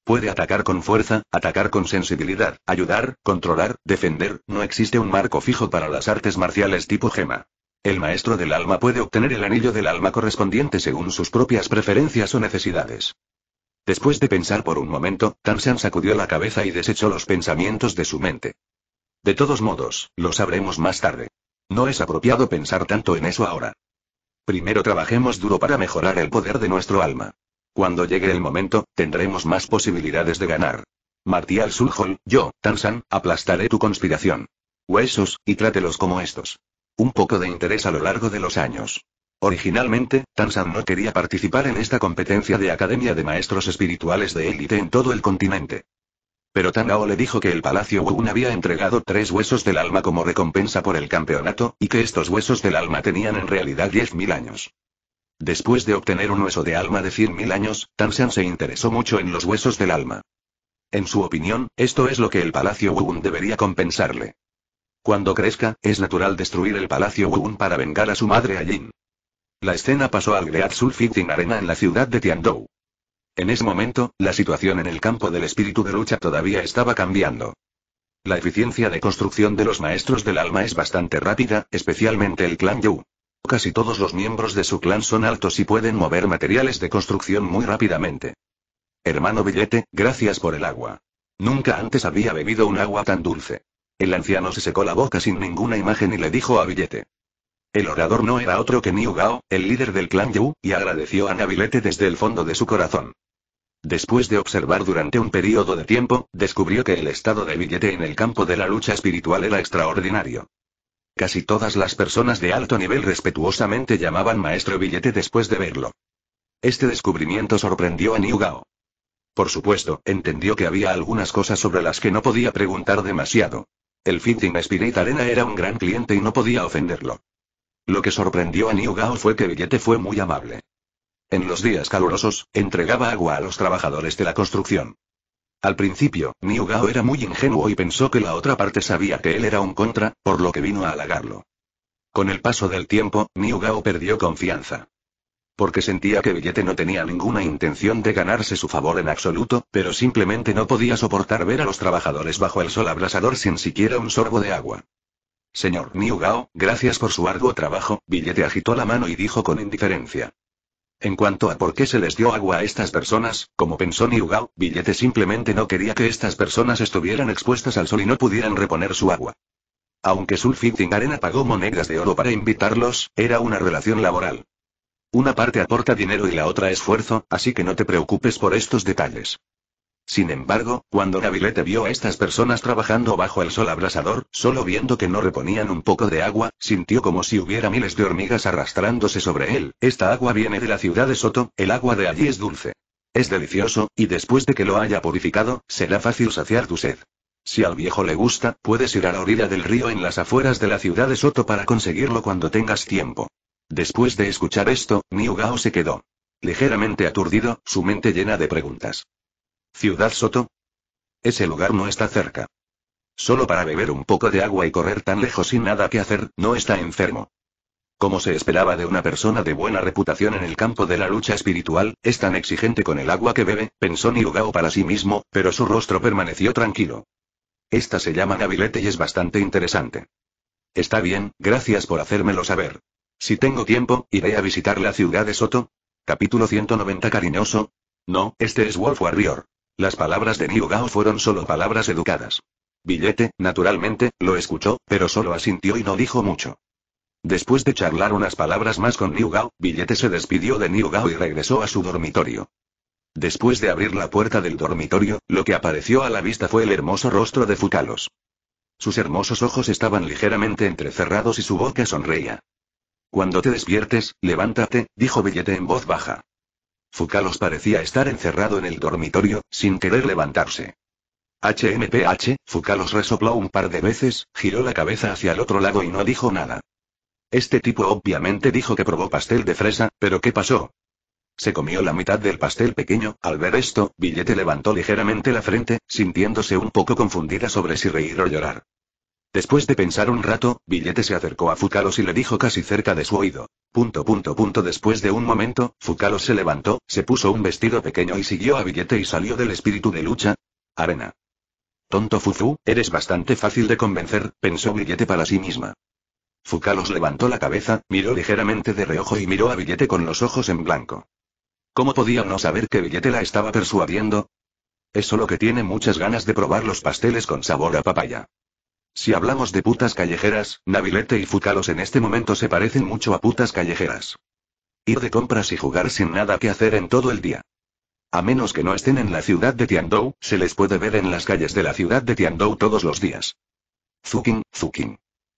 Puede atacar con fuerza, atacar con sensibilidad, ayudar, controlar, defender. No existe un marco fijo para las artes marciales tipo gema. El maestro del alma puede obtener el anillo del alma correspondiente según sus propias preferencias o necesidades. Después de pensar por un momento, Tanshan sacudió la cabeza y desechó los pensamientos de su mente. De todos modos, lo sabremos más tarde. No es apropiado pensar tanto en eso ahora. Primero trabajemos duro para mejorar el poder de nuestro alma. Cuando llegue el momento, tendremos más posibilidades de ganar. Martial Suljol, yo, Tanshan, aplastaré tu conspiración. Huesos, y trátelos como estos. Un poco de interés a lo largo de los años. Originalmente, Tanshan no quería participar en esta competencia de academia de maestros espirituales de élite en todo el continente. Pero Tan Gao le dijo que el Palacio Wun había entregado 3 huesos del alma como recompensa por el campeonato, y que estos huesos del alma tenían en realidad 10.000 años. Después de obtener un hueso de alma de 100.000 años, Tanshan se interesó mucho en los huesos del alma. En su opinión, esto es lo que el Palacio Wun debería compensarle. Cuando crezca, es natural destruir el Palacio Wun para vengar a su madre Allin. La escena pasó al Great Sulfighting Arena en la ciudad de Tiandou. En ese momento, la situación en el campo del espíritu de lucha todavía estaba cambiando. La eficiencia de construcción de los maestros del alma es bastante rápida, especialmente el clan Yu. Casi todos los miembros de su clan son altos y pueden mover materiales de construcción muy rápidamente. Hermano Billete, gracias por el agua. Nunca antes había bebido un agua tan dulce. El anciano se secó la boca sin ninguna imagen y le dijo a Billete. El orador no era otro que Niu Gao, el líder del clan Yu, y agradeció a Billete desde el fondo de su corazón. Después de observar durante un periodo de tiempo, descubrió que el estado de Billete en el campo de la lucha espiritual era extraordinario. Casi todas las personas de alto nivel respetuosamente llamaban maestro Billete después de verlo. Este descubrimiento sorprendió a Niu Gao. Por supuesto, entendió que había algunas cosas sobre las que no podía preguntar demasiado. El Fighting Spirit Arena era un gran cliente y no podía ofenderlo. Lo que sorprendió a Niu Gao fue que Billete fue muy amable. En los días calurosos, entregaba agua a los trabajadores de la construcción. Al principio, Niu Gao era muy ingenuo y pensó que la otra parte sabía que él era un contra, por lo que vino a halagarlo. Con el paso del tiempo, Niu Gao perdió confianza. Porque sentía que Billete no tenía ninguna intención de ganarse su favor en absoluto, pero simplemente no podía soportar ver a los trabajadores bajo el sol abrasador sin siquiera un sorbo de agua. Señor Niu Gao, gracias por su arduo trabajo, Billete agitó la mano y dijo con indiferencia. En cuanto a por qué se les dio agua a estas personas, como pensó Niu Gao, Billete simplemente no quería que estas personas estuvieran expuestas al sol y no pudieran reponer su agua. Aunque Sulfighting Arena pagó monedas de oro para invitarlos, era una relación laboral. Una parte aporta dinero y la otra esfuerzo, así que no te preocupes por estos detalles. Sin embargo, cuando Billete vio a estas personas trabajando bajo el sol abrasador, solo viendo que no reponían un poco de agua, sintió como si hubiera miles de hormigas arrastrándose sobre él. Esta agua viene de la ciudad de Soto, el agua de allí es dulce. Es delicioso, y después de que lo haya purificado, será fácil saciar tu sed. Si al viejo le gusta, puedes ir a la orilla del río en las afueras de la ciudad de Soto para conseguirlo cuando tengas tiempo. Después de escuchar esto, Niu Gao se quedó ligeramente aturdido, su mente llena de preguntas. ¿Ciudad Soto? Ese lugar no está cerca. Solo para beber un poco de agua y correr tan lejos sin nada que hacer, no está enfermo. Como se esperaba de una persona de buena reputación en el campo de la lucha espiritual, es tan exigente con el agua que bebe, pensó Niu Gao para sí mismo, pero su rostro permaneció tranquilo. Esta se llama Billete y es bastante interesante. Está bien, gracias por hacérmelo saber. Si tengo tiempo, iré a visitar la ciudad de Soto. Capítulo 190 Cariñoso. No, este es Wolf Warrior. Las palabras de Niu Gao fueron solo palabras educadas. Billete, naturalmente, lo escuchó, pero solo asintió y no dijo mucho. Después de charlar unas palabras más con Niu Gao, Billete se despidió de Niu Gao y regresó a su dormitorio. Después de abrir la puerta del dormitorio, lo que apareció a la vista fue el hermoso rostro de Fucalos. Sus hermosos ojos estaban ligeramente entrecerrados y su boca sonreía. Cuando te despiertes, levántate, dijo Billete en voz baja. Fucalos parecía estar encerrado en el dormitorio, sin querer levantarse. HMPH, Fuca los resopló un par de veces, giró la cabeza hacia el otro lado y no dijo nada. Este tipo obviamente dijo que probó pastel de fresa, pero ¿qué pasó? Se comió la mitad del pastel pequeño. Al ver esto, Billete levantó ligeramente la frente, sintiéndose un poco confundida sobre si reír o llorar. Después de pensar un rato, Billete se acercó a Fucalos y le dijo casi cerca de su oído. Después de un momento, Fucalos se levantó, se puso un vestido pequeño y siguió a Billete y salió del espíritu de lucha. Arena. Tonto Fufu, eres bastante fácil de convencer, pensó Billete para sí misma. Fucalos levantó la cabeza, miró ligeramente de reojo y miró a Billete con los ojos en blanco. ¿Cómo podía no saber que Billete la estaba persuadiendo? Es solo que tiene muchas ganas de probar los pasteles con sabor a papaya. Si hablamos de putas callejeras, Nabilete y Fucalos en este momento se parecen mucho a putas callejeras. Ir de compras y jugar sin nada que hacer en todo el día. A menos que no estén en la ciudad de Tiandou, se les puede ver en las calles de la ciudad de Tiandou todos los días. Zukin.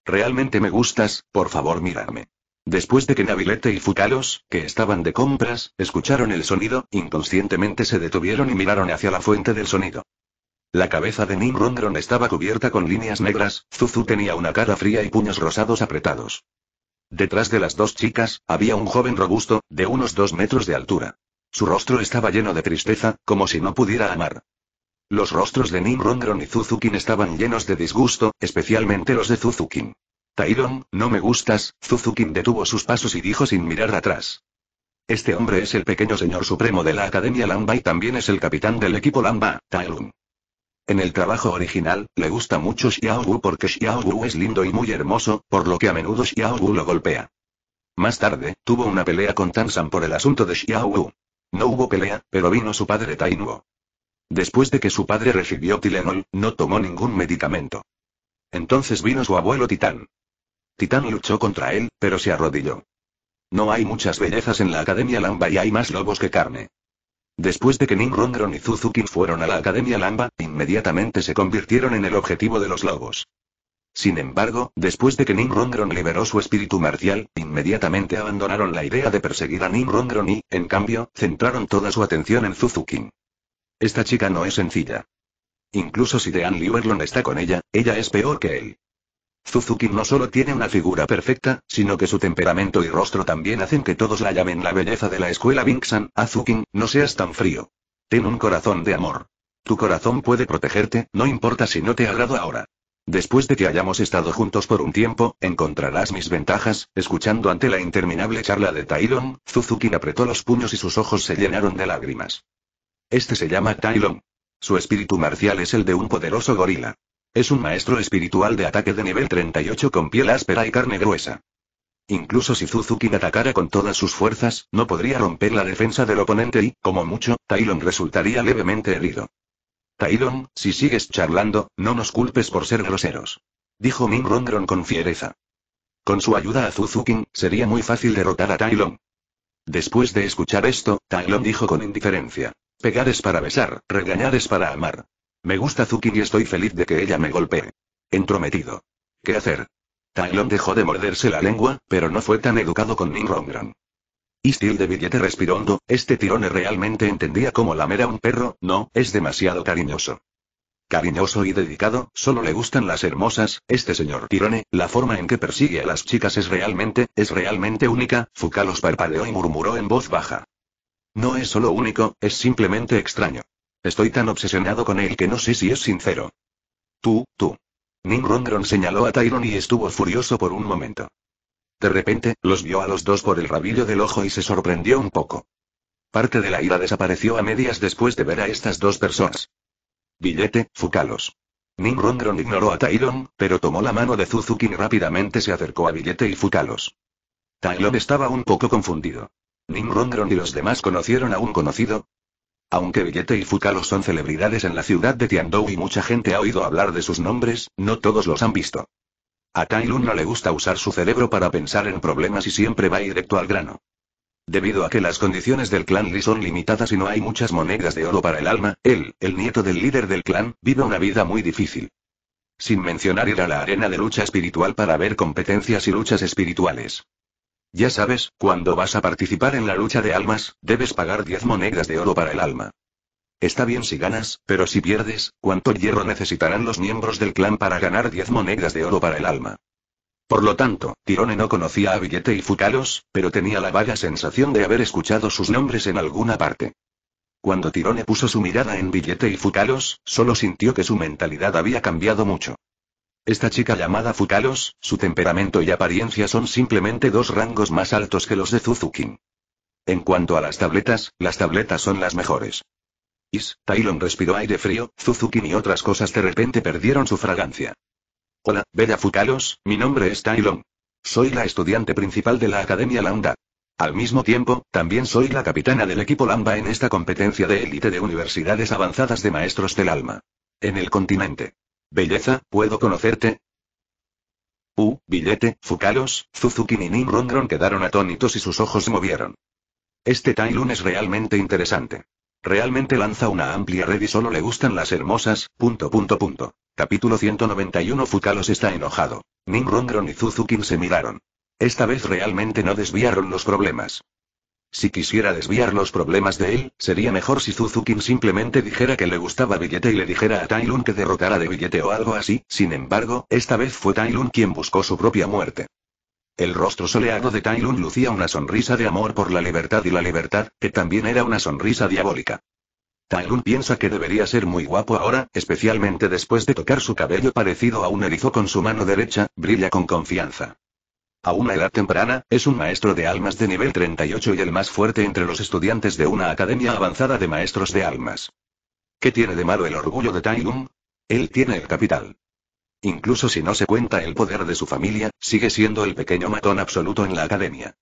Realmente me gustas, por favor mírame. Después de que Nabilete y Fucalos, que estaban de compras, escucharon el sonido, inconscientemente se detuvieron y miraron hacia la fuente del sonido. La cabeza de Nimrondron estaba cubierta con líneas negras, Zuzu tenía una cara fría y puños rosados apretados. Detrás de las dos chicas, había un joven robusto, de unos 2 metros de altura. Su rostro estaba lleno de tristeza, como si no pudiera amar. Los rostros de Nimrondron y Zuzukin estaban llenos de disgusto, especialmente los de Zuzukin. Tyron, no me gustas. Zuzukin detuvo sus pasos y dijo sin mirar atrás. Este hombre es el pequeño señor supremo de la Academia Lamba y también es el capitán del equipo Lamba, Tyron. En el trabajo original, le gusta mucho Xiao Wu porque Xiao Wu es lindo y muy hermoso, por lo que a menudo Xiao Wu lo golpea. Más tarde, tuvo una pelea con Tansan por el asunto de Xiao Wu. No hubo pelea, pero vino su padre Tainuo. Después de que su padre recibió Tylenol, no tomó ningún medicamento. Entonces vino su abuelo Titán. Titán luchó contra él, pero se arrodilló. No hay muchas bellezas en la Academia Lamba y hay más lobos que carne. Después de que Nimrondron y Zuzukin fueron a la Academia Lamba, inmediatamente se convirtieron en el objetivo de los lobos. Sin embargo, después de que Nimrondron liberó su espíritu marcial, inmediatamente abandonaron la idea de perseguir a Nimrondron y, en cambio, centraron toda su atención en Zuzukin. Esta chica no es sencilla. Incluso si Dean Liuerlon está con ella, ella es peor que él. Zuzukin no solo tiene una figura perfecta, sino que su temperamento y rostro también hacen que todos la llamen la belleza de la escuela Binxan. Azukin, no seas tan frío. Ten un corazón de amor. Tu corazón puede protegerte, no importa si no te agrado ahora. Después de que hayamos estado juntos por un tiempo, encontrarás mis ventajas. Escuchando ante la interminable charla de Tylon, Zuzukin apretó los puños y sus ojos se llenaron de lágrimas. Este se llama Tylon. Su espíritu marcial es el de un poderoso gorila. Es un maestro espiritual de ataque de nivel 38 con piel áspera y carne gruesa. Incluso si Zuzukin atacara con todas sus fuerzas, no podría romper la defensa del oponente y, como mucho, Tylon resultaría levemente herido. Tylon, si sigues charlando, no nos culpes por ser groseros. Dijo Nimrondron con fiereza. Con su ayuda a Zuzukin, sería muy fácil derrotar a Tylon. Después de escuchar esto, Tylon dijo con indiferencia. Pegar es para besar, regañar es para amar. Me gusta Zukin y estoy feliz de que ella me golpee. Entrometido. ¿Qué hacer? Tylon dejó de morderse la lengua, pero no fue tan educado con Nimrondron. Y Steel de Billete respiró hondo, este tirone realmente entendía cómo lamer a un perro, no, es demasiado cariñoso. Cariñoso y dedicado, solo le gustan las hermosas. Este señor tirone, la forma en que persigue a las chicas es realmente única. Fuca los parpadeó y murmuró en voz baja. No es solo único, es simplemente extraño. Estoy tan obsesionado con él que no sé si es sincero. Tú. Nimrondron señaló a Tyron y estuvo furioso por un momento. De repente, los vio a los dos por el rabillo del ojo y se sorprendió un poco. Parte de la ira desapareció a medias después de ver a estas dos personas. Billete, Fucalos. Nimrondron ignoró a Tyron, pero tomó la mano de Zuzukin y rápidamente se acercó a Billete y Fucalos. Tyron estaba un poco confundido. Nimrondron y los demás conocieron a un conocido. Aunque Billete y Fucalos son celebridades en la ciudad de Tiandou y mucha gente ha oído hablar de sus nombres, no todos los han visto. A Tylon no le gusta usar su cerebro para pensar en problemas y siempre va directo al grano. Debido a que las condiciones del clan Lee son limitadas y no hay muchas monedas de oro para el alma, él, el nieto del líder del clan, vive una vida muy difícil. Sin mencionar ir a la arena de lucha espiritual para ver competencias y luchas espirituales. Ya sabes, cuando vas a participar en la lucha de almas, debes pagar 10 monedas de oro para el alma. Está bien si ganas, pero si pierdes, ¿cuánto hierro necesitarán los miembros del clan para ganar 10 monedas de oro para el alma? Por lo tanto, Tirone no conocía a Billete y Fucalos, pero tenía la vaga sensación de haber escuchado sus nombres en alguna parte. Cuando Tirone puso su mirada en Billete y Fucalos, solo sintió que su mentalidad había cambiado mucho. Esta chica llamada Fucalos, su temperamento y apariencia son simplemente dos rangos más altos que los de Suzuki. En cuanto a las tabletas son las mejores. Tylon respiró aire frío, Suzuki y otras cosas de repente perdieron su fragancia. Hola, bella Fucalos, mi nombre es Tylon. Soy la estudiante principal de la Academia Lambda. Al mismo tiempo, también soy la capitana del equipo Lambda en esta competencia de élite de universidades avanzadas de maestros del alma. En el continente. Belleza, ¿puedo conocerte? Billete, Fucalos, Suzuki y Nimrongron quedaron atónitos y sus ojos se movieron. Este Tylon es realmente interesante. Realmente lanza una amplia red y solo le gustan las hermosas, .. Capítulo 191 Fucalos está enojado. Nimrongron y Suzuki se miraron. Esta vez realmente no desviaron los problemas. Si quisiera desviar los problemas de él, sería mejor si Suzuki simplemente dijera que le gustaba Billete y le dijera a Tylon que derrotara de Billete o algo así, sin embargo, esta vez fue Tylon quien buscó su propia muerte. El rostro soleado de Tylon lucía una sonrisa de amor por la libertad y la libertad, que también era una sonrisa diabólica. Tylon piensa que debería ser muy guapo ahora, especialmente después de tocar su cabello parecido a un erizo con su mano derecha, brilla con confianza. A una edad temprana, es un maestro de almas de nivel 38 y el más fuerte entre los estudiantes de una academia avanzada de maestros de almas. ¿Qué tiene de malo el orgullo de Tylon? Él tiene el capital. Incluso si no se cuenta el poder de su familia, sigue siendo el pequeño matón absoluto en la academia.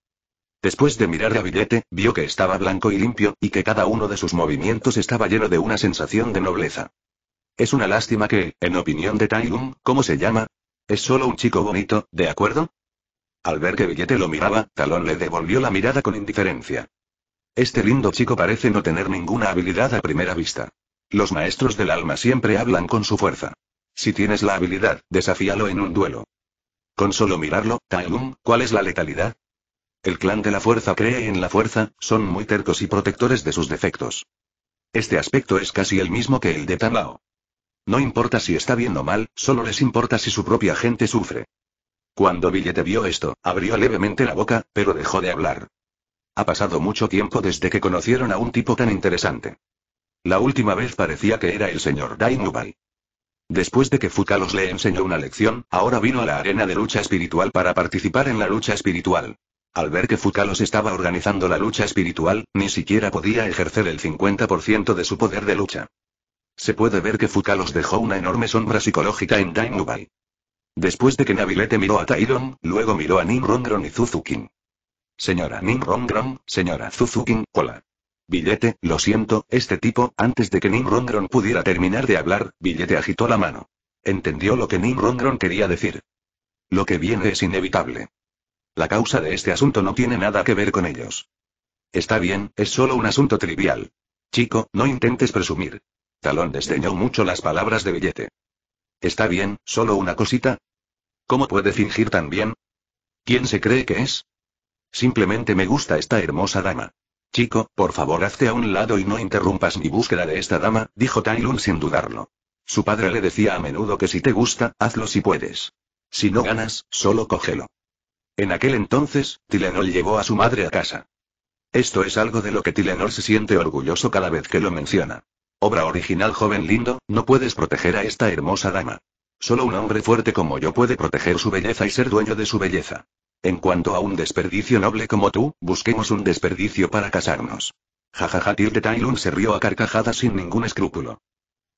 Después de mirar a Billete, vio que estaba blanco y limpio, y que cada uno de sus movimientos estaba lleno de una sensación de nobleza. Es una lástima que, en opinión de Tylon, ¿cómo se llama? Es solo un chico bonito, ¿de acuerdo? Al ver que Billete lo miraba, Tylon le devolvió la mirada con indiferencia. Este lindo chico parece no tener ninguna habilidad a primera vista. Los maestros del alma siempre hablan con su fuerza. Si tienes la habilidad, desafíalo en un duelo. Con solo mirarlo, Tylon, ¿cuál es la letalidad? El clan de la fuerza cree en la fuerza, son muy tercos y protectores de sus defectos. Este aspecto es casi el mismo que el de Talao. No importa si está bien o mal, solo les importa si su propia gente sufre. Cuando Billete vio esto, abrió levemente la boca, pero dejó de hablar. Ha pasado mucho tiempo desde que conocieron a un tipo tan interesante. La última vez parecía que era el señor Dainubai. Después de que Fucalos le enseñó una lección, ahora vino a la arena de lucha espiritual para participar en la lucha espiritual. Al ver que Fucalos estaba organizando la lucha espiritual, ni siquiera podía ejercer el 50% de su poder de lucha. Se puede ver que Fucalos dejó una enorme sombra psicológica en Dainubai. Después de que Billete miró a Tylon, luego miró a Nimrongron y Suzuki. Señora Nimrongron, señora Suzuki, hola. Billete, lo siento, este tipo, antes de que Nimrongron pudiera terminar de hablar, Billete agitó la mano. Entendió lo que Nimrongron quería decir. Lo que viene es inevitable. La causa de este asunto no tiene nada que ver con ellos. Está bien, es solo un asunto trivial. Chico, no intentes presumir. Tylon desdeñó mucho las palabras de Billete. Está bien, solo una cosita. ¿Cómo puede fingir tan bien? ¿Quién se cree que es? Simplemente me gusta esta hermosa dama. Chico, por favor hazte a un lado y no interrumpas mi búsqueda de esta dama, dijo Tylon sin dudarlo. Su padre le decía a menudo que si te gusta, hazlo si puedes. Si no ganas, solo cógelo. En aquel entonces, Tylenor llevó a su madre a casa. Esto es algo de lo que Tylenor se siente orgulloso cada vez que lo menciona. Obra original joven lindo, no puedes proteger a esta hermosa dama. Solo un hombre fuerte como yo puede proteger su belleza y ser dueño de su belleza. En cuanto a un desperdicio noble como tú, busquemos un desperdicio para casarnos. Jajaja, Tylon se rió a carcajadas sin ningún escrúpulo.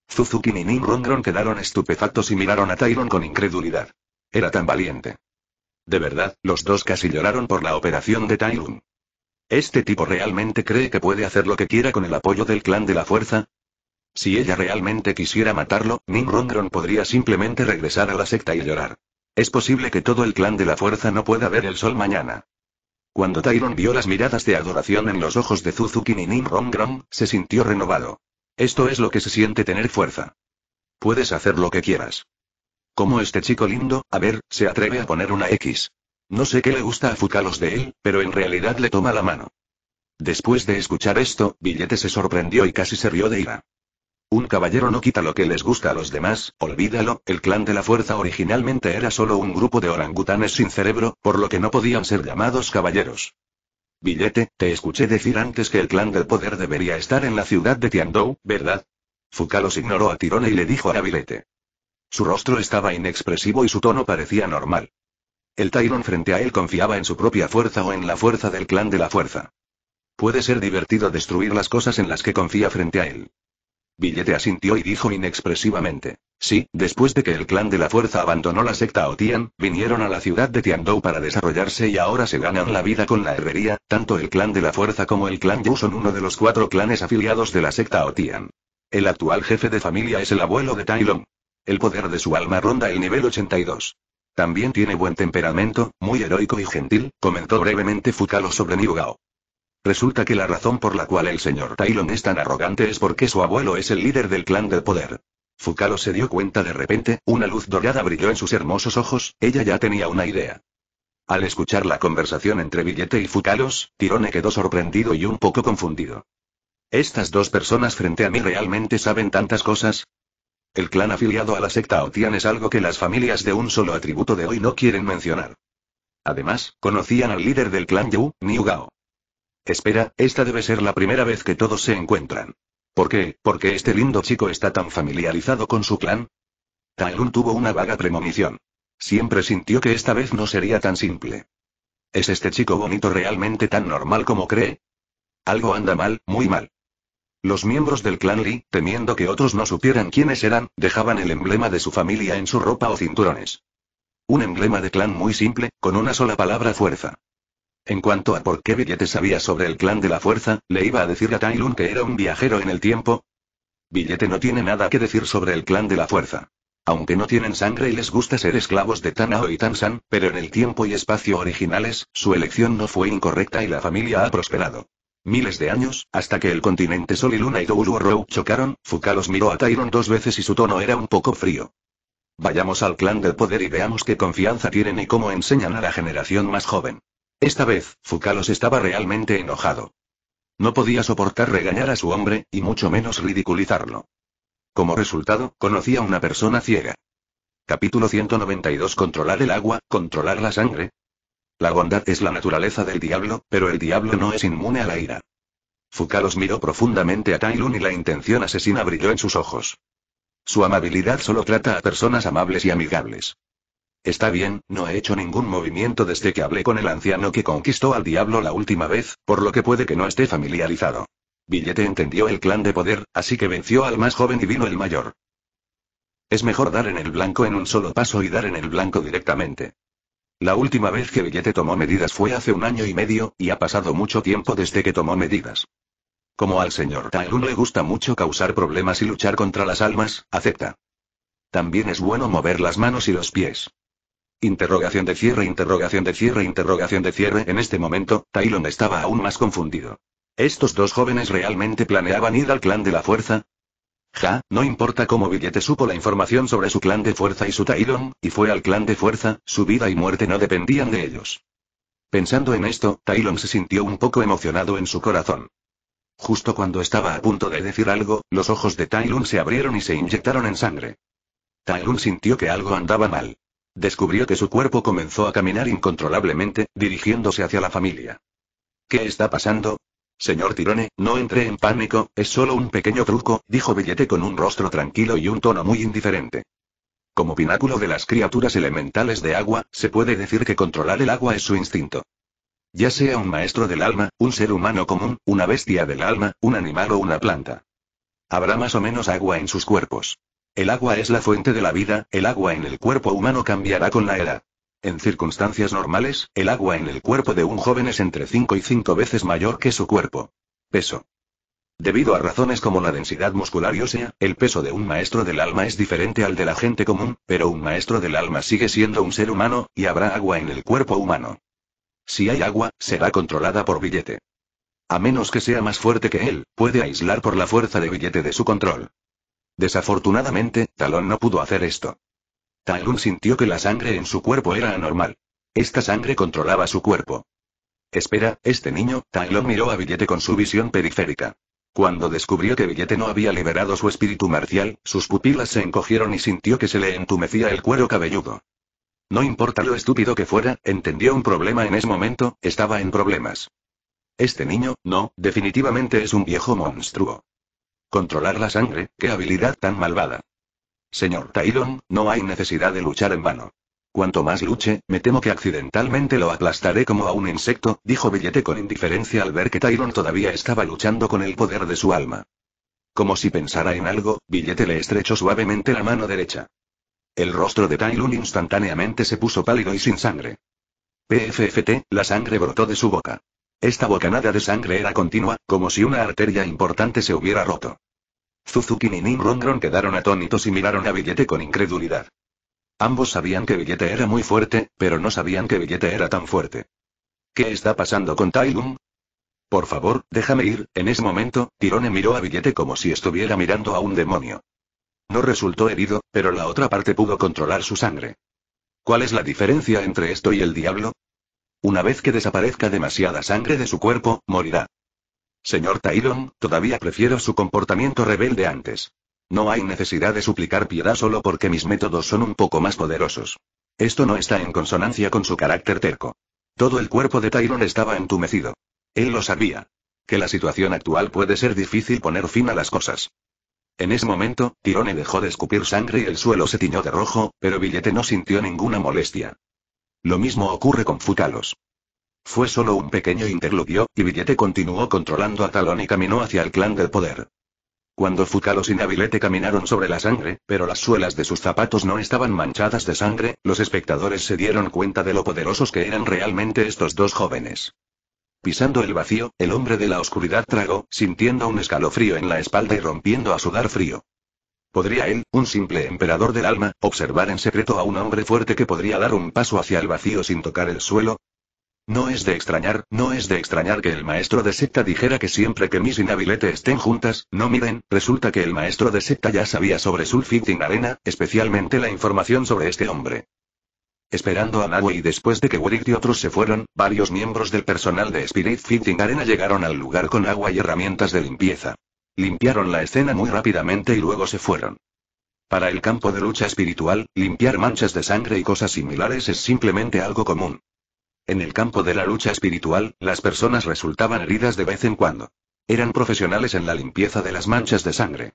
Suzuki y Nimrongron quedaron estupefactos y miraron a Tylon con incredulidad. Era tan valiente. De verdad, los dos casi lloraron por la operación de Tylon. ¿Este tipo realmente cree que puede hacer lo que quiera con el apoyo del clan de la fuerza? Si ella realmente quisiera matarlo, Nimrongron podría simplemente regresar a la secta y llorar. Es posible que todo el clan de la fuerza no pueda ver el sol mañana. Cuando Tylon vio las miradas de adoración en los ojos de Suzuki y Nimrongron, se sintió renovado. Esto es lo que se siente tener fuerza. Puedes hacer lo que quieras. Como este chico lindo, a ver, se atreve a poner una X. No sé qué le gusta a Fucalos de él, pero en realidad le toma la mano. Después de escuchar esto, Billete se sorprendió y casi se rió de ira. Un caballero no quita lo que les gusta a los demás, olvídalo, el clan de la fuerza originalmente era solo un grupo de orangutanes sin cerebro, por lo que no podían ser llamados caballeros. Billete, te escuché decir antes que el clan del poder debería estar en la ciudad de Tiandou, ¿verdad? Fuka los ignoró a Tirone y le dijo a Billete. Su rostro estaba inexpresivo y su tono parecía normal. El Tyron frente a él confiaba en su propia fuerza o en la fuerza del clan de la fuerza. Puede ser divertido destruir las cosas en las que confía frente a él. Billete asintió y dijo inexpresivamente. Sí, después de que el clan de la fuerza abandonó la secta Otian, vinieron a la ciudad de Tiandou para desarrollarse y ahora se ganan la vida con la herrería, tanto el clan de la fuerza como el clan Yu son uno de los 4 clanes afiliados de la secta Otian. El actual jefe de familia es el abuelo de Tylon. El poder de su alma ronda el nivel 82. También tiene buen temperamento, muy heroico y gentil, comentó brevemente Fucalo sobre Niu Gao. Resulta que la razón por la cual el señor Tylon es tan arrogante es porque su abuelo es el líder del clan del poder. Fucalo se dio cuenta de repente, una luz dorada brilló en sus hermosos ojos, ella ya tenía una idea. Al escuchar la conversación entre Billete y Fucalos, Tirone quedó sorprendido y un poco confundido. ¿Estas dos personas frente a mí realmente saben tantas cosas? El clan afiliado a la secta Otian es algo que las familias de un solo atributo de hoy no quieren mencionar. Además, conocían al líder del clan Yu, Niu Gao. Espera, esta debe ser la primera vez que todos se encuentran. ¿Por qué? ¿Por qué este lindo chico está tan familiarizado con su clan? Tylon tuvo una vaga premonición. Siempre sintió que esta vez no sería tan simple. ¿Es este chico bonito realmente tan normal como cree? Algo anda mal, muy mal. Los miembros del clan Li, temiendo que otros no supieran quiénes eran, dejaban el emblema de su familia en su ropa o cinturones. Un emblema de clan muy simple, con una sola palabra: fuerza. En cuanto a por qué Billete sabía sobre el clan de la fuerza, le iba a decir a Tylon que era un viajero en el tiempo. Billete no tiene nada que decir sobre el clan de la fuerza. Aunque no tienen sangre y les gusta ser esclavos de Tan Ao y Tan San, pero en el tiempo y espacio originales, su elección no fue incorrecta y la familia ha prosperado. Miles de años, hasta que el continente Sol y Luna y Douluorou chocaron, Fuka los miró a Tylon 2 veces y su tono era un poco frío. Vayamos al clan del poder y veamos qué confianza tienen y cómo enseñan a la generación más joven. Esta vez, Fucalos estaba realmente enojado. No podía soportar regañar a su hombre, y mucho menos ridiculizarlo. Como resultado, conocía a una persona ciega. Capítulo 192. Controlar el agua, controlar la sangre. La bondad es la naturaleza del diablo, pero el diablo no es inmune a la ira. Fucalos miró profundamente a Tylon y la intención asesina brilló en sus ojos. Su amabilidad solo trata a personas amables y amigables. Está bien, no he hecho ningún movimiento desde que hablé con el anciano que conquistó al diablo la última vez, por lo que puede que no esté familiarizado. Billete entendió el clan de poder, así que venció al más joven y vino el mayor. Es mejor dar en el blanco en un solo paso y dar en el blanco directamente. La última vez que Billete tomó medidas fue hace un año y medio, y ha pasado mucho tiempo desde que tomó medidas. Como al señor Tylon le gusta mucho causar problemas y luchar contra las almas, acepta. También es bueno mover las manos y los pies. Interrogación de cierre, interrogación de cierre, interrogación de cierre. En este momento, Tylon estaba aún más confundido. ¿Estos dos jóvenes realmente planeaban ir al clan de la fuerza? Ja, no importa cómo Billete supo la información sobre su clan de fuerza y su Tylon, y fue al clan de fuerza, su vida y muerte no dependían de ellos. Pensando en esto, Tylon se sintió un poco emocionado en su corazón. Justo cuando estaba a punto de decir algo, los ojos de Tylon se abrieron y se inyectaron en sangre. Tylon sintió que algo andaba mal. Descubrió que su cuerpo comenzó a caminar incontrolablemente, dirigiéndose hacia la familia. ¿Qué está pasando? Señor Tirone, no entre en pánico, es solo un pequeño truco, dijo Billete con un rostro tranquilo y un tono muy indiferente. Como pináculo de las criaturas elementales de agua, se puede decir que controlar el agua es su instinto. Ya sea un maestro del alma, un ser humano común, una bestia del alma, un animal o una planta. Habrá más o menos agua en sus cuerpos. El agua es la fuente de la vida, el agua en el cuerpo humano cambiará con la edad. En circunstancias normales, el agua en el cuerpo de un joven es entre 5 y 5 veces mayor que su cuerpo. Peso. Debido a razones como la densidad muscular y ósea, el peso de un maestro del alma es diferente al de la gente común, pero un maestro del alma sigue siendo un ser humano, y habrá agua en el cuerpo humano. Si hay agua, será controlada por Billete. A menos que sea más fuerte que él, puede aislar por la fuerza de Billete de su control. Desafortunadamente, Tylon no pudo hacer esto. Tylon sintió que la sangre en su cuerpo era anormal. Esta sangre controlaba su cuerpo. Espera, este niño. Taylor miró a Billete con su visión periférica. Cuando descubrió que Billete no había liberado su espíritu marcial, sus pupilas se encogieron y sintió que se le entumecía el cuero cabelludo. No importa lo estúpido que fuera, entendió un problema en ese momento, estaba en problemas. Este niño, no, definitivamente es un viejo monstruo. Controlar la sangre, qué habilidad tan malvada. Señor Taylor, no hay necesidad de luchar en vano. Cuanto más luche, me temo que accidentalmente lo aplastaré como a un insecto, dijo Billete con indiferencia al ver que Taylor todavía estaba luchando con el poder de su alma. Como si pensara en algo, Billete le estrechó suavemente la mano derecha. El rostro de Taylor instantáneamente se puso pálido y sin sangre. PFFT, la sangre brotó de su boca. Esta bocanada de sangre era continua, como si una arteria importante se hubiera roto. Suzuki y Nimrongron quedaron atónitos y miraron a Billete con incredulidad. Ambos sabían que Billete era muy fuerte, pero no sabían que Billete era tan fuerte. ¿Qué está pasando con Taylor? Por favor, déjame ir. En ese momento, Tyrone miró a Billete como si estuviera mirando a un demonio. No resultó herido, pero la otra parte pudo controlar su sangre. ¿Cuál es la diferencia entre esto y el diablo? Una vez que desaparezca demasiada sangre de su cuerpo, morirá. Señor Taylor, todavía prefiero su comportamiento rebelde antes. No hay necesidad de suplicar piedad solo porque mis métodos son un poco más poderosos. Esto no está en consonancia con su carácter terco. Todo el cuerpo de Taylor estaba entumecido. Él lo sabía. Que la situación actual puede ser difícil poner fin a las cosas. En ese momento, Tyrone dejó de escupir sangre y el suelo se tiñó de rojo, pero Billete no sintió ninguna molestia. Lo mismo ocurre con Fucalos. Fue solo un pequeño interludio, y Billete continuó controlando a Talón y caminó hacia el clan del poder. Cuando Fucalos y Nabilete caminaron sobre la sangre, pero las suelas de sus zapatos no estaban manchadas de sangre, los espectadores se dieron cuenta de lo poderosos que eran realmente estos dos jóvenes. Pisando el vacío, el hombre de la oscuridad tragó, sintiendo un escalofrío en la espalda y rompiendo a sudar frío. ¿Podría él, un simple emperador del alma, observar en secreto a un hombre fuerte que podría dar un paso hacia el vacío sin tocar el suelo? No es de extrañar que el maestro de secta dijera que siempre que Miss y Nabilete estén juntas, no miren. Resulta que el maestro de secta ya sabía sobre Sulfitin Arena, especialmente la información sobre este hombre. Esperando a Nahui y después de que Warwick y otros se fueron, varios miembros del personal de Spirit Fighting Arena llegaron al lugar con agua y herramientas de limpieza. Limpiaron la escena muy rápidamente y luego se fueron. Para el campo de lucha espiritual, limpiar manchas de sangre y cosas similares es simplemente algo común. En el campo de la lucha espiritual, las personas resultaban heridas de vez en cuando. Eran profesionales en la limpieza de las manchas de sangre.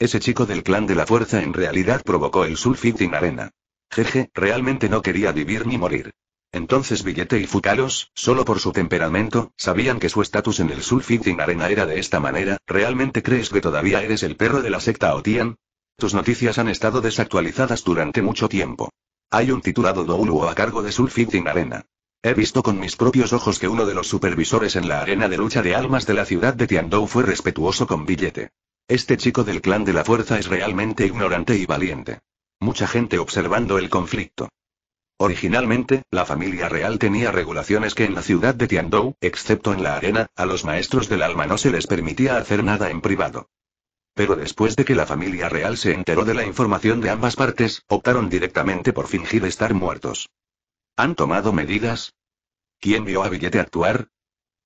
Ese chico del clan de la fuerza en realidad provocó el Sulfitin Arena. Jeje, realmente no quería vivir ni morir. Entonces Billete y Fucalos, solo por su temperamento, sabían que su estatus en el Sulfitin Arena era de esta manera. ¿Realmente crees que todavía eres el perro de la secta Otian? Tus noticias han estado desactualizadas durante mucho tiempo. Hay un titulado Douluo a cargo de Sulfitin Arena. He visto con mis propios ojos que uno de los supervisores en la arena de lucha de almas de la ciudad de Tiandou fue respetuoso con Billete. Este chico del clan de la fuerza es realmente ignorante y valiente. Mucha gente observando el conflicto. Originalmente, la familia real tenía regulaciones que en la ciudad de Tiandou, excepto en la arena, a los maestros del alma no se les permitía hacer nada en privado. Pero después de que la familia real se enteró de la información de ambas partes, optaron directamente por fingir estar muertos. ¿Han tomado medidas? ¿Quién vio a Billete actuar?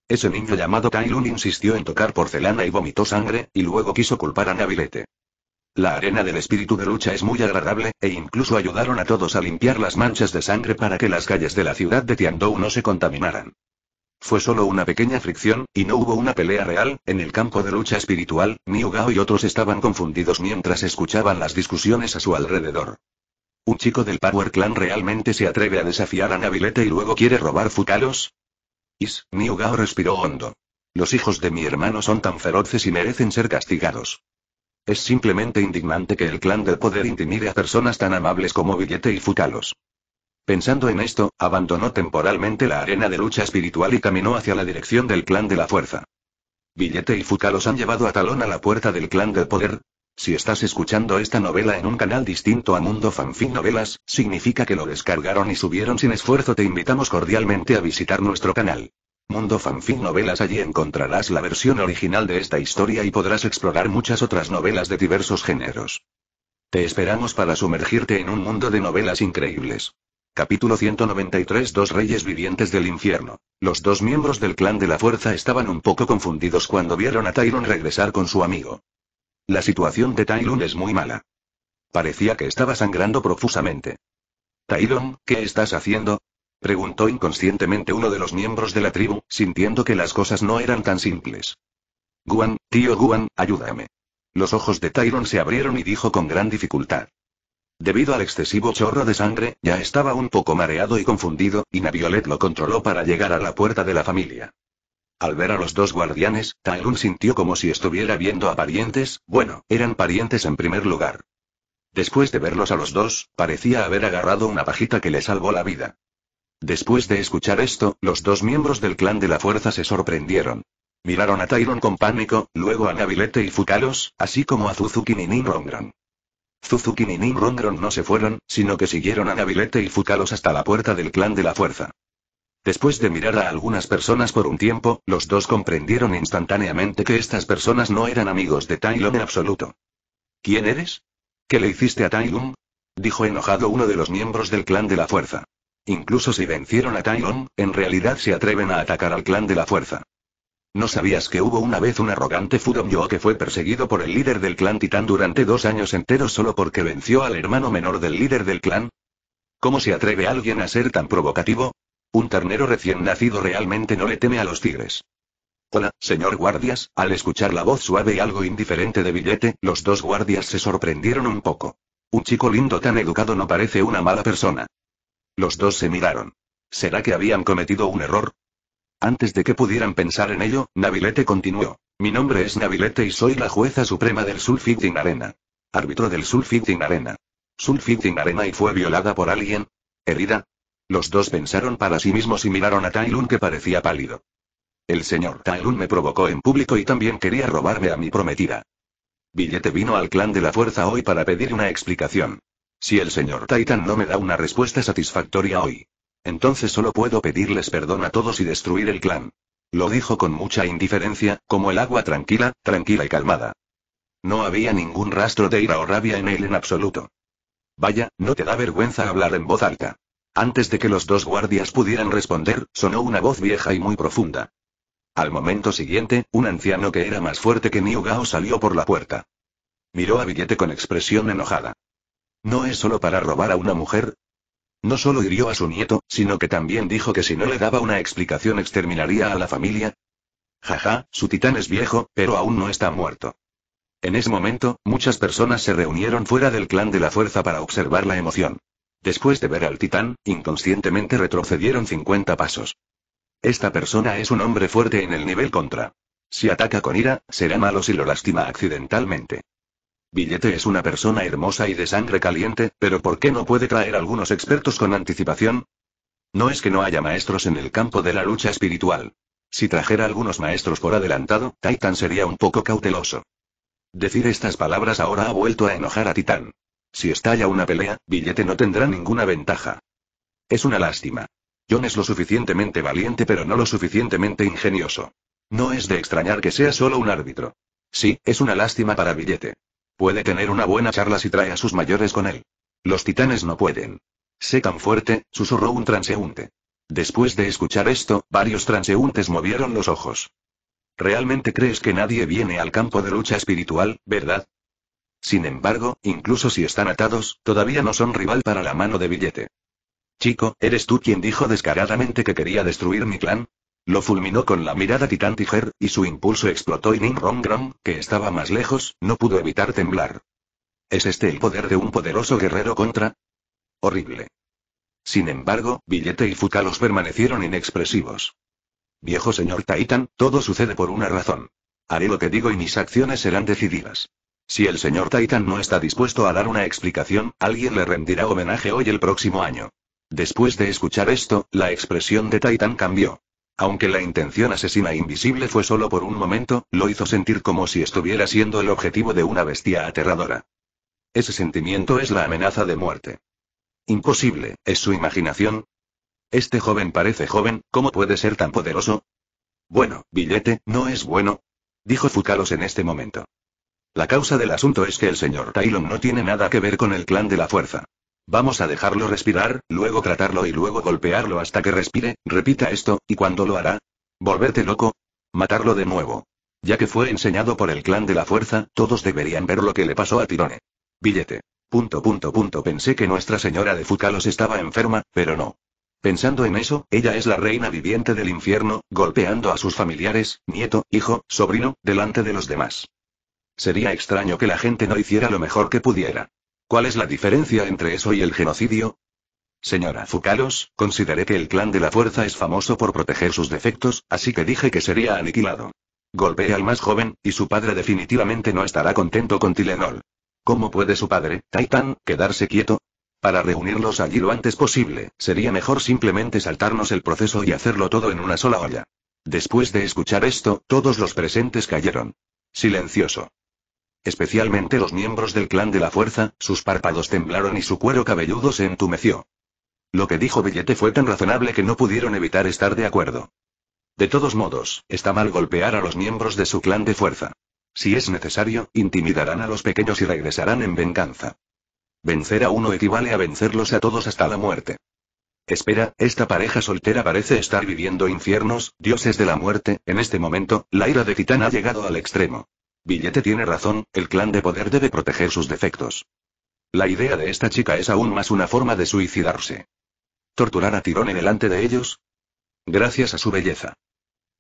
Ese niño llamado Taylor insistió en tocar porcelana y vomitó sangre, y luego quiso culpar a Nabilete. La arena del espíritu de lucha es muy agradable, e incluso ayudaron a todos a limpiar las manchas de sangre para que las calles de la ciudad de Tiandou no se contaminaran. Fue solo una pequeña fricción, y no hubo una pelea real. En el campo de lucha espiritual, Niu Gao y otros estaban confundidos mientras escuchaban las discusiones a su alrededor. ¿Un chico del Power Clan realmente se atreve a desafiar a Nabilete y luego quiere robar Fucalos? Niu Gao respiró hondo. Los hijos de mi hermano son tan feroces y merecen ser castigados. Es simplemente indignante que el clan del poder intimide a personas tan amables como Billete y Fucalos. Pensando en esto, abandonó temporalmente la arena de lucha espiritual y caminó hacia la dirección del clan de la fuerza. Billete y Fucalos han llevado a Talón a la puerta del clan del poder. Si estás escuchando esta novela en un canal distinto a Mundo Fanfic Novelas, significa que lo descargaron y subieron sin esfuerzo. Te invitamos cordialmente a visitar nuestro canal Mundo Fanfic Novelas. Allí encontrarás la versión original de esta historia y podrás explorar muchas otras novelas de diversos géneros. Te esperamos para sumergirte en un mundo de novelas increíbles. Capítulo 193. Dos reyes vivientes del infierno. Los dos miembros del clan de la fuerza estaban un poco confundidos cuando vieron a Tyrion regresar con su amigo. La situación de Tyrion es muy mala. Parecía que estaba sangrando profusamente. «Tyrion, ¿qué estás haciendo?», preguntó inconscientemente uno de los miembros de la tribu, sintiendo que las cosas no eran tan simples. «Guan, tío Guan, ayúdame». Los ojos de Tyrion se abrieron y dijo con gran dificultad. Debido al excesivo chorro de sangre, ya estaba un poco mareado y confundido, y Naviolet lo controló para llegar a la puerta de la familia. Al ver a los dos guardianes, Tyrion sintió como si estuviera viendo a parientes, bueno, eran parientes en primer lugar. Después de verlos a los dos, parecía haber agarrado una pajita que le salvó la vida. Después de escuchar esto, los dos miembros del clan de la fuerza se sorprendieron. Miraron a Tyrion con pánico, luego a Navilete y Fucalos, así como a Zuzukin y Ninrongron. Zuzukin y Ninrongron no se fueron, sino que siguieron a Navilete y Fucalos hasta la puerta del clan de la fuerza. Después de mirar a algunas personas por un tiempo, los dos comprendieron instantáneamente que estas personas no eran amigos de Tyrion en absoluto. ¿Quién eres? ¿Qué le hiciste a Tyrion?, dijo enojado uno de los miembros del clan de la fuerza. Incluso si vencieron a Tyrion, en realidad se atreven a atacar al clan de la fuerza. ¿No sabías que hubo una vez un arrogante Fudomyo que fue perseguido por el líder del clan Titán durante 2 años enteros solo porque venció al hermano menor del líder del clan? ¿Cómo se atreve alguien a ser tan provocativo? Un ternero recién nacido realmente no le teme a los tigres. Hola, señor guardias. Al escuchar la voz suave y algo indiferente de Billete, los dos guardias se sorprendieron un poco. Un chico lindo tan educado no parece una mala persona. Los dos se miraron. ¿Será que habían cometido un error? Antes de que pudieran pensar en ello, Navilete continuó. Mi nombre es Navilete y soy la jueza suprema del Sulfidin Arena. Árbitro del Sulfidin Arena. ¿Sulfidin Arena y fue violada por alguien? ¿Herida? Los dos pensaron para sí mismos y miraron a Tyrion que parecía pálido. El señor Tyrion me provocó en público y también quería robarme a mi prometida. Billete vino al clan de la fuerza hoy para pedir una explicación. Si el señor Titan no me da una respuesta satisfactoria hoy, entonces solo puedo pedirles perdón a todos y destruir el clan. Lo dijo con mucha indiferencia, como el agua tranquila, tranquila y calmada. No había ningún rastro de ira o rabia en él en absoluto. Vaya, ¿no te da vergüenza hablar en voz alta? Antes de que los dos guardias pudieran responder, sonó una voz vieja y muy profunda. Al momento siguiente, un anciano que era más fuerte que Niu Gao salió por la puerta. Miró a Billete con expresión enojada. ¿No es solo para robar a una mujer? No solo hirió a su nieto, sino que también dijo que si no le daba una explicación exterminaría a la familia. Jaja, su titán es viejo, pero aún no está muerto. En ese momento, muchas personas se reunieron fuera del clan de la fuerza para observar la emoción. Después de ver al titán, inconscientemente retrocedieron 50 pasos. Esta persona es un hombre fuerte en el nivel contra. Si ataca con ira, será malo si lo lastima accidentalmente. Billete es una persona hermosa y de sangre caliente, pero ¿por qué no puede traer algunos expertos con anticipación? No es que no haya maestros en el campo de la lucha espiritual. Si trajera algunos maestros por adelantado, Titan sería un poco cauteloso. Decir estas palabras ahora ha vuelto a enojar a Titan. Si estalla una pelea, Billete no tendrá ninguna ventaja. Es una lástima. John es lo suficientemente valiente pero no lo suficientemente ingenioso. No es de extrañar que sea solo un árbitro. Sí, es una lástima para Billete. Puede tener una buena charla si trae a sus mayores con él. Los titanes no pueden. Sé tan fuerte, susurró un transeúnte. Después de escuchar esto, varios transeúntes movieron los ojos. ¿Realmente crees que nadie viene al campo de lucha espiritual, verdad? Sin embargo, incluso si están atados, todavía no son rival para la mano de Billete. Chico, ¿eres tú quien dijo descaradamente que quería destruir mi clan? Lo fulminó con la mirada Titán Tiger, y su impulso explotó y Ninrongron, que estaba más lejos, no pudo evitar temblar. ¿Es este el poder de un poderoso guerrero contra? Horrible. Sin embargo, Billete y Fucalos permanecieron inexpresivos. Viejo señor Titan, todo sucede por una razón. Haré lo que digo y mis acciones serán decididas. Si el señor Titan no está dispuesto a dar una explicación, alguien le rendirá homenaje hoy el próximo año. Después de escuchar esto, la expresión de Titan cambió. Aunque la intención asesina invisible fue solo por un momento, lo hizo sentir como si estuviera siendo el objetivo de una bestia aterradora. Ese sentimiento es la amenaza de muerte. Imposible, ¿es su imaginación? Este joven parece joven, ¿cómo puede ser tan poderoso? Bueno, Billete, ¿no es bueno?, dijo Fucalos en este momento. La causa del asunto es que el señor Tyrion no tiene nada que ver con el clan de la fuerza. Vamos a dejarlo respirar, luego tratarlo y luego golpearlo hasta que respire, repita esto, ¿y cuándo lo hará? ¿Volverte loco? Matarlo de nuevo. Ya que fue enseñado por el clan de la fuerza, todos deberían ver lo que le pasó a Tirone. Billete. ... Pensé que Nuestra Señora de Fúcalos estaba enferma, pero no. Pensando en eso, ella es la reina viviente del infierno, golpeando a sus familiares, nieto, hijo, sobrino, delante de los demás. Sería extraño que la gente no hiciera lo mejor que pudiera. ¿Cuál es la diferencia entre eso y el genocidio? Señora Fúcalos, consideré que el clan de la fuerza es famoso por proteger sus defectos, así que dije que sería aniquilado. Golpea al más joven, y su padre definitivamente no estará contento con Tylenol. ¿Cómo puede su padre, Titan, quedarse quieto? Para reunirlos allí lo antes posible, sería mejor simplemente saltarnos el proceso y hacerlo todo en una sola olla. Después de escuchar esto, todos los presentes cayeron. Silencioso. Especialmente los miembros del clan de la fuerza, sus párpados temblaron y su cuero cabelludo se entumeció. Lo que dijo Billete fue tan razonable que no pudieron evitar estar de acuerdo. De todos modos, está mal golpear a los miembros de su clan de fuerza. Si es necesario, intimidarán a los pequeños y regresarán en venganza. Vencer a uno equivale a vencerlos a todos hasta la muerte. Espera, esta pareja soltera parece estar viviendo infiernos, dioses de la muerte, en este momento, la ira de Titán ha llegado al extremo. Billete tiene razón, el clan de poder debe proteger sus defectos. La idea de esta chica es aún más una forma de suicidarse. ¿Torturar a Tirone delante de ellos? Gracias a su belleza.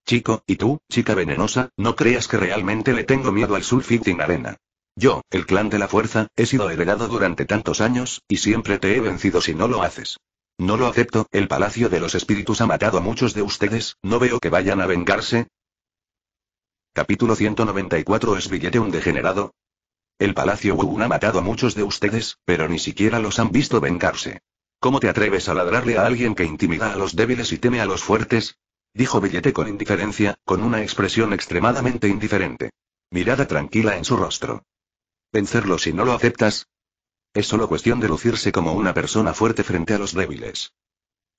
Chico, y tú, chica venenosa, no creas que realmente le tengo miedo al sulfitinarenna. Yo, el clan de la fuerza, he sido heredado durante tantos años, y siempre te he vencido si no lo haces. No lo acepto, el Palacio de los Espíritus ha matado a muchos de ustedes, no veo que vayan a vengarse. Capítulo 194 ¿Es Billete un degenerado? El Palacio Wuun ha matado a muchos de ustedes, pero ni siquiera los han visto vengarse. ¿Cómo te atreves a ladrarle a alguien que intimida a los débiles y teme a los fuertes? Dijo Billete con indiferencia, con una expresión extremadamente indiferente. Mirada tranquila en su rostro. ¿Vencerlo si no lo aceptas? Es solo cuestión de lucirse como una persona fuerte frente a los débiles.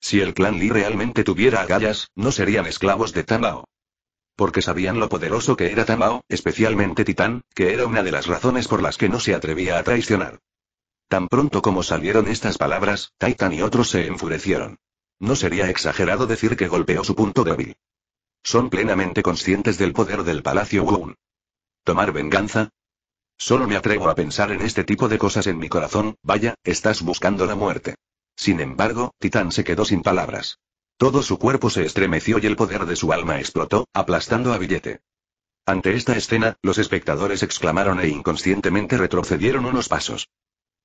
Si el clan Li realmente tuviera agallas, no serían esclavos de Tan Lao. Porque sabían lo poderoso que era Tan Lao, especialmente Titán, que era una de las razones por las que no se atrevía a traicionar. Tan pronto como salieron estas palabras, Titan y otros se enfurecieron. No sería exagerado decir que golpeó su punto débil. Son plenamente conscientes del poder del Palacio Wuun. ¿Tomar venganza? Solo me atrevo a pensar en este tipo de cosas en mi corazón, vaya, estás buscando la muerte. Sin embargo, Titán se quedó sin palabras. Todo su cuerpo se estremeció y el poder de su alma explotó, aplastando a Billete. Ante esta escena, los espectadores exclamaron e inconscientemente retrocedieron unos pasos.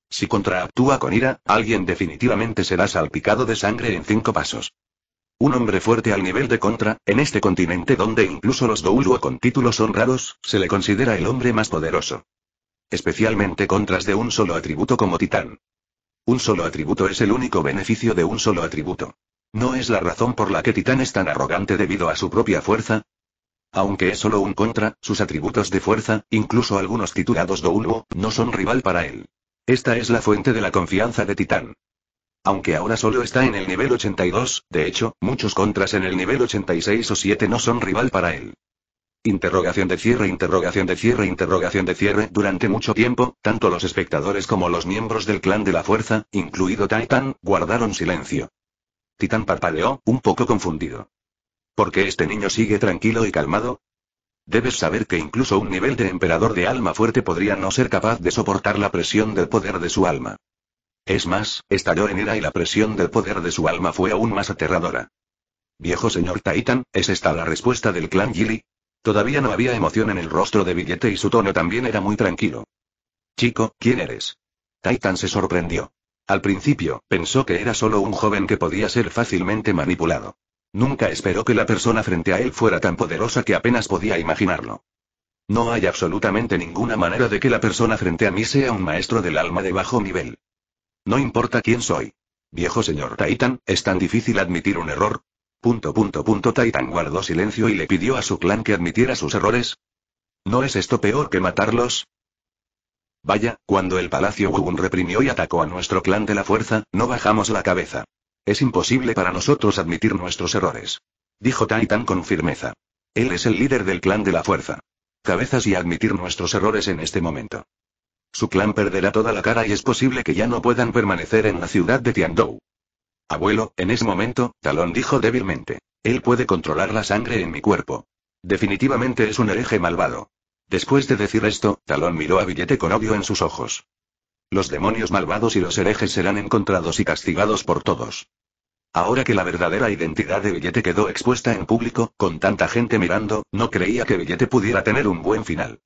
Si contraactúa con ira, alguien definitivamente será salpicado de sangre en 5 pasos. Un hombre fuerte al nivel de Contra, en este continente donde incluso los Douluo con títulos son raros, se le considera el hombre más poderoso. Especialmente Contras de un solo atributo como Titán. Un solo atributo es el único beneficio de un solo atributo. ¿No es la razón por la que Titán es tan arrogante debido a su propia fuerza? Aunque es solo un Contra, sus atributos de fuerza, incluso algunos titulados Douluo, no son rival para él. Esta es la fuente de la confianza de Titán. Aunque ahora solo está en el nivel 82, de hecho, muchos Contras en el nivel 86 o 7 no son rival para él. ... Durante mucho tiempo, tanto los espectadores como los miembros del clan de la fuerza, incluido Titan, guardaron silencio. Titan parpadeó, un poco confundido. ¿Por qué este niño sigue tranquilo y calmado? Debes saber que incluso un nivel de emperador de alma fuerte podría no ser capaz de soportar la presión del poder de su alma. Es más, estalló en ira y la presión del poder de su alma fue aún más aterradora. Viejo señor Titan, ¿es esta la respuesta del clan Gili? Todavía no había emoción en el rostro de Billete y su tono también era muy tranquilo. Chico, ¿quién eres? Titan se sorprendió. Al principio, pensó que era solo un joven que podía ser fácilmente manipulado. Nunca esperó que la persona frente a él fuera tan poderosa que apenas podía imaginarlo. No hay absolutamente ninguna manera de que la persona frente a mí sea un maestro del alma de bajo nivel. No importa quién soy. Viejo señor Titan, ¿es tan difícil admitir un error? Titan guardó silencio y le pidió a su clan que admitiera sus errores. ¿No es esto peor que matarlos? Vaya, cuando el Palacio Wuun reprimió y atacó a nuestro clan de la fuerza, no bajamos la cabeza. Es imposible para nosotros admitir nuestros errores. Dijo Titan con firmeza. Él es el líder del clan de la fuerza. Cabezas y admitir nuestros errores en este momento. Su clan perderá toda la cara y es posible que ya no puedan permanecer en la ciudad de Tiandou. Abuelo, en ese momento, Talón dijo débilmente. Él puede controlar la sangre en mi cuerpo. Definitivamente es un hereje malvado. Después de decir esto, Talón miró a Billete con odio en sus ojos. Los demonios malvados y los herejes serán encontrados y castigados por todos. Ahora que la verdadera identidad de Billete quedó expuesta en público, con tanta gente mirando, no creía que Billete pudiera tener un buen final.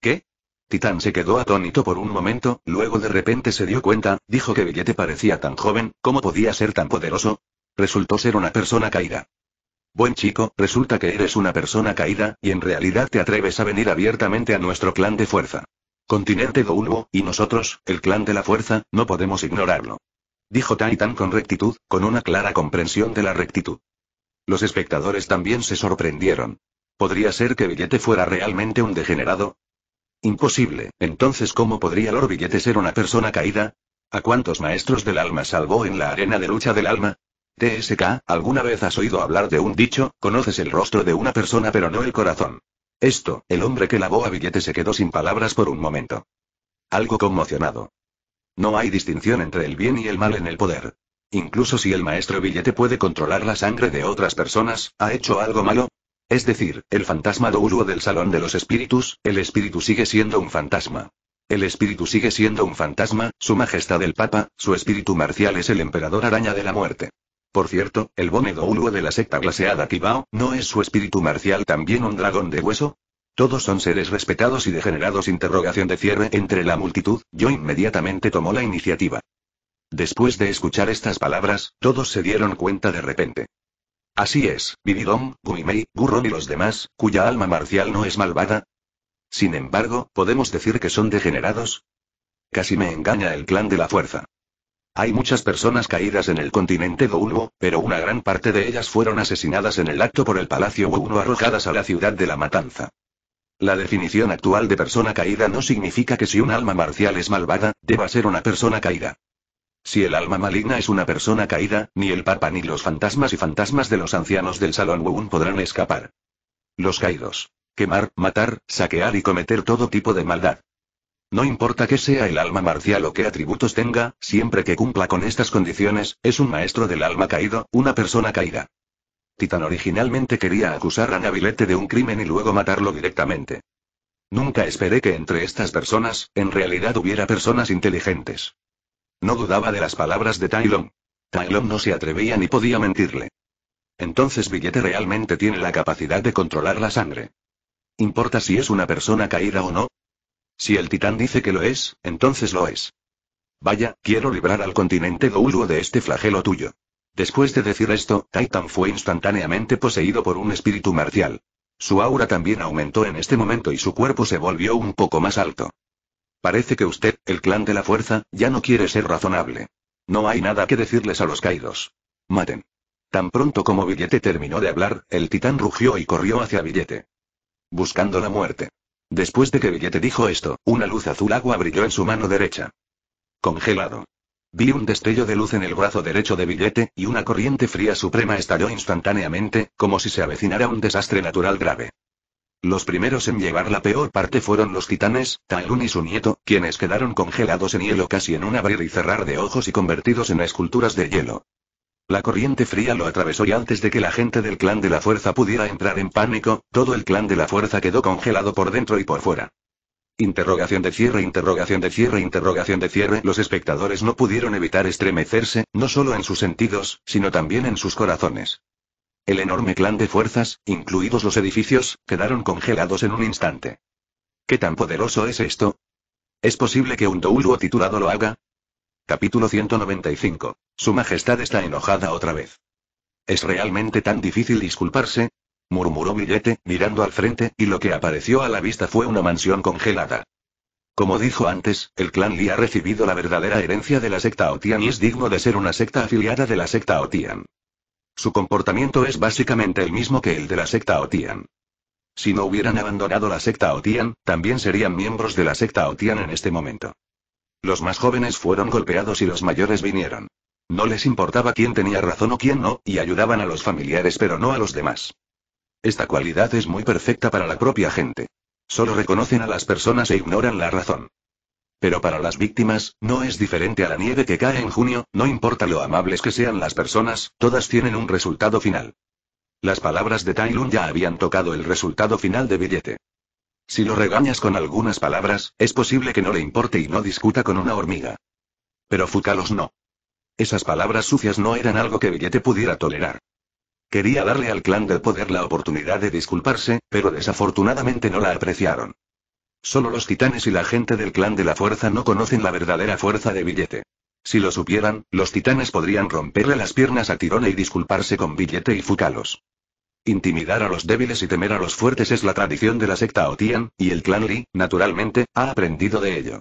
¿Qué? Titán se quedó atónito por un momento, luego de repente se dio cuenta, dijo que Billete parecía tan joven, ¿cómo podía ser tan poderoso? Resultó ser una persona caída. Buen chico, resulta que eres una persona caída, y en realidad te atreves a venir abiertamente a nuestro clan de fuerza. Continente Doulbo, y nosotros, el clan de la fuerza, no podemos ignorarlo. Dijo Titán con rectitud, con una clara comprensión de la rectitud. Los espectadores también se sorprendieron. ¿Podría ser que Billete fuera realmente un degenerado? Imposible, entonces ¿cómo podría Lord Billete ser una persona caída? ¿A cuántos maestros del alma salvó en la arena de lucha del alma? TSK, ¿alguna vez has oído hablar de un dicho? Conoces el rostro de una persona pero no el corazón. Esto, el hombre que lavó a Billete se quedó sin palabras por un momento. Algo conmocionado. No hay distinción entre el bien y el mal en el poder. Incluso si el maestro Billete puede controlar la sangre de otras personas, ¿ha hecho algo malo? Es decir, el fantasma Doulbo del Salón de los Espíritus, el espíritu sigue siendo un fantasma. El espíritu sigue siendo un fantasma, su majestad el Papa, su espíritu marcial es el emperador araña de la muerte. Por cierto, el Bone Doulbo de la secta glaseada Kibao, ¿no es su espíritu marcial también un dragón de hueso? Todos son seres respetados y degenerados. Interrogación de cierre entre la multitud, yo inmediatamente tomó la iniciativa. Después de escuchar estas palabras, todos se dieron cuenta de repente. Así es, Vividom, Guimei, Gurron y los demás, cuya alma marcial no es malvada. Sin embargo, ¿podemos decir que son degenerados? Casi me engaña el clan de la fuerza. Hay muchas personas caídas en el continente Doulbo, pero una gran parte de ellas fueron asesinadas en el acto por el Palacio Wu o arrojadas a la ciudad de la matanza. La definición actual de persona caída no significa que si un alma marcial es malvada, deba ser una persona caída. Si el alma maligna es una persona caída, ni el Papa ni los fantasmas y fantasmas de los ancianos del Salón Wu podrán escapar. Los caídos. Quemar, matar, saquear y cometer todo tipo de maldad. No importa que sea el alma marcial o qué atributos tenga, siempre que cumpla con estas condiciones, es un maestro del alma caído, una persona caída. Titán originalmente quería acusar a Nabilete de un crimen y luego matarlo directamente. Nunca esperé que entre estas personas, en realidad hubiera personas inteligentes. No dudaba de las palabras de Tai Lung. Tai Lung no se atrevía ni podía mentirle. Entonces Billete realmente tiene la capacidad de controlar la sangre. ¿Importa si es una persona caída o no? Si el titán dice que lo es, entonces lo es. Vaya, quiero librar al continente Doulbo de este flagelo tuyo. Después de decir esto, Titán fue instantáneamente poseído por un espíritu marcial. Su aura también aumentó en este momento y su cuerpo se volvió un poco más alto. Parece que usted, el clan de la fuerza, ya no quiere ser razonable. No hay nada que decirles a los caídos. Maten. Tan pronto como Billete terminó de hablar, el titán rugió y corrió hacia Billete. Buscando la muerte. Después de que Billete dijo esto, una luz azul agua brilló en su mano derecha. Congelado. Vi un destello de luz en el brazo derecho de Billete, y una corriente fría suprema estalló instantáneamente, como si se avecinara un desastre natural grave. Los primeros en llevar la peor parte fueron los titanes, Tai Lung y su nieto, quienes quedaron congelados en hielo casi en un abrir y cerrar de ojos y convertidos en esculturas de hielo. La corriente fría lo atravesó y antes de que la gente del clan de la fuerza pudiera entrar en pánico, todo el clan de la fuerza quedó congelado por dentro y por fuera. Interrogación de cierre, interrogación de cierre, interrogación de cierre. Los espectadores no pudieron evitar estremecerse, no solo en sus sentidos, sino también en sus corazones. El enorme clan de fuerzas, incluidos los edificios, quedaron congelados en un instante. ¿Qué tan poderoso es esto? ¿Es posible que un Doulbo titulado lo haga? Capítulo 195. Su majestad está enojada otra vez. ¿Es realmente tan difícil disculparse? Murmuró Billete, mirando al frente, y lo que apareció a la vista fue una mansión congelada. Como dijo antes, el clan Li ha recibido la verdadera herencia de la secta Otian y es digno de ser una secta afiliada de la secta Otian. Su comportamiento es básicamente el mismo que el de la secta Otian. Si no hubieran abandonado la secta Otian, también serían miembros de la secta Otian en este momento. Los más jóvenes fueron golpeados y los mayores vinieron. No les importaba quién tenía razón o quién no, y ayudaban a los familiares pero no a los demás. Esta cualidad es muy perfecta para la propia gente. Solo reconocen a las personas e ignoran la razón. Pero para las víctimas, no es diferente a la nieve que cae en junio, no importa lo amables que sean las personas, todas tienen un resultado final. Las palabras de Tai Lung ya habían tocado el resultado final de Billete. Si lo regañas con algunas palabras, es posible que no le importe y no discuta con una hormiga. Pero Fúcalos no. Esas palabras sucias no eran algo que Billete pudiera tolerar. Quería darle al clan del poder la oportunidad de disculparse, pero desafortunadamente no la apreciaron. Solo los titanes y la gente del clan de la fuerza no conocen la verdadera fuerza de Billete. Si lo supieran, los titanes podrían romperle las piernas a Tirone y disculparse con Billete y Fúcalos. Intimidar a los débiles y temer a los fuertes es la tradición de la secta Otian, y el clan Li, naturalmente, ha aprendido de ello.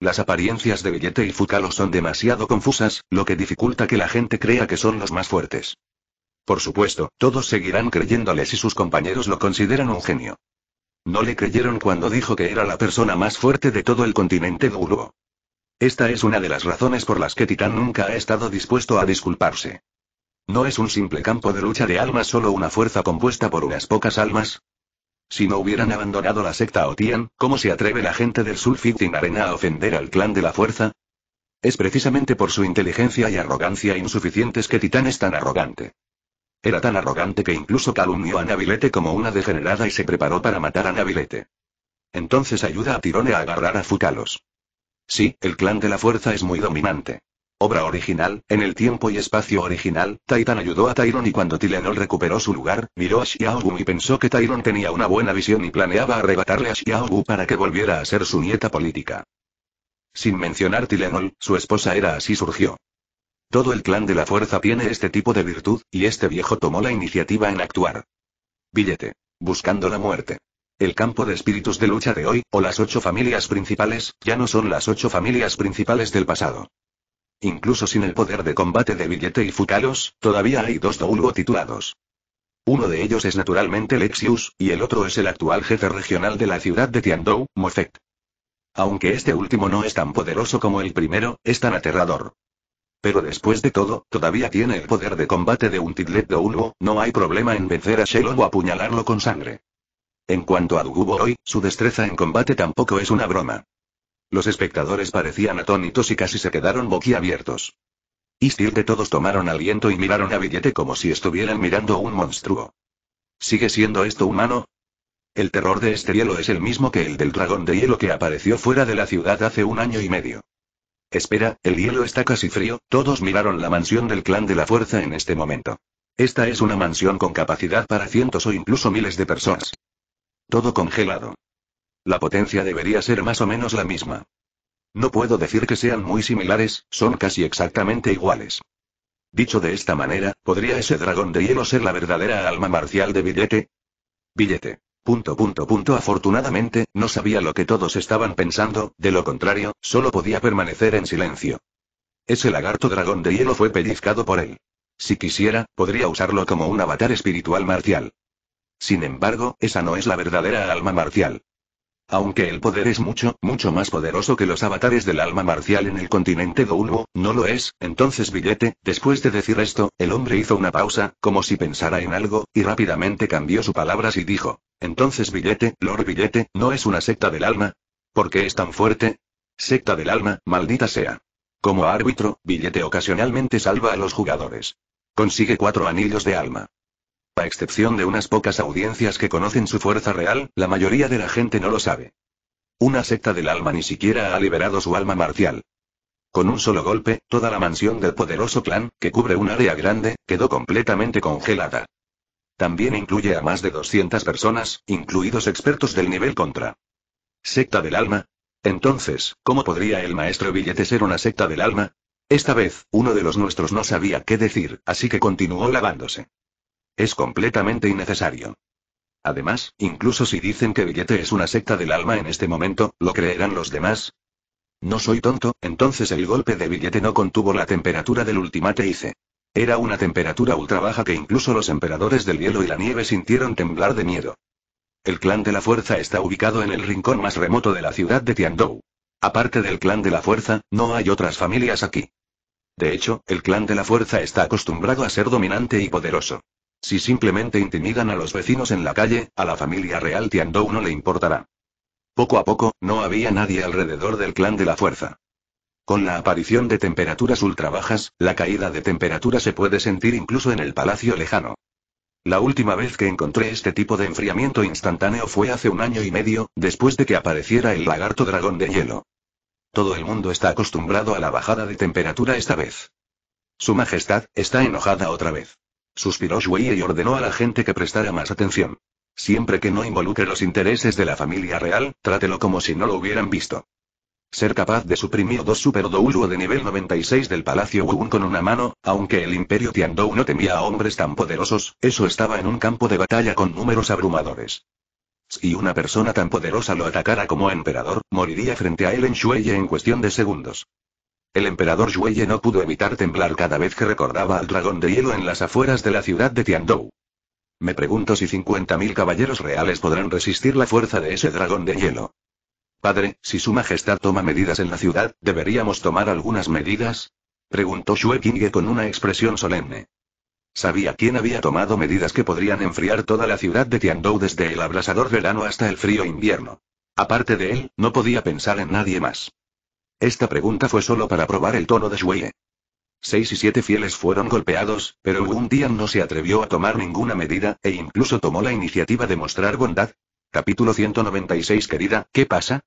Las apariencias de Billete y Fúcalos son demasiado confusas, lo que dificulta que la gente crea que son los más fuertes. Por supuesto, todos seguirán creyéndole si sus compañeros lo consideran un genio. No le creyeron cuando dijo que era la persona más fuerte de todo el continente Guluo. Esta es una de las razones por las que Titán nunca ha estado dispuesto a disculparse. ¿No es un simple campo de lucha de almas solo una fuerza compuesta por unas pocas almas? Si no hubieran abandonado la secta Otian, ¿cómo se atreve la gente del Sulfitin Arena a ofender al clan de la fuerza? Es precisamente por su inteligencia y arrogancia insuficientes que Titán es tan arrogante. Era tan arrogante que incluso calumnió a Nabilete como una degenerada y se preparó para matar a Nabilete. Entonces ayuda a Tirone a agarrar a Fúcalos. Sí, el clan de la fuerza es muy dominante. Obra original, en el tiempo y espacio original, Titan ayudó a Tyron y cuando Tylenol recuperó su lugar, miró a Xiaogu y pensó que Tyron tenía una buena visión y planeaba arrebatarle a Xiaogu para que volviera a ser su nieta política. Sin mencionar Tylenol, su esposa era así surgió. Todo el clan de la fuerza tiene este tipo de virtud, y este viejo tomó la iniciativa en actuar. Billete. Buscando la muerte. El campo de espíritus de lucha de hoy, o las 8 familias principales, ya no son las 8 familias principales del pasado. Incluso sin el poder de combate de Billete y Fúcalos, todavía hay 2 Douluo titulados. Uno de ellos es naturalmente Lexius, y el otro es el actual jefe regional de la ciudad de Tiandou, Mofet. Aunque este último no es tan poderoso como el primero, es tan aterrador. Pero después de todo, todavía tiene el poder de combate de un Titlet Douluo, no hay problema en vencer a Shelo o apuñalarlo con sangre. En cuanto a Dugubo hoy, su destreza en combate tampoco es una broma. Los espectadores parecían atónitos y casi se quedaron boquiabiertos. Y still que todos tomaron aliento y miraron a Billete como si estuvieran mirando un monstruo. ¿Sigue siendo esto humano? El terror de este hielo es el mismo que el del dragón de hielo que apareció fuera de la ciudad hace 1 año y medio. Espera, el hielo está casi frío, todos miraron la mansión del clan de la fuerza en este momento. Esta es una mansión con capacidad para cientos o incluso miles de personas. Todo congelado. La potencia debería ser más o menos la misma. No puedo decir que sean muy similares, son casi exactamente iguales. Dicho de esta manera, ¿podría ese dragón de hielo ser la verdadera alma marcial de Billete? Billete. Afortunadamente, no sabía lo que todos estaban pensando, de lo contrario, solo podía permanecer en silencio. Ese lagarto dragón de hielo fue pellizcado por él. Si quisiera, podría usarlo como un avatar espiritual marcial. Sin embargo, esa no es la verdadera alma marcial. Aunque el poder es mucho más poderoso que los avatares del alma marcial en el continente Douluo, no lo es, entonces Billete, después de decir esto, el hombre hizo una pausa, como si pensara en algo, y rápidamente cambió sus palabras y dijo, entonces Billete, Lord Billete, ¿no es una secta del alma? ¿Por qué es tan fuerte? Secta del alma, maldita sea. Como árbitro, Billete ocasionalmente salva a los jugadores. Consigue 4 anillos de alma. A excepción de unas pocas audiencias que conocen su fuerza real, la mayoría de la gente no lo sabe. Una secta del alma ni siquiera ha liberado su alma marcial. Con un solo golpe, toda la mansión del poderoso clan, que cubre un área grande, quedó completamente congelada. También incluye a más de 200 personas, incluidos expertos del nivel contra. ¿Secta del alma? Entonces, ¿cómo podría el maestro Billete ser una secta del alma? Esta vez, uno de los nuestros no sabía qué decir, así que continuó lavándose. Es completamente innecesario. Además, incluso si dicen que Billete es una secta del alma en este momento, ¿lo creerán los demás? No soy tonto, entonces el golpe de Billete no contuvo la temperatura del ultimate IC. Era una temperatura ultra baja que incluso los emperadores del hielo y la nieve sintieron temblar de miedo. El clan de la fuerza está ubicado en el rincón más remoto de la ciudad de Tiandou. Aparte del clan de la fuerza, no hay otras familias aquí. De hecho, el clan de la fuerza está acostumbrado a ser dominante y poderoso. Si simplemente intimidan a los vecinos en la calle, a la familia real Tiandou no le importará. Poco a poco, no había nadie alrededor del clan de la fuerza. Con la aparición de temperaturas ultra bajas, la caída de temperatura se puede sentir incluso en el palacio lejano. La última vez que encontré este tipo de enfriamiento instantáneo fue hace 1 año y medio, después de que apareciera el lagarto dragón de hielo. Todo el mundo está acostumbrado a la bajada de temperatura esta vez. Su Majestad, está enojada otra vez. Suspiró Shuei y ordenó a la gente que prestara más atención. Siempre que no involucre los intereses de la familia real, trátelo como si no lo hubieran visto. Ser capaz de suprimir 2 Super Douluo de nivel 96 del Palacio Wuun con una mano, aunque el Imperio Tiandou no temía a hombres tan poderosos, eso estaba en un campo de batalla con números abrumadores. Si una persona tan poderosa lo atacara como emperador, moriría frente a él en Shuei en cuestión de segundos. El emperador Shuei no pudo evitar temblar cada vez que recordaba al dragón de hielo en las afueras de la ciudad de Tiandou. Me pregunto si 50.000 caballeros reales podrán resistir la fuerza de ese dragón de hielo. Padre, si su majestad toma medidas en la ciudad, ¿deberíamos tomar algunas medidas? Preguntó Shuei Qingye con una expresión solemne. Sabía quién había tomado medidas que podrían enfriar toda la ciudad de Tiandou desde el abrasador verano hasta el frío invierno. Aparte de él, no podía pensar en nadie más. Esta pregunta fue solo para probar el tono de Shuei. 6 y 7 fieles fueron golpeados, pero Wuun Dian no se atrevió a tomar ninguna medida, e incluso tomó la iniciativa de mostrar bondad. Capítulo 196 Querida, ¿qué pasa?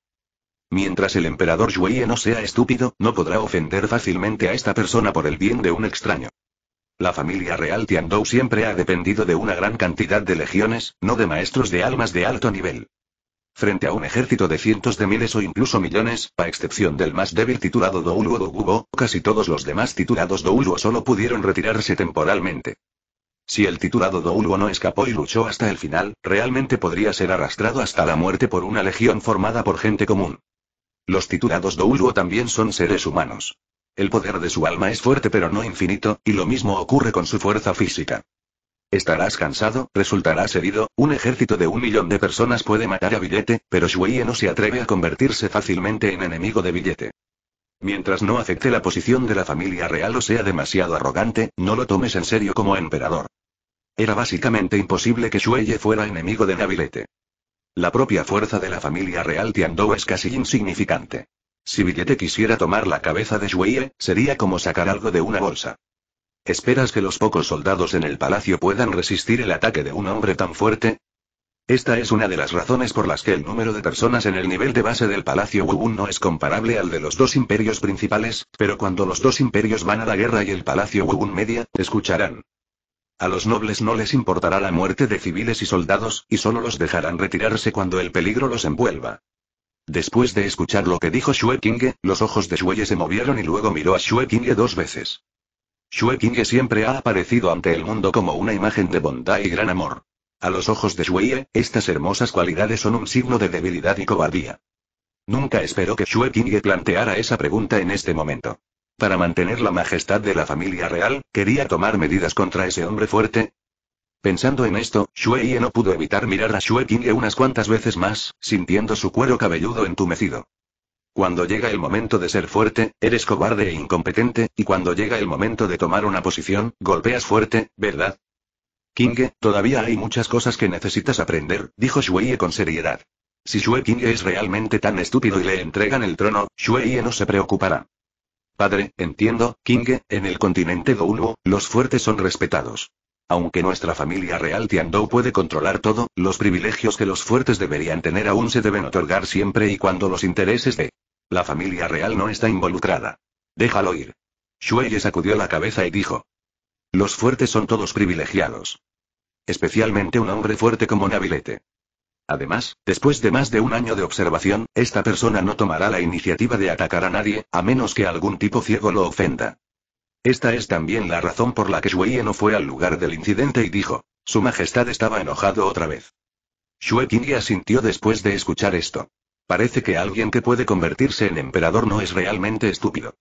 Mientras el emperador Shuei no sea estúpido, no podrá ofender fácilmente a esta persona por el bien de un extraño. La familia real Tiandou siempre ha dependido de una gran cantidad de legiones, no de maestros de almas de alto nivel. Frente a un ejército de cientos de miles o incluso millones, a excepción del más débil titulado Douluo Dogubo, casi todos los demás titulados Douluo solo pudieron retirarse temporalmente. Si el titulado Douluo no escapó y luchó hasta el final, realmente podría ser arrastrado hasta la muerte por una legión formada por gente común. Los titulados Douluo también son seres humanos. El poder de su alma es fuerte pero no infinito, y lo mismo ocurre con su fuerza física. Estarás cansado, resultarás herido, un ejército de 1 millón de personas puede matar a Billete, pero Shuei no se atreve a convertirse fácilmente en enemigo de Billete. Mientras no afecte la posición de la familia real o sea demasiado arrogante, no lo tomes en serio como emperador. Era básicamente imposible que Shuei fuera enemigo de Billete. La propia fuerza de la familia real Tiandou es casi insignificante. Si Billete quisiera tomar la cabeza de Shuei, sería como sacar algo de una bolsa. ¿Esperas que los pocos soldados en el palacio puedan resistir el ataque de un hombre tan fuerte? Esta es una de las razones por las que el número de personas en el nivel de base del palacio Wuun no es comparable al de los 2 imperios principales, pero cuando los 2 imperios van a la guerra y el palacio Wuun media, escucharán. A los nobles no les importará la muerte de civiles y soldados, y solo los dejarán retirarse cuando el peligro los envuelva. Después de escuchar lo que dijo Shuei Qingye, los ojos de Shuei se movieron y luego miró a Shuei Qingye 2 veces. Shuei Qingye siempre ha aparecido ante el mundo como una imagen de bondad y gran amor. A los ojos de Shuei, estas hermosas cualidades son un signo de debilidad y cobardía. Nunca esperó que Shuei Qingye planteara esa pregunta en este momento. Para mantener la majestad de la familia real, ¿quería tomar medidas contra ese hombre fuerte? Pensando en esto, Shuei no pudo evitar mirar a Shuei Qingye unas cuantas veces más, sintiendo su cuero cabelludo entumecido. Cuando llega el momento de ser fuerte, eres cobarde e incompetente, y cuando llega el momento de tomar una posición, golpeas fuerte, ¿verdad? Qingye, todavía hay muchas cosas que necesitas aprender, dijo Shuei con seriedad. Si Shuei Qingye es realmente tan estúpido y le entregan el trono, Shuei no se preocupará. Padre, entiendo, Qingye, en el continente Douluo, los fuertes son respetados. Aunque nuestra familia real Tiandou puede controlar todo, los privilegios que los fuertes deberían tener aún se deben otorgar siempre y cuando los intereses de la familia real no está involucrada. Déjalo ir. Shuei sacudió la cabeza y dijo. Los fuertes son todos privilegiados. Especialmente un hombre fuerte como Billete. Además, después de más de 1 año de observación, esta persona no tomará la iniciativa de atacar a nadie, a menos que algún tipo ciego lo ofenda. Esta es también la razón por la que Shuei no fue al lugar del incidente y dijo, su majestad estaba enojado otra vez. Shuei Qingye asintió después de escuchar esto. Parece que alguien que puede convertirse en emperador no es realmente estúpido.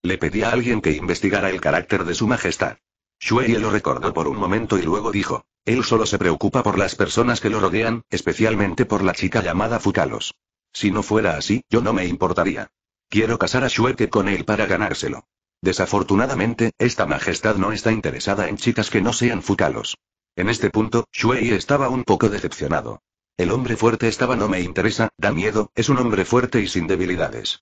Le pedí a alguien que investigara el carácter de su majestad. Shuei lo recordó por un momento y luego dijo, él solo se preocupa por las personas que lo rodean, especialmente por la chica llamada Fukalos. Si no fuera así, yo no me importaría. Quiero casar a Shuei con él para ganárselo. Desafortunadamente, esta majestad no está interesada en chicas que no sean Fukalos. En este punto, Shuei estaba un poco decepcionado. El hombre fuerte estaba no me interesa, da miedo, es un hombre fuerte y sin debilidades.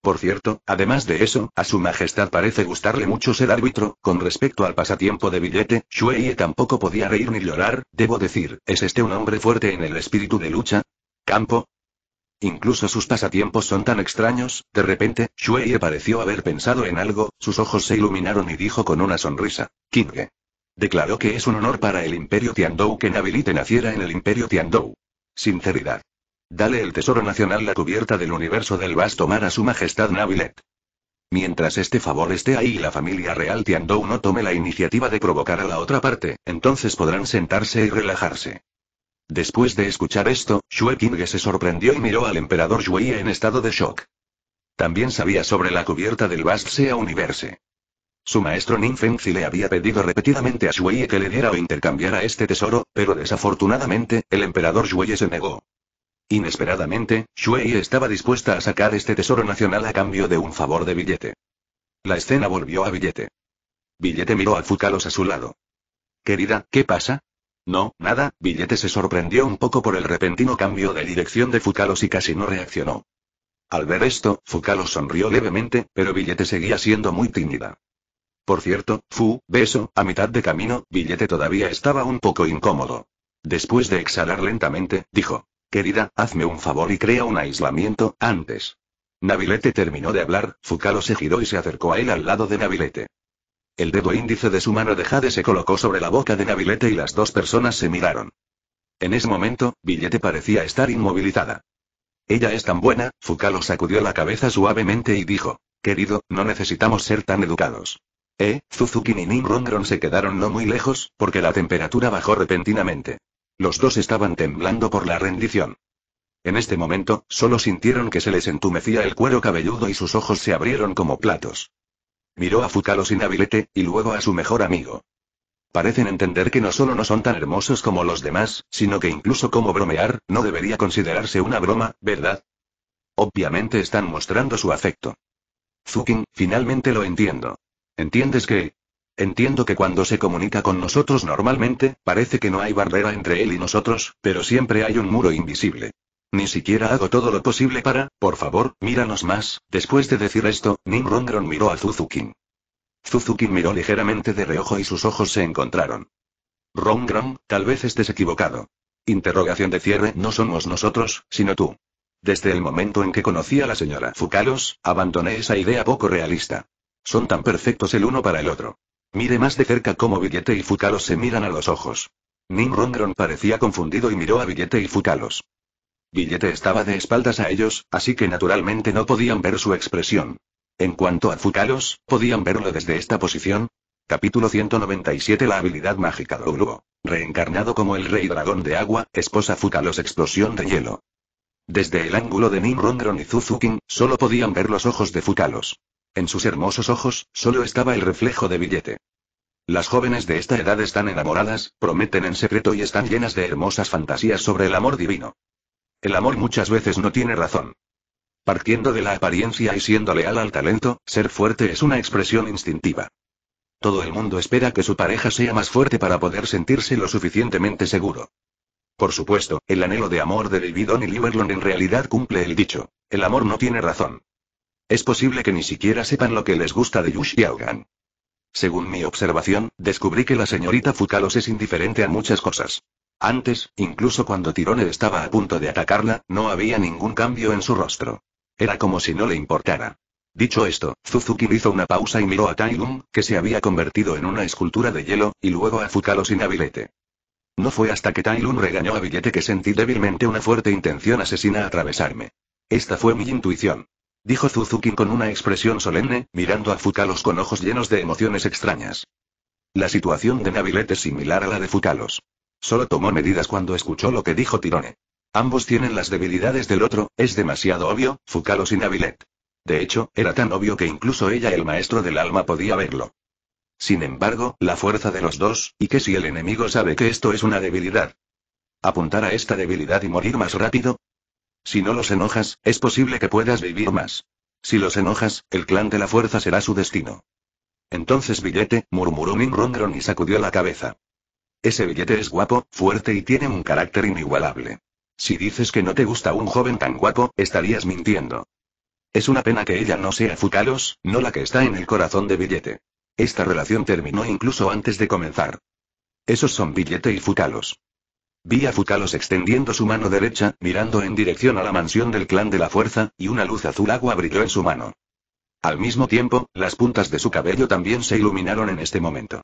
Por cierto, además de eso, a su majestad parece gustarle mucho ser árbitro. Con respecto al pasatiempo de billete, Shuei tampoco podía reír ni llorar, debo decir, ¿es este un hombre fuerte en el espíritu de lucha? ¿Campo? Incluso sus pasatiempos son tan extraños. De repente, Shuei pareció haber pensado en algo, sus ojos se iluminaron y dijo con una sonrisa, Kinge. Declaró que es un honor para el Imperio Tiandou que Nabilite naciera en el Imperio Tiandou. Sinceridad. Dale el tesoro nacional, la cubierta del universo del vasto mar a su majestad Nabilite. Mientras este favor esté ahí y la familia real Tiandou no tome la iniciativa de provocar a la otra parte, entonces podrán sentarse y relajarse. Después de escuchar esto, Shue Kinge se sorprendió y miró al emperador Shuei en estado de shock. También sabía sobre la cubierta del vasto universe. Su maestro Ninfenzi le había pedido repetidamente a Shuei que le diera o intercambiara este tesoro, pero desafortunadamente, el emperador Shuei se negó. Inesperadamente, Shuei estaba dispuesta a sacar este tesoro nacional a cambio de un favor de billete. La escena volvió a billete. Billete miró a Fukalos a su lado. Querida, ¿qué pasa? No, nada, billete se sorprendió un poco por el repentino cambio de dirección de Fukalos y casi no reaccionó. Al ver esto, Fukalos sonrió levemente, pero billete seguía siendo muy tímida. Por cierto, beso, a mitad de camino, billete todavía estaba un poco incómodo. Después de exhalar lentamente, dijo. Querida, hazme un favor y crea un aislamiento, antes. Nabilite terminó de hablar, Fukalos se giró y se acercó a él al lado de Nabilite. El dedo índice de su mano de Jade se colocó sobre la boca de Nabilite y las dos personas se miraron. En ese momento, Billete parecía estar inmovilizada. Ella es tan buena, Fukalos sacudió la cabeza suavemente y dijo, querido, no necesitamos ser tan educados. Suzuki y Ninrongron se quedaron no muy lejos, porque la temperatura bajó repentinamente. Los dos estaban temblando por la rendición. En este momento, solo sintieron que se les entumecía el cuero cabelludo y sus ojos se abrieron como platos. Miró a Fukalos y Nabilite, y luego a su mejor amigo. Parecen entender que no solo no son tan hermosos como los demás, sino que incluso como bromear, no debería considerarse una broma, ¿verdad? Obviamente están mostrando su afecto. Zukin, finalmente lo entiendo. ¿Entiendes que...? Entiendo que cuando se comunica con nosotros normalmente, parece que no hay barrera entre él y nosotros, pero siempre hay un muro invisible. Ni siquiera hago todo lo posible para, por favor, míranos más. Después de decir esto, Ninrongron miró a Suzuki. Suzuki miró ligeramente de reojo y sus ojos se encontraron. Rongron, tal vez estés equivocado. Interrogación de cierre, no somos nosotros, sino tú. Desde el momento en que conocí a la señora Fukalos, abandoné esa idea poco realista. Son tan perfectos el uno para el otro. Mire más de cerca cómo Billete y Fukalos se miran a los ojos. Ninrongron parecía confundido y miró a Billete y Fukalos. Billete estaba de espaldas a ellos, así que naturalmente no podían ver su expresión. En cuanto a Fukalos, podían verlo desde esta posición. Capítulo 197. La habilidad mágica de Uluo. Reencarnado como el rey dragón de agua, esposa Fukalos. Explosión de hielo. Desde el ángulo de Ninrongron y Suzuki, solo podían ver los ojos de Fukalos. En sus hermosos ojos, solo estaba el reflejo de Billete. Las jóvenes de esta edad están enamoradas, prometen en secreto y están llenas de hermosas fantasías sobre el amor divino. El amor muchas veces no tiene razón. Partiendo de la apariencia y siendo leal al talento, ser fuerte es una expresión instintiva. Todo el mundo espera que su pareja sea más fuerte para poder sentirse lo suficientemente seguro. Por supuesto, el anhelo de amor de Davidon y Liberlon en realidad cumple el dicho. El amor no tiene razón. Es posible que ni siquiera sepan lo que les gusta de Yush y Aogan. Según mi observación, descubrí que la señorita Fukalos es indiferente a muchas cosas. Antes, incluso cuando Tirone estaba a punto de atacarla, no había ningún cambio en su rostro. Era como si no le importara. Dicho esto, Suzuki hizo una pausa y miró a Tailum, que se había convertido en una escultura de hielo, y luego a Fukalos y Nabilite. No fue hasta que Tailum regañó a Billete que sentí débilmente una fuerte intención asesina atravesarme. Esta fue mi intuición. Dijo Suzuki con una expresión solemne, mirando a Fukalos con ojos llenos de emociones extrañas. La situación de Nabilite es similar a la de Fukalos. Solo tomó medidas cuando escuchó lo que dijo Tirone. Ambos tienen las debilidades del otro, es demasiado obvio, Fukalos y Nabilite. De hecho, era tan obvio que incluso ella, el maestro del alma, podía verlo. Sin embargo, la fuerza de los dos, y que si el enemigo sabe que esto es una debilidad. ¿Apuntar a esta debilidad y morir más rápido? Si no los enojas, es posible que puedas vivir más. Si los enojas, el clan de la fuerza será su destino. Entonces Billete, murmuró Ninrongron y sacudió la cabeza. Ese Billete es guapo, fuerte y tiene un carácter inigualable. Si dices que no te gusta un joven tan guapo, estarías mintiendo. Es una pena que ella no sea Fucalos, no la que está en el corazón de Billete. Esta relación terminó incluso antes de comenzar. Esos son Billete y Fucalos. Vi a Fucalos extendiendo su mano derecha, mirando en dirección a la mansión del Clan de la Fuerza, y una luz azul agua brilló en su mano. Al mismo tiempo, las puntas de su cabello también se iluminaron en este momento.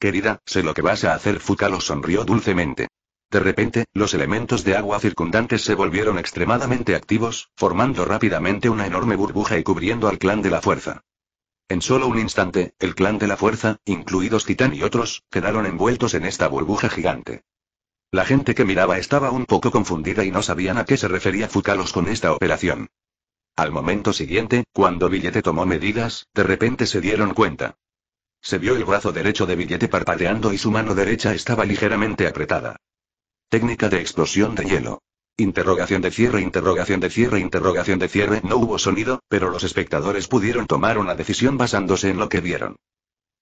Querida, sé lo que vas a hacer. Fucalos sonrió dulcemente. De repente, los elementos de agua circundantes se volvieron extremadamente activos, formando rápidamente una enorme burbuja y cubriendo al Clan de la Fuerza. En solo un instante, el Clan de la Fuerza, incluidos Titán y otros, quedaron envueltos en esta burbuja gigante. La gente que miraba estaba un poco confundida y no sabían a qué se refería Fucalos con esta operación. Al momento siguiente, cuando Billete tomó medidas, de repente se dieron cuenta. Se vio el brazo derecho de Billete parpadeando y su mano derecha estaba ligeramente apretada. Técnica de explosión de hielo. Interrogación de cierre. No hubo sonido, pero los espectadores pudieron tomar una decisión basándose en lo que vieron.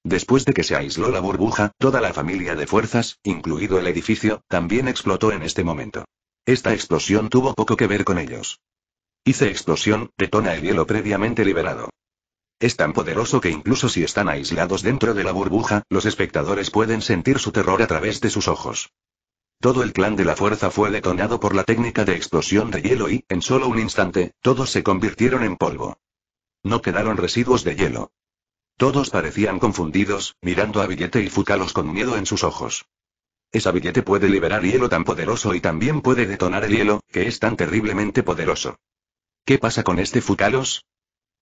Después de que se aisló la burbuja, toda la familia de fuerzas, incluido el edificio, también explotó en este momento. Esta explosión tuvo poco que ver con ellos. Hice explosión, detona el hielo previamente liberado. Es tan poderoso que incluso si están aislados dentro de la burbuja, los espectadores pueden sentir su terror a través de sus ojos. Todo el Clan de la Fuerza fue detonado por la técnica de explosión de hielo y, en solo un instante, todos se convirtieron en polvo. No quedaron residuos de hielo. Todos parecían confundidos, mirando a Billete y Fucalos con miedo en sus ojos. Esa Billete puede liberar hielo tan poderoso y también puede detonar el hielo, que es tan terriblemente poderoso. ¿Qué pasa con este Fucalos?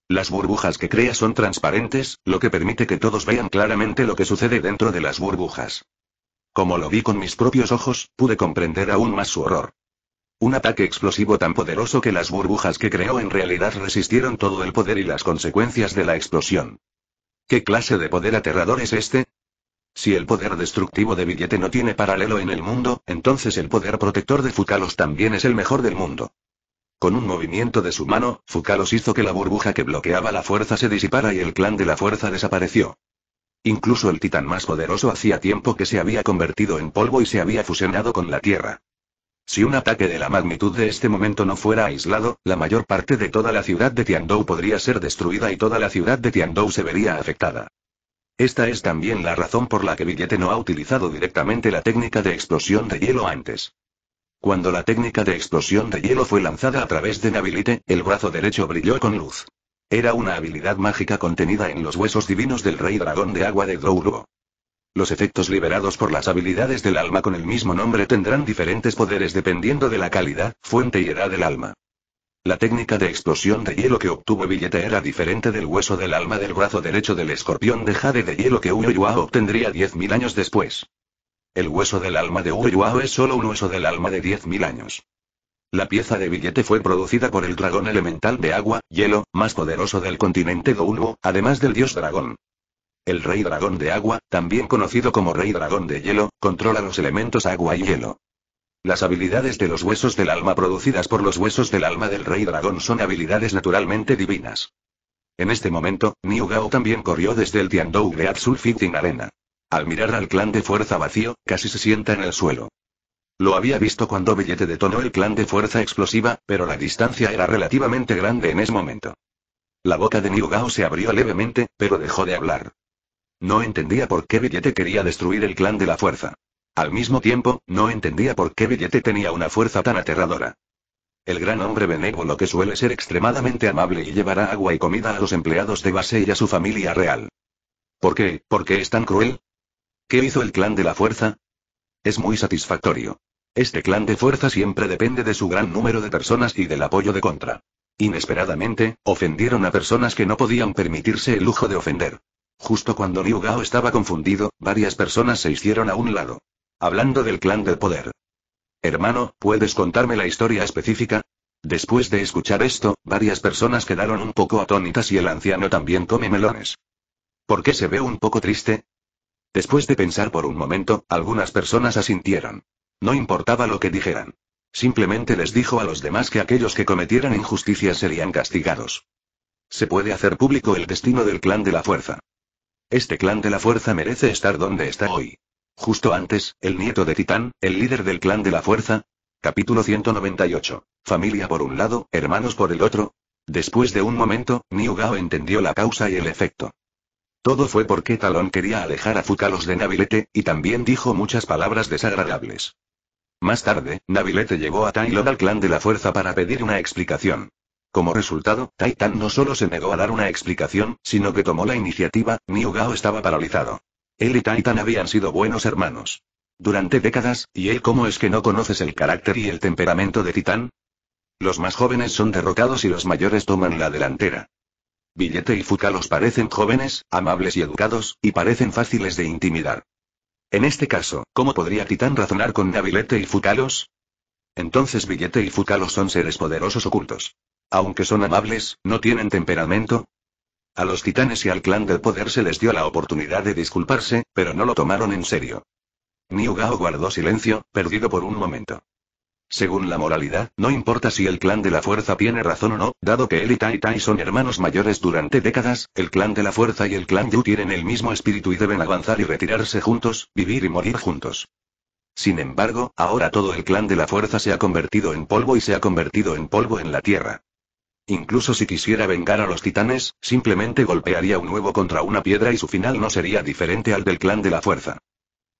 Las burbujas que crea son transparentes, lo que permite que todos vean claramente lo que sucede dentro de las burbujas. Como lo vi con mis propios ojos, pude comprender aún más su horror. Un ataque explosivo tan poderoso que las burbujas que creó en realidad resistieron todo el poder y las consecuencias de la explosión. ¿Qué clase de poder aterrador es este? Si el poder destructivo de Billete no tiene paralelo en el mundo, entonces el poder protector de Fucalos también es el mejor del mundo. Con un movimiento de su mano, Fucalos hizo que la burbuja que bloqueaba la fuerza se disipara y el Clan de la Fuerza desapareció. Incluso el titán más poderoso hacía tiempo que se había convertido en polvo y se había fusionado con la tierra. Si un ataque de la magnitud de este momento no fuera aislado, la mayor parte de toda la ciudad de Tiandou podría ser destruida y toda la ciudad de Tiandou se vería afectada. Esta es también la razón por la que Billete no ha utilizado directamente la técnica de explosión de hielo antes. Cuando la técnica de explosión de hielo fue lanzada a través de Nabilite, el brazo derecho brilló con luz. Era una habilidad mágica contenida en los huesos divinos del Rey Dragón de Agua de Douluo. Los efectos liberados por las habilidades del alma con el mismo nombre tendrán diferentes poderes dependiendo de la calidad, fuente y edad del alma. La técnica de explosión de hielo que obtuvo Billete era diferente del hueso del alma del brazo derecho del escorpión de jade de hielo que Uyuyua obtendría 10.000 años después. El hueso del alma de Uyuyua es solo un hueso del alma de 10.000 años. La pieza de Billete fue producida por el dragón elemental de agua, hielo, más poderoso del continente Douluo, además del dios dragón. El Rey Dragón de Agua, también conocido como Rey Dragón de Hielo, controla los elementos agua y hielo. Las habilidades de los huesos del alma producidas por los huesos del alma del Rey Dragón son habilidades naturalmente divinas. En este momento, Niu Gao también corrió desde el Tiandou de Azul Fighting Arena. Al mirar al Clan de Fuerza vacío, casi se sienta en el suelo. Lo había visto cuando Billete detonó el Clan de Fuerza explosiva, pero la distancia era relativamente grande en ese momento. La boca de Niu Gao se abrió levemente, pero dejó de hablar. No entendía por qué Billete quería destruir el Clan de la Fuerza. Al mismo tiempo, no entendía por qué Billete tenía una fuerza tan aterradora. El gran hombre benévolo que suele ser extremadamente amable y llevará agua y comida a los empleados de base y a su familia real. ¿Por qué? ¿Por qué es tan cruel? ¿Qué hizo el Clan de la Fuerza? Es muy satisfactorio. Este Clan de Fuerza siempre depende de su gran número de personas y del apoyo de Contra. Inesperadamente, ofendieron a personas que no podían permitirse el lujo de ofender. Justo cuando Niu Gao estaba confundido, varias personas se hicieron a un lado. Hablando del Clan del Poder. Hermano, ¿puedes contarme la historia específica? Después de escuchar esto, varias personas quedaron un poco atónitas y el anciano también come melones. ¿Por qué se ve un poco triste? Después de pensar por un momento, algunas personas asintieron. No importaba lo que dijeran. Simplemente les dijo a los demás que aquellos que cometieran injusticias serían castigados. Se puede hacer público el destino del Clan de la Fuerza. Este Clan de la Fuerza merece estar donde está hoy. Justo antes, el nieto de Titán, el líder del Clan de la Fuerza, Capítulo 198. Familia por un lado, hermanos por el otro. Después de un momento, Niu Gao entendió la causa y el efecto. Todo fue porque Talón quería alejar a Fúcalos de Nabilete, y también dijo muchas palabras desagradables. Más tarde, Nabilete llegó a Tai Lon al clan de la fuerza para pedir una explicación. Como resultado, Tai Tan no solo se negó a dar una explicación, sino que tomó la iniciativa. Niu Gao estaba paralizado. Él y Tai Tan habían sido buenos hermanos. Durante décadas, ¿y él cómo es que no conoces el carácter y el temperamento de Titán? Los más jóvenes son derrocados y los mayores toman la delantera. Billete y Fúcalos parecen jóvenes, amables y educados, y parecen fáciles de intimidar. En este caso, ¿cómo podría Titán razonar con Nabilete y Fúcalos? Entonces Billete y Fúcalos son seres poderosos ocultos. Aunque son amables, ¿no tienen temperamento? A los titanes y al clan del poder se les dio la oportunidad de disculparse, pero no lo tomaron en serio. Niu Gao guardó silencio, perdido por un momento. Según la moralidad, no importa si el clan de la fuerza tiene razón o no, dado que él y Tai Tai son hermanos mayores durante décadas, el clan de la fuerza y el clan Yu tienen el mismo espíritu y deben avanzar y retirarse juntos, vivir y morir juntos. Sin embargo, ahora todo el clan de la fuerza se ha convertido en polvo y se ha convertido en polvo en la tierra. Incluso si quisiera vengar a los titanes, simplemente golpearía un huevo contra una piedra y su final no sería diferente al del clan de la fuerza.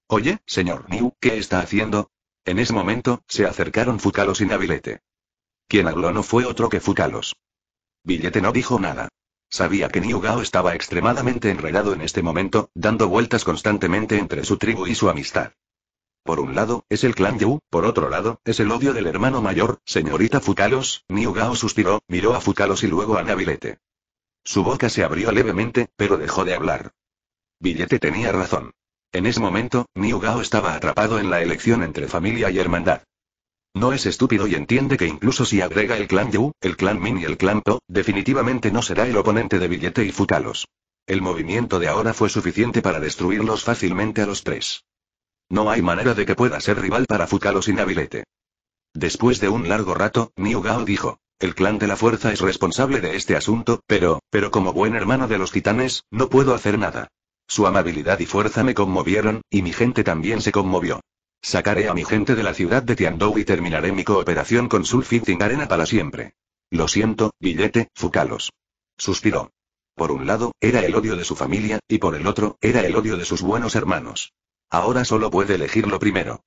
Oye, señor Niu, ¿qué está haciendo? En ese momento, se acercaron Fúcalos y Nabilete. Quien habló no fue otro que Fúcalos. Billete no dijo nada. Sabía que Niu Gao estaba extremadamente enredado en este momento, dando vueltas constantemente entre su tribu y su amistad. Por un lado, es el clan Yu, por otro lado, es el odio del hermano mayor. Señorita Fúcalos, Niu Gao suspiró, miró a Fúcalos y luego a Nabilete. Su boca se abrió levemente, pero dejó de hablar. Billete tenía razón. En ese momento, Niu Gao estaba atrapado en la elección entre familia y hermandad. No es estúpido y entiende que incluso si agrega el clan Yu, el clan Min y el clan To, definitivamente no será el oponente de Billete y Fúcalos. El movimiento de ahora fue suficiente para destruirlos fácilmente a los tres. No hay manera de que pueda ser rival para Fúcalos y Nabilete. Después de un largo rato, Niu Gao dijo: el clan de la fuerza es responsable de este asunto, pero como buen hermano de los titanes, no puedo hacer nada. Su amabilidad y fuerza me conmovieron, y mi gente también se conmovió. Sacaré a mi gente de la ciudad de Tiandou y terminaré mi cooperación con Sulfitting Arena para siempre. Lo siento, Billete, Fúcalos. Suspiró. Por un lado, era el odio de su familia, y por el otro, era el odio de sus buenos hermanos. Ahora solo puede elegir lo primero.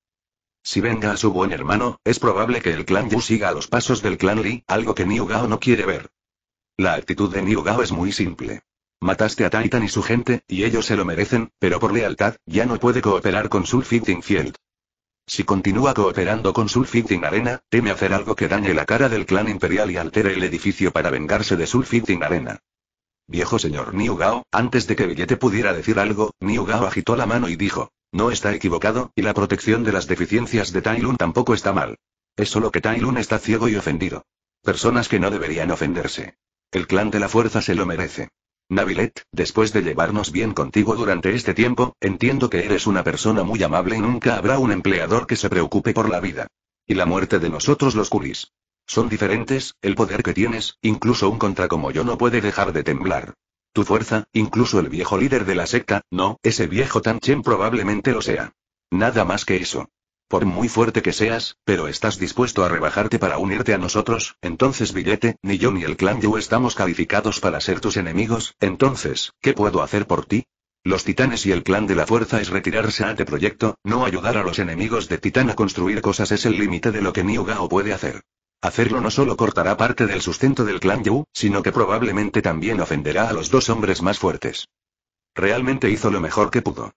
Si venga a su buen hermano, es probable que el clan Yu siga a los pasos del clan Li, algo que Niu Gao no quiere ver. La actitud de Niu Gao es muy simple. Mataste a Tai Tan y su gente, y ellos se lo merecen, pero por lealtad, ya no puede cooperar con Sulfitting Field. Si continúa cooperando con Sulfitting Arena, teme hacer algo que dañe la cara del clan imperial y altere el edificio para vengarse de Sulfitting Arena. Viejo señor Niu Gao, antes de que Billete pudiera decir algo, Niu Gao agitó la mano y dijo: no está equivocado, y la protección de las deficiencias de Tai Lun tampoco está mal. Es solo que Tai Lun está ciego y ofendido. Personas que no deberían ofenderse. El clan de la fuerza se lo merece. Nabilete, después de llevarnos bien contigo durante este tiempo, entiendo que eres una persona muy amable y nunca habrá un empleador que se preocupe por la vida y la muerte de nosotros los Kulis. Son diferentes, el poder que tienes, incluso un contra como yo no puede dejar de temblar. Tu fuerza, incluso el viejo líder de la secta, no, ese viejo Tan Chen probablemente lo sea. Nada más que eso. Por muy fuerte que seas, pero estás dispuesto a rebajarte para unirte a nosotros, entonces Billete, ni yo ni el clan Yu estamos calificados para ser tus enemigos, entonces, ¿qué puedo hacer por ti? Los titanes y el clan de la fuerza es retirarse a este proyecto, no ayudar a los enemigos de Titán a construir cosas es el límite de lo que Niu Gao puede hacer. Hacerlo no solo cortará parte del sustento del clan Yu, sino que probablemente también ofenderá a los dos hombres más fuertes. Realmente hizo lo mejor que pudo.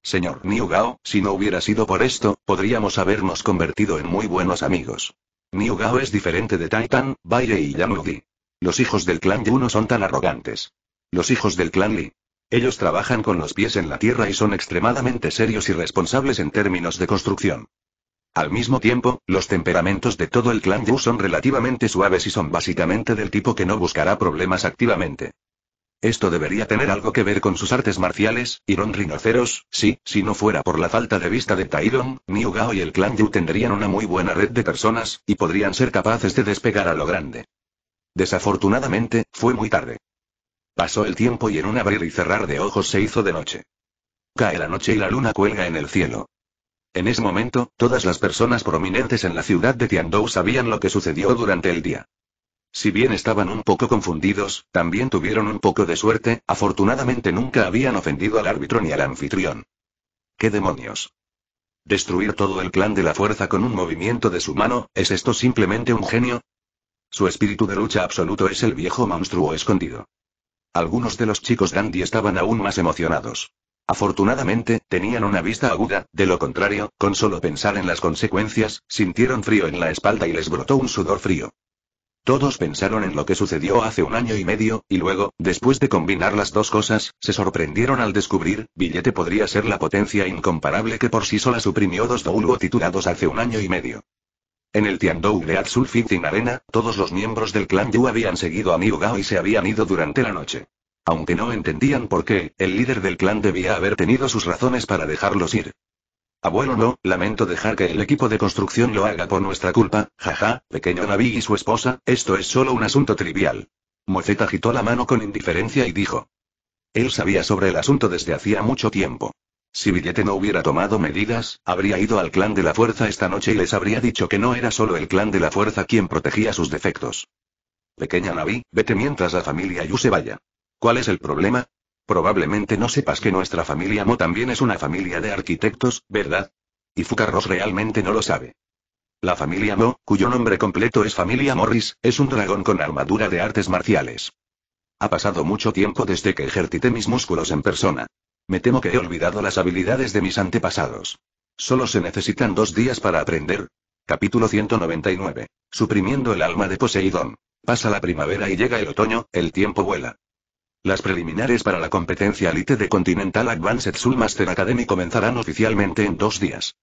Señor Niu Gao, si no hubiera sido por esto, podríamos habernos convertido en muy buenos amigos. Niu Gao es diferente de Tai Tan, Bai Ye y Yang Udi. Los hijos del clan Yu no son tan arrogantes. Los hijos del clan Li. Ellos trabajan con los pies en la tierra y son extremadamente serios y responsables en términos de construcción. Al mismo tiempo, los temperamentos de todo el clan Yu son relativamente suaves y son básicamente del tipo que no buscará problemas activamente. Esto debería tener algo que ver con sus artes marciales, Iron Rinoceros, sí, si no fuera por la falta de vista de Tai Lon, Niu Gao y el clan Yu tendrían una muy buena red de personas, y podrían ser capaces de despegar a lo grande. Desafortunadamente, fue muy tarde. Pasó el tiempo y en un abrir y cerrar de ojos se hizo de noche. Cae la noche y la luna cuelga en el cielo. En ese momento, todas las personas prominentes en la ciudad de Tiandou sabían lo que sucedió durante el día. Si bien estaban un poco confundidos, también tuvieron un poco de suerte, afortunadamente nunca habían ofendido al árbitro ni al anfitrión. ¿Qué demonios? ¿Destruir todo el clan de la fuerza con un movimiento de su mano, es esto simplemente un genio? Su espíritu de lucha absoluto es el viejo monstruo escondido. Algunos de los chicos dandy estaban aún más emocionados. Afortunadamente, tenían una vista aguda, de lo contrario, con solo pensar en las consecuencias, sintieron frío en la espalda y les brotó un sudor frío. Todos pensaron en lo que sucedió hace un año y medio, y luego, después de combinar las dos cosas, se sorprendieron al descubrir, Billete podría ser la potencia incomparable que por sí sola suprimió dos doulgo titulados hace un año y medio. En el Tiandou Great Sulfighting Arena, todos los miembros del clan Yu habían seguido a Niu Gao y se habían ido durante la noche. Aunque no entendían por qué, el líder del clan debía haber tenido sus razones para dejarlos ir. Abuelo no, lamento dejar que el equipo de construcción lo haga por nuestra culpa, jaja, pequeño Naví y su esposa, esto es solo un asunto trivial. Mocet agitó la mano con indiferencia y dijo. Él sabía sobre el asunto desde hacía mucho tiempo. Si Billete no hubiera tomado medidas, habría ido al clan de la fuerza esta noche y les habría dicho que no era solo el clan de la fuerza quien protegía sus defectos. Pequeña Naví, vete mientras la familia Yu se vaya. ¿Cuál es el problema? Probablemente no sepas que nuestra familia Mo también es una familia de arquitectos, ¿verdad? Y Fucarros realmente no lo sabe. La familia Mo, cuyo nombre completo es Familia Morris, es un dragón con armadura de artes marciales. Ha pasado mucho tiempo desde que ejercité mis músculos en persona. Me temo que he olvidado las habilidades de mis antepasados. Solo se necesitan 2 días para aprender. Capítulo 199. Suprimiendo el alma de Poseidón. Pasa la primavera y llega el otoño, el tiempo vuela. Las preliminares para la competencia Elite de Continental Advanced Soul Master Academy comenzarán oficialmente en 2 días.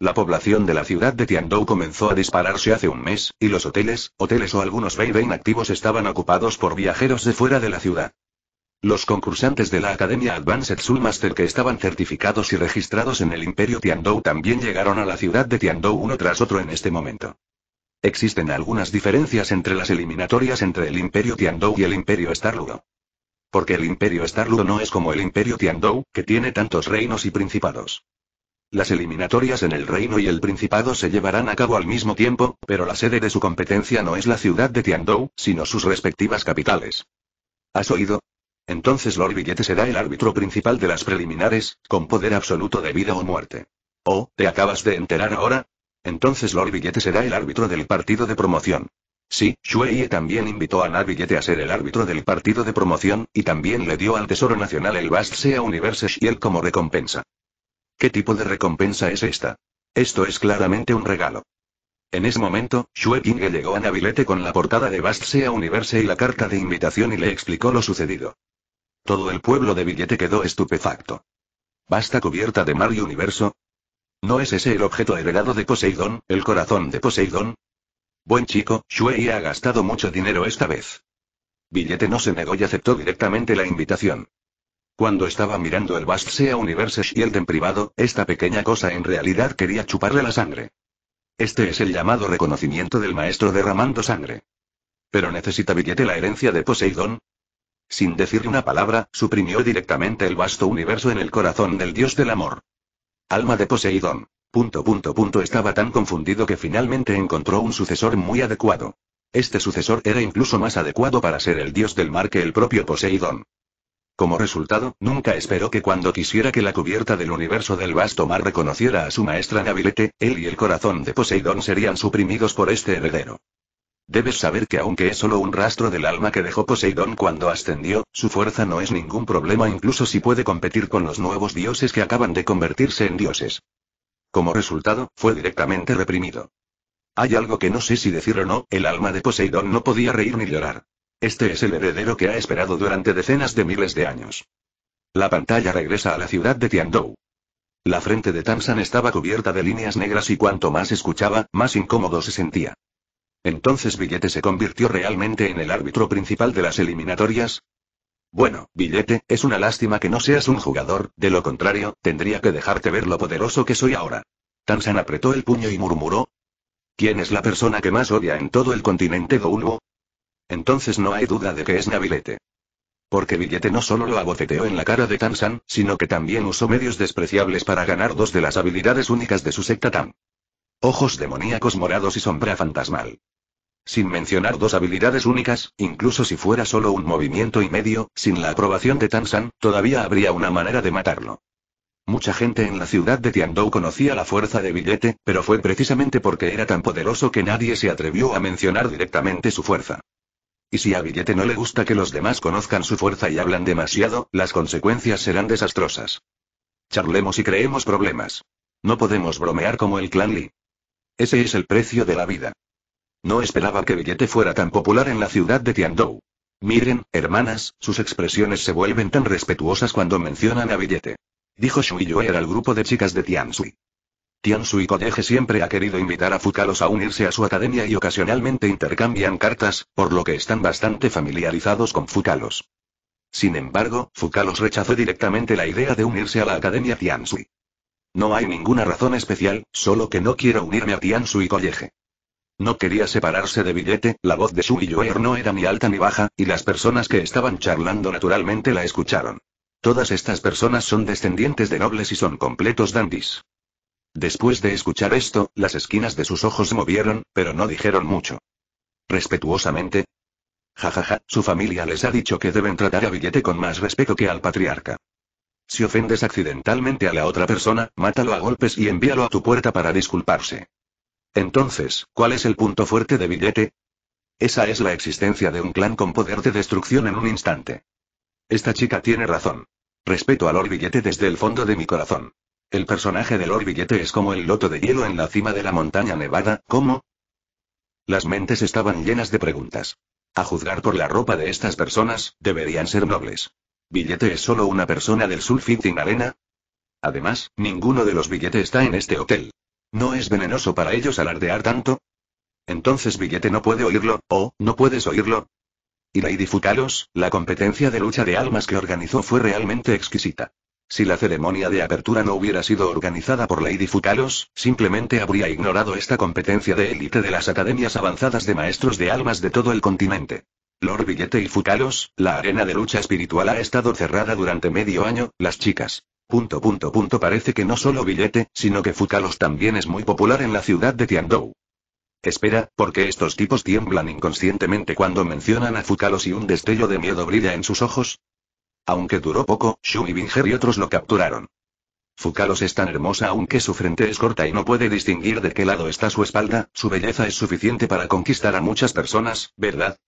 La población de la ciudad de Tiandou comenzó a dispararse hace un mes, y los hoteles o algunos Beibein activos estaban ocupados por viajeros de fuera de la ciudad. Los concursantes de la Academia Advanced Soul Master que estaban certificados y registrados en el Imperio Tiandou también llegaron a la ciudad de Tiandou uno tras otro en este momento. Existen algunas diferencias entre las eliminatorias entre el Imperio Tiandou y el Imperio Starludo. Porque el Imperio Starludo no es como el Imperio Tiandou, que tiene tantos reinos y principados. Las eliminatorias en el reino y el principado se llevarán a cabo al mismo tiempo, pero la sede de su competencia no es la ciudad de Tiandou, sino sus respectivas capitales. ¿Has oído? Entonces Lord Billete será el árbitro principal de las preliminares, con poder absoluto de vida o muerte. ¿Oh, te acabas de enterar ahora? Entonces Lord Billete será el árbitro del partido de promoción. Sí, Shuei también invitó a Lord Billete a ser el árbitro del partido de promoción, y también le dio al Tesoro Nacional el Vast Sea Universe Shield como recompensa. ¿Qué tipo de recompensa es esta? Esto es claramente un regalo. En ese momento, Shuei King llegó a Nabilete con la portada de Vast Sea Universe y la carta de invitación y le explicó lo sucedido. Todo el pueblo de Billete quedó estupefacto. ¿Vasta cubierta de mar y universo? ¿No es ese el objeto heredado de Poseidón, el corazón de Poseidón? Buen chico, Shuei ha gastado mucho dinero esta vez. Billete no se negó y aceptó directamente la invitación. Cuando estaba mirando el Vast Sea Universe Shield en privado, esta pequeña cosa en realidad quería chuparle la sangre. Este es el llamado reconocimiento del maestro derramando sangre. ¿Pero necesita Billete la herencia de Poseidón? Sin decir una palabra, suprimió directamente el vasto universo en el corazón del dios del amor. Alma de Poseidón. Estaba tan confundido que finalmente encontró un sucesor muy adecuado. Este sucesor era incluso más adecuado para ser el dios del mar que el propio Poseidón. Como resultado, nunca esperó que cuando quisiera que la cubierta del universo del vasto mar reconociera a su maestra Nabilete, él y el corazón de Poseidón serían suprimidos por este heredero. Debes saber que aunque es solo un rastro del alma que dejó Poseidón cuando ascendió, su fuerza no es ningún problema incluso si puede competir con los nuevos dioses que acaban de convertirse en dioses. Como resultado, fue directamente reprimido. Hay algo que no sé si decir o no, el alma de Poseidón no podía reír ni llorar. Este es el heredero que ha esperado durante decenas de miles de años. La pantalla regresa a la ciudad de Tiandou. La frente de Tansan estaba cubierta de líneas negras y cuanto más escuchaba, más incómodo se sentía. Entonces Billete se convirtió realmente en el árbitro principal de las eliminatorias. Bueno, Billete, es una lástima que no seas un jugador, de lo contrario, tendría que dejarte ver lo poderoso que soy ahora. Tansan apretó el puño y murmuró. ¿Quién es la persona que más odia en todo el continente Doulgo? Entonces no hay duda de que es Nabilete. Porque Billete no solo lo abofeteó en la cara de Tam-san, sino que también usó medios despreciables para ganar dos de las habilidades únicas de su secta Tam. Ojos demoníacos morados y sombra fantasmal. Sin mencionar dos habilidades únicas, incluso si fuera solo un movimiento y medio, sin la aprobación de Tam-san, todavía habría una manera de matarlo. Mucha gente en la ciudad de Tiandou conocía la fuerza de Billete, pero fue precisamente porque era tan poderoso que nadie se atrevió a mencionar directamente su fuerza. Y si a Billete no le gusta que los demás conozcan su fuerza y hablan demasiado, las consecuencias serán desastrosas. Charlemos y creemos problemas. No podemos bromear como el clan Lee. Ese es el precio de la vida. No esperaba que Billete fuera tan popular en la ciudad de Tiandou. Miren, hermanas, sus expresiones se vuelven tan respetuosas cuando mencionan a Billete. Dijo Shuiyue al grupo de chicas de Tiansui. Tiansui College siempre ha querido invitar a Fukalos a unirse a su academia y ocasionalmente intercambian cartas, por lo que están bastante familiarizados con Fukalos. Sin embargo, Fukalos rechazó directamente la idea de unirse a la academia Tiansui. No hay ninguna razón especial, solo que no quiero unirme a Tiansui College. No quería separarse de Billete, la voz de Shuiyue no era ni alta ni baja, y las personas que estaban charlando naturalmente la escucharon. Todas estas personas son descendientes de nobles y son completos dandis. Después de escuchar esto, las esquinas de sus ojos se movieron, pero no dijeron mucho. Respetuosamente. Jajaja, su familia les ha dicho que deben tratar a Billete con más respeto que al patriarca. Si ofendes accidentalmente a la otra persona, mátalo a golpes y envíalo a tu puerta para disculparse. Entonces, ¿cuál es el punto fuerte de Billete? Esa es la existencia de un clan con poder de destrucción en un instante. Esta chica tiene razón. Respeto a Lord Billete desde el fondo de mi corazón. El personaje de Lord Billete es como el loto de hielo en la cima de la montaña nevada, ¿cómo? Las mentes estaban llenas de preguntas. A juzgar por la ropa de estas personas, deberían ser nobles. ¿Billete es solo una persona del Sulfitin Arena? Además, ninguno de los Billete está en este hotel. ¿No es venenoso para ellos alardear tanto? Entonces Billete no puede oírlo, o, ¿no puedes oírlo? Y Lady Fukalos, la competencia de lucha de almas que organizó fue realmente exquisita. Si la ceremonia de apertura no hubiera sido organizada por Lady Fukalos, simplemente habría ignorado esta competencia de élite de las academias avanzadas de maestros de almas de todo el continente. Lord Billete y Fukalos, la arena de lucha espiritual ha estado cerrada durante medio año, las chicas. Parece que no solo Billete, sino que Fukalos también es muy popular en la ciudad de Tiandou. Espera, porque estos tipos tiemblan inconscientemente cuando mencionan a Fukalos y un destello de miedo brilla en sus ojos. Aunque duró poco, Shumi Binger y otros lo capturaron. Fukalos es tan hermosa aunque su frente es corta y no puede distinguir de qué lado está su espalda, su belleza es suficiente para conquistar a muchas personas, ¿verdad?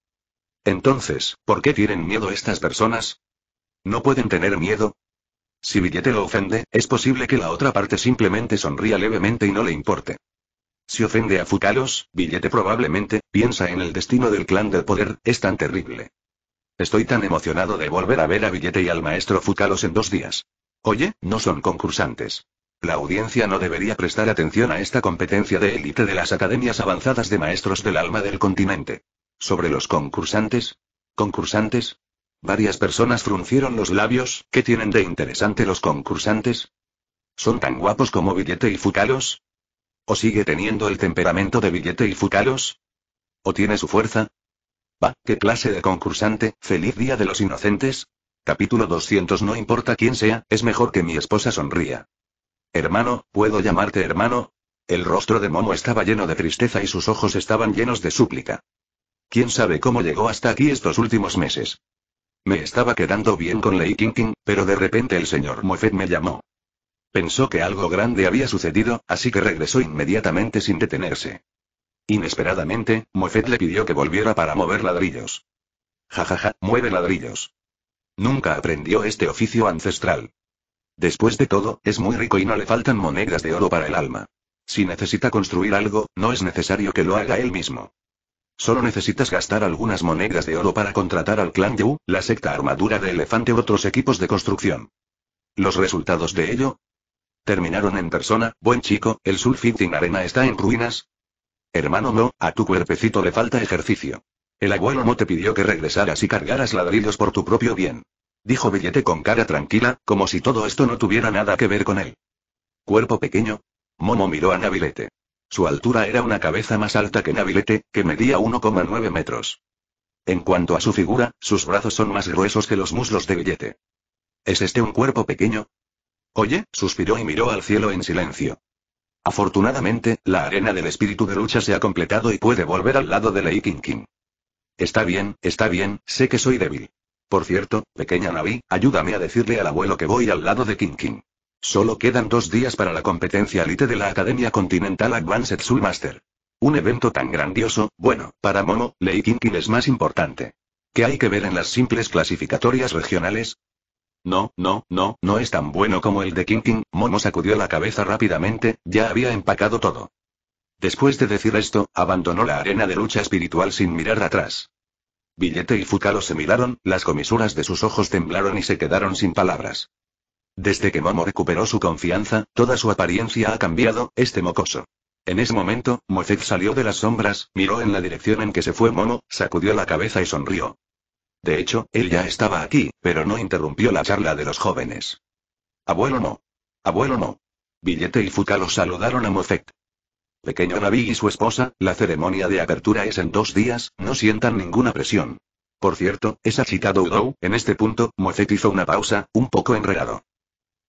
Entonces, ¿por qué tienen miedo estas personas? ¿No pueden tener miedo? Si Billete lo ofende, es posible que la otra parte simplemente sonría levemente y no le importe. Si ofende a Fukalos, Billete probablemente piensa en el destino del clan del poder, es tan terrible. Estoy tan emocionado de volver a ver a Billete y al maestro Fukalos en 2 días. Oye, no son concursantes. La audiencia no debería prestar atención a esta competencia de élite de las academias avanzadas de maestros del alma del continente. Sobre los concursantes. ¿Concursantes? Varias personas fruncieron los labios, ¿qué tienen de interesante los concursantes? ¿Son tan guapos como Billete y Fukalos? ¿O sigue teniendo el temperamento de Billete y Fukalos? ¿O tiene su fuerza? Bah, ¿qué clase de concursante? ¿Feliz Día de los Inocentes? Capítulo 200 No importa quién sea, es mejor que mi esposa sonría. Hermano, ¿puedo llamarte hermano? El rostro de Momo estaba lleno de tristeza y sus ojos estaban llenos de súplica. ¿Quién sabe cómo llegó hasta aquí estos últimos meses? Me estaba quedando bien con Lei Qingqing, pero de repente el señor Moffat me llamó. Pensó que algo grande había sucedido, así que regresó inmediatamente sin detenerse. Inesperadamente, Moffat le pidió que volviera para mover ladrillos. Jajaja, mueve ladrillos. Nunca aprendió este oficio ancestral. Después de todo, es muy rico y no le faltan monedas de oro para el alma. Si necesita construir algo, no es necesario que lo haga él mismo. Solo necesitas gastar algunas monedas de oro para contratar al clan Yu, la secta Armadura de Elefante u otros equipos de construcción. ¿Los resultados de ello? Terminaron en persona, buen chico, el Sulfitin Arena está en ruinas. Hermano Mo, a tu cuerpecito le falta ejercicio. El abuelo Mo te pidió que regresaras y cargaras ladrillos por tu propio bien. Dijo Billete con cara tranquila, como si todo esto no tuviera nada que ver con él. Cuerpo pequeño. Momo miró a Nabilete. Su altura era una cabeza más alta que Nabilete, que medía 1,9 metros. En cuanto a su figura, sus brazos son más gruesos que los muslos de Billete. ¿Es este un cuerpo pequeño? Oye, suspiró y miró al cielo en silencio. Afortunadamente, la arena del espíritu de lucha se ha completado y puede volver al lado de Lei King King. Está bien, sé que soy débil. Por cierto, pequeña Navi, ayúdame a decirle al abuelo que voy al lado de King King. Solo quedan 2 días para la competencia elite de la Academia Continental Advanced Soul Master. Un evento tan grandioso, bueno, para Momo, Lei King King es más importante. ¿Qué hay que ver en las simples clasificatorias regionales? No es tan bueno como el de King King. Momo sacudió la cabeza rápidamente, ya había empacado todo. Después de decir esto, abandonó la arena de lucha espiritual sin mirar atrás. Billete y Fucalo se miraron, las comisuras de sus ojos temblaron y se quedaron sin palabras. Desde que Momo recuperó su confianza, toda su apariencia ha cambiado, este mocoso. En ese momento, Mofet salió de las sombras, miró en la dirección en que se fue Momo, sacudió la cabeza y sonrió. De hecho, él ya estaba aquí, pero no interrumpió la charla de los jóvenes. Abuelo no. Abuelo no. Billete y Fucalo saludaron a Mofet. Pequeño Naví y su esposa, la ceremonia de apertura es en 2 días, no sientan ninguna presión. Por cierto, esa chica Doudou, en este punto, Mofet hizo una pausa, un poco enredado.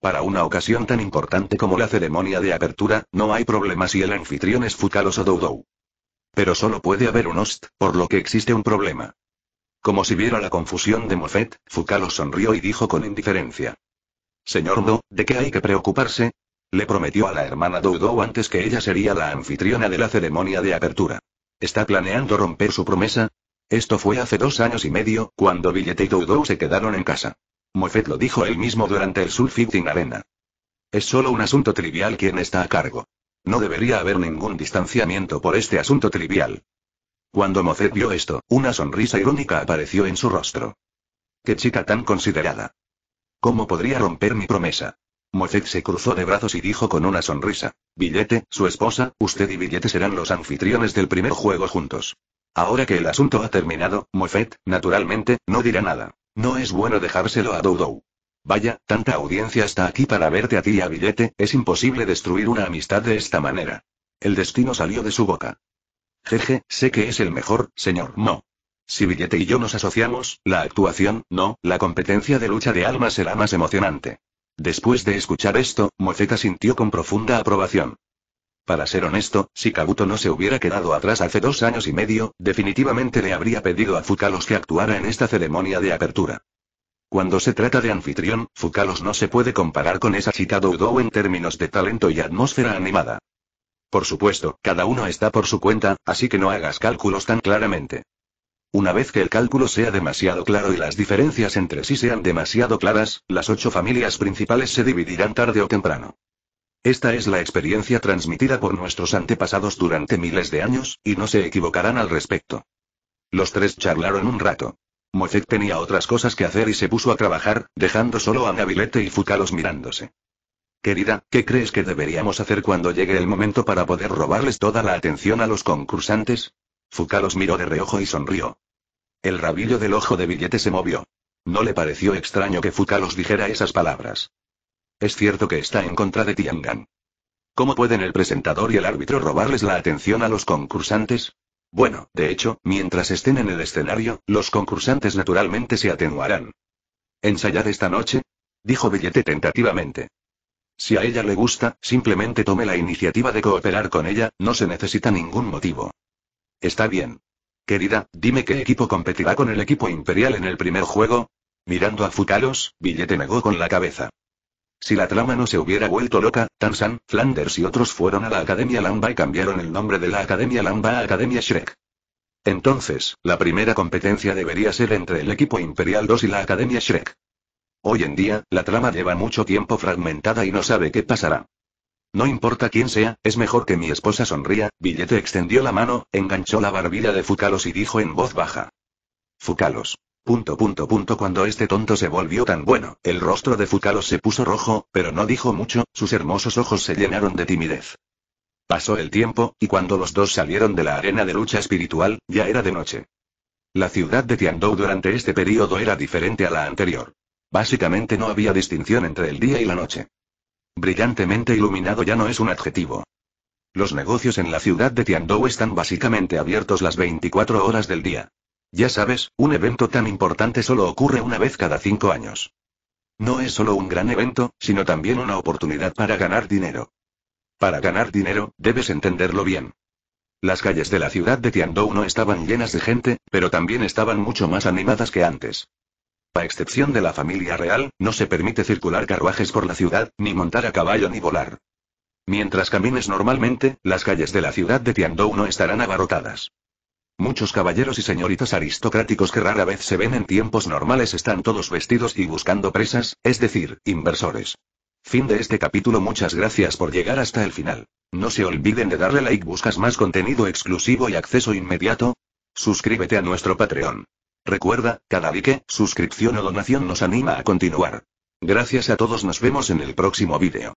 Para una ocasión tan importante como la ceremonia de apertura, no hay problema si el anfitrión es Fucalo o Doudou. Pero solo puede haber un host, por lo que existe un problema. Como si viera la confusión de Mofet, Fucalo sonrió y dijo con indiferencia. Señor Do, ¿de qué hay que preocuparse? Le prometió a la hermana Doudou antes que ella sería la anfitriona de la ceremonia de apertura. ¿Está planeando romper su promesa? Esto fue hace 2 años y medio, cuando Billete y Doudou se quedaron en casa. Mofet lo dijo él mismo durante el Soul Fighting Arena. Es solo un asunto trivial quien está a cargo. No debería haber ningún distanciamiento por este asunto trivial. Cuando Mofet vio esto, una sonrisa irónica apareció en su rostro. ¡Qué chica tan considerada! ¿Cómo podría romper mi promesa? Mofet se cruzó de brazos y dijo con una sonrisa. Billete, su esposa, usted y Billete serán los anfitriones del primer juego juntos. Ahora que el asunto ha terminado, Mofet, naturalmente, no dirá nada. No es bueno dejárselo a Doudou. Vaya, tanta audiencia está aquí para verte a ti y a Billete, es imposible destruir una amistad de esta manera. El destino salió de su boca. Jeje, sé que es el mejor, señor Mo. Si Billete y yo nos asociamos, la actuación, no, la competencia de lucha de almas será más emocionante. Después de escuchar esto, Mofet asintió con profunda aprobación. Para ser honesto, si Kabuto no se hubiera quedado atrás hace 2 años y medio, definitivamente le habría pedido a Fucalos que actuara en esta ceremonia de apertura. Cuando se trata de anfitrión, Fucalos no se puede comparar con esa chica Doudou en términos de talento y atmósfera animada. Por supuesto, cada uno está por su cuenta, así que no hagas cálculos tan claramente. Una vez que el cálculo sea demasiado claro y las diferencias entre sí sean demasiado claras, las 8 familias principales se dividirán tarde o temprano. Esta es la experiencia transmitida por nuestros antepasados durante miles de años, y no se equivocarán al respecto. Los 3 charlaron un rato. Mofet tenía otras cosas que hacer y se puso a trabajar, dejando solo a Billete y Fucalos mirándose. Querida, ¿qué crees que deberíamos hacer cuando llegue el momento para poder robarles toda la atención a los concursantes? Fucalos miró de reojo y sonrió. El rabillo del ojo de Billete se movió. No le pareció extraño que Fucalos dijera esas palabras. Es cierto que está en contra de Tiangan. ¿Cómo pueden el presentador y el árbitro robarles la atención a los concursantes? Bueno, de hecho, mientras estén en el escenario, los concursantes naturalmente se atenuarán. ¿Ensayar esta noche? Dijo Billete tentativamente. Si a ella le gusta, simplemente tome la iniciativa de cooperar con ella, no se necesita ningún motivo. Está bien. Querida, dime qué equipo competirá con el equipo imperial en el primer juego. Mirando a Fucalos, Billete negó con la cabeza. Si la trama no se hubiera vuelto loca, Tansan, Flanders y otros fueron a la Academia Lamba y cambiaron el nombre de la Academia Lamba a Academia Shrek. Entonces, la primera competencia debería ser entre el equipo Imperial 2 y la Academia Shrek. Hoy en día, la trama lleva mucho tiempo fragmentada y no sabe qué pasará. No importa quién sea, es mejor que mi esposa sonría. Billete extendió la mano, enganchó la barbilla de Fucalos y dijo en voz baja. Fucalos. Cuando este tonto se volvió tan bueno, el rostro de Fucalos se puso rojo, pero no dijo mucho, sus hermosos ojos se llenaron de timidez. Pasó el tiempo, y cuando los 2 salieron de la arena de lucha espiritual, ya era de noche. La ciudad de Tiandou durante este periodo era diferente a la anterior. Básicamente no había distinción entre el día y la noche. Brillantemente iluminado ya no es un adjetivo. Los negocios en la ciudad de Tiandou están básicamente abiertos las 24 horas del día. Ya sabes, un evento tan importante solo ocurre una vez cada 5 años. No es solo un gran evento, sino también una oportunidad para ganar dinero. Para ganar dinero, debes entenderlo bien. Las calles de la ciudad de Tiandou no estaban llenas de gente, pero también estaban mucho más animadas que antes. A excepción de la familia real, no se permite circular carruajes por la ciudad, ni montar a caballo ni volar. Mientras camines normalmente, las calles de la ciudad de Tiandou no estarán abarrotadas. Muchos caballeros y señoritas aristocráticos que rara vez se ven en tiempos normales están todos vestidos y buscando presas, es decir, inversores. Fin de este capítulo. Muchas gracias por llegar hasta el final. No se olviden de darle like. ¿Buscas más contenido exclusivo y acceso inmediato? Suscríbete a nuestro Patreon. Recuerda, cada like, suscripción o donación nos anima a continuar. Gracias a todos, nos vemos en el próximo vídeo.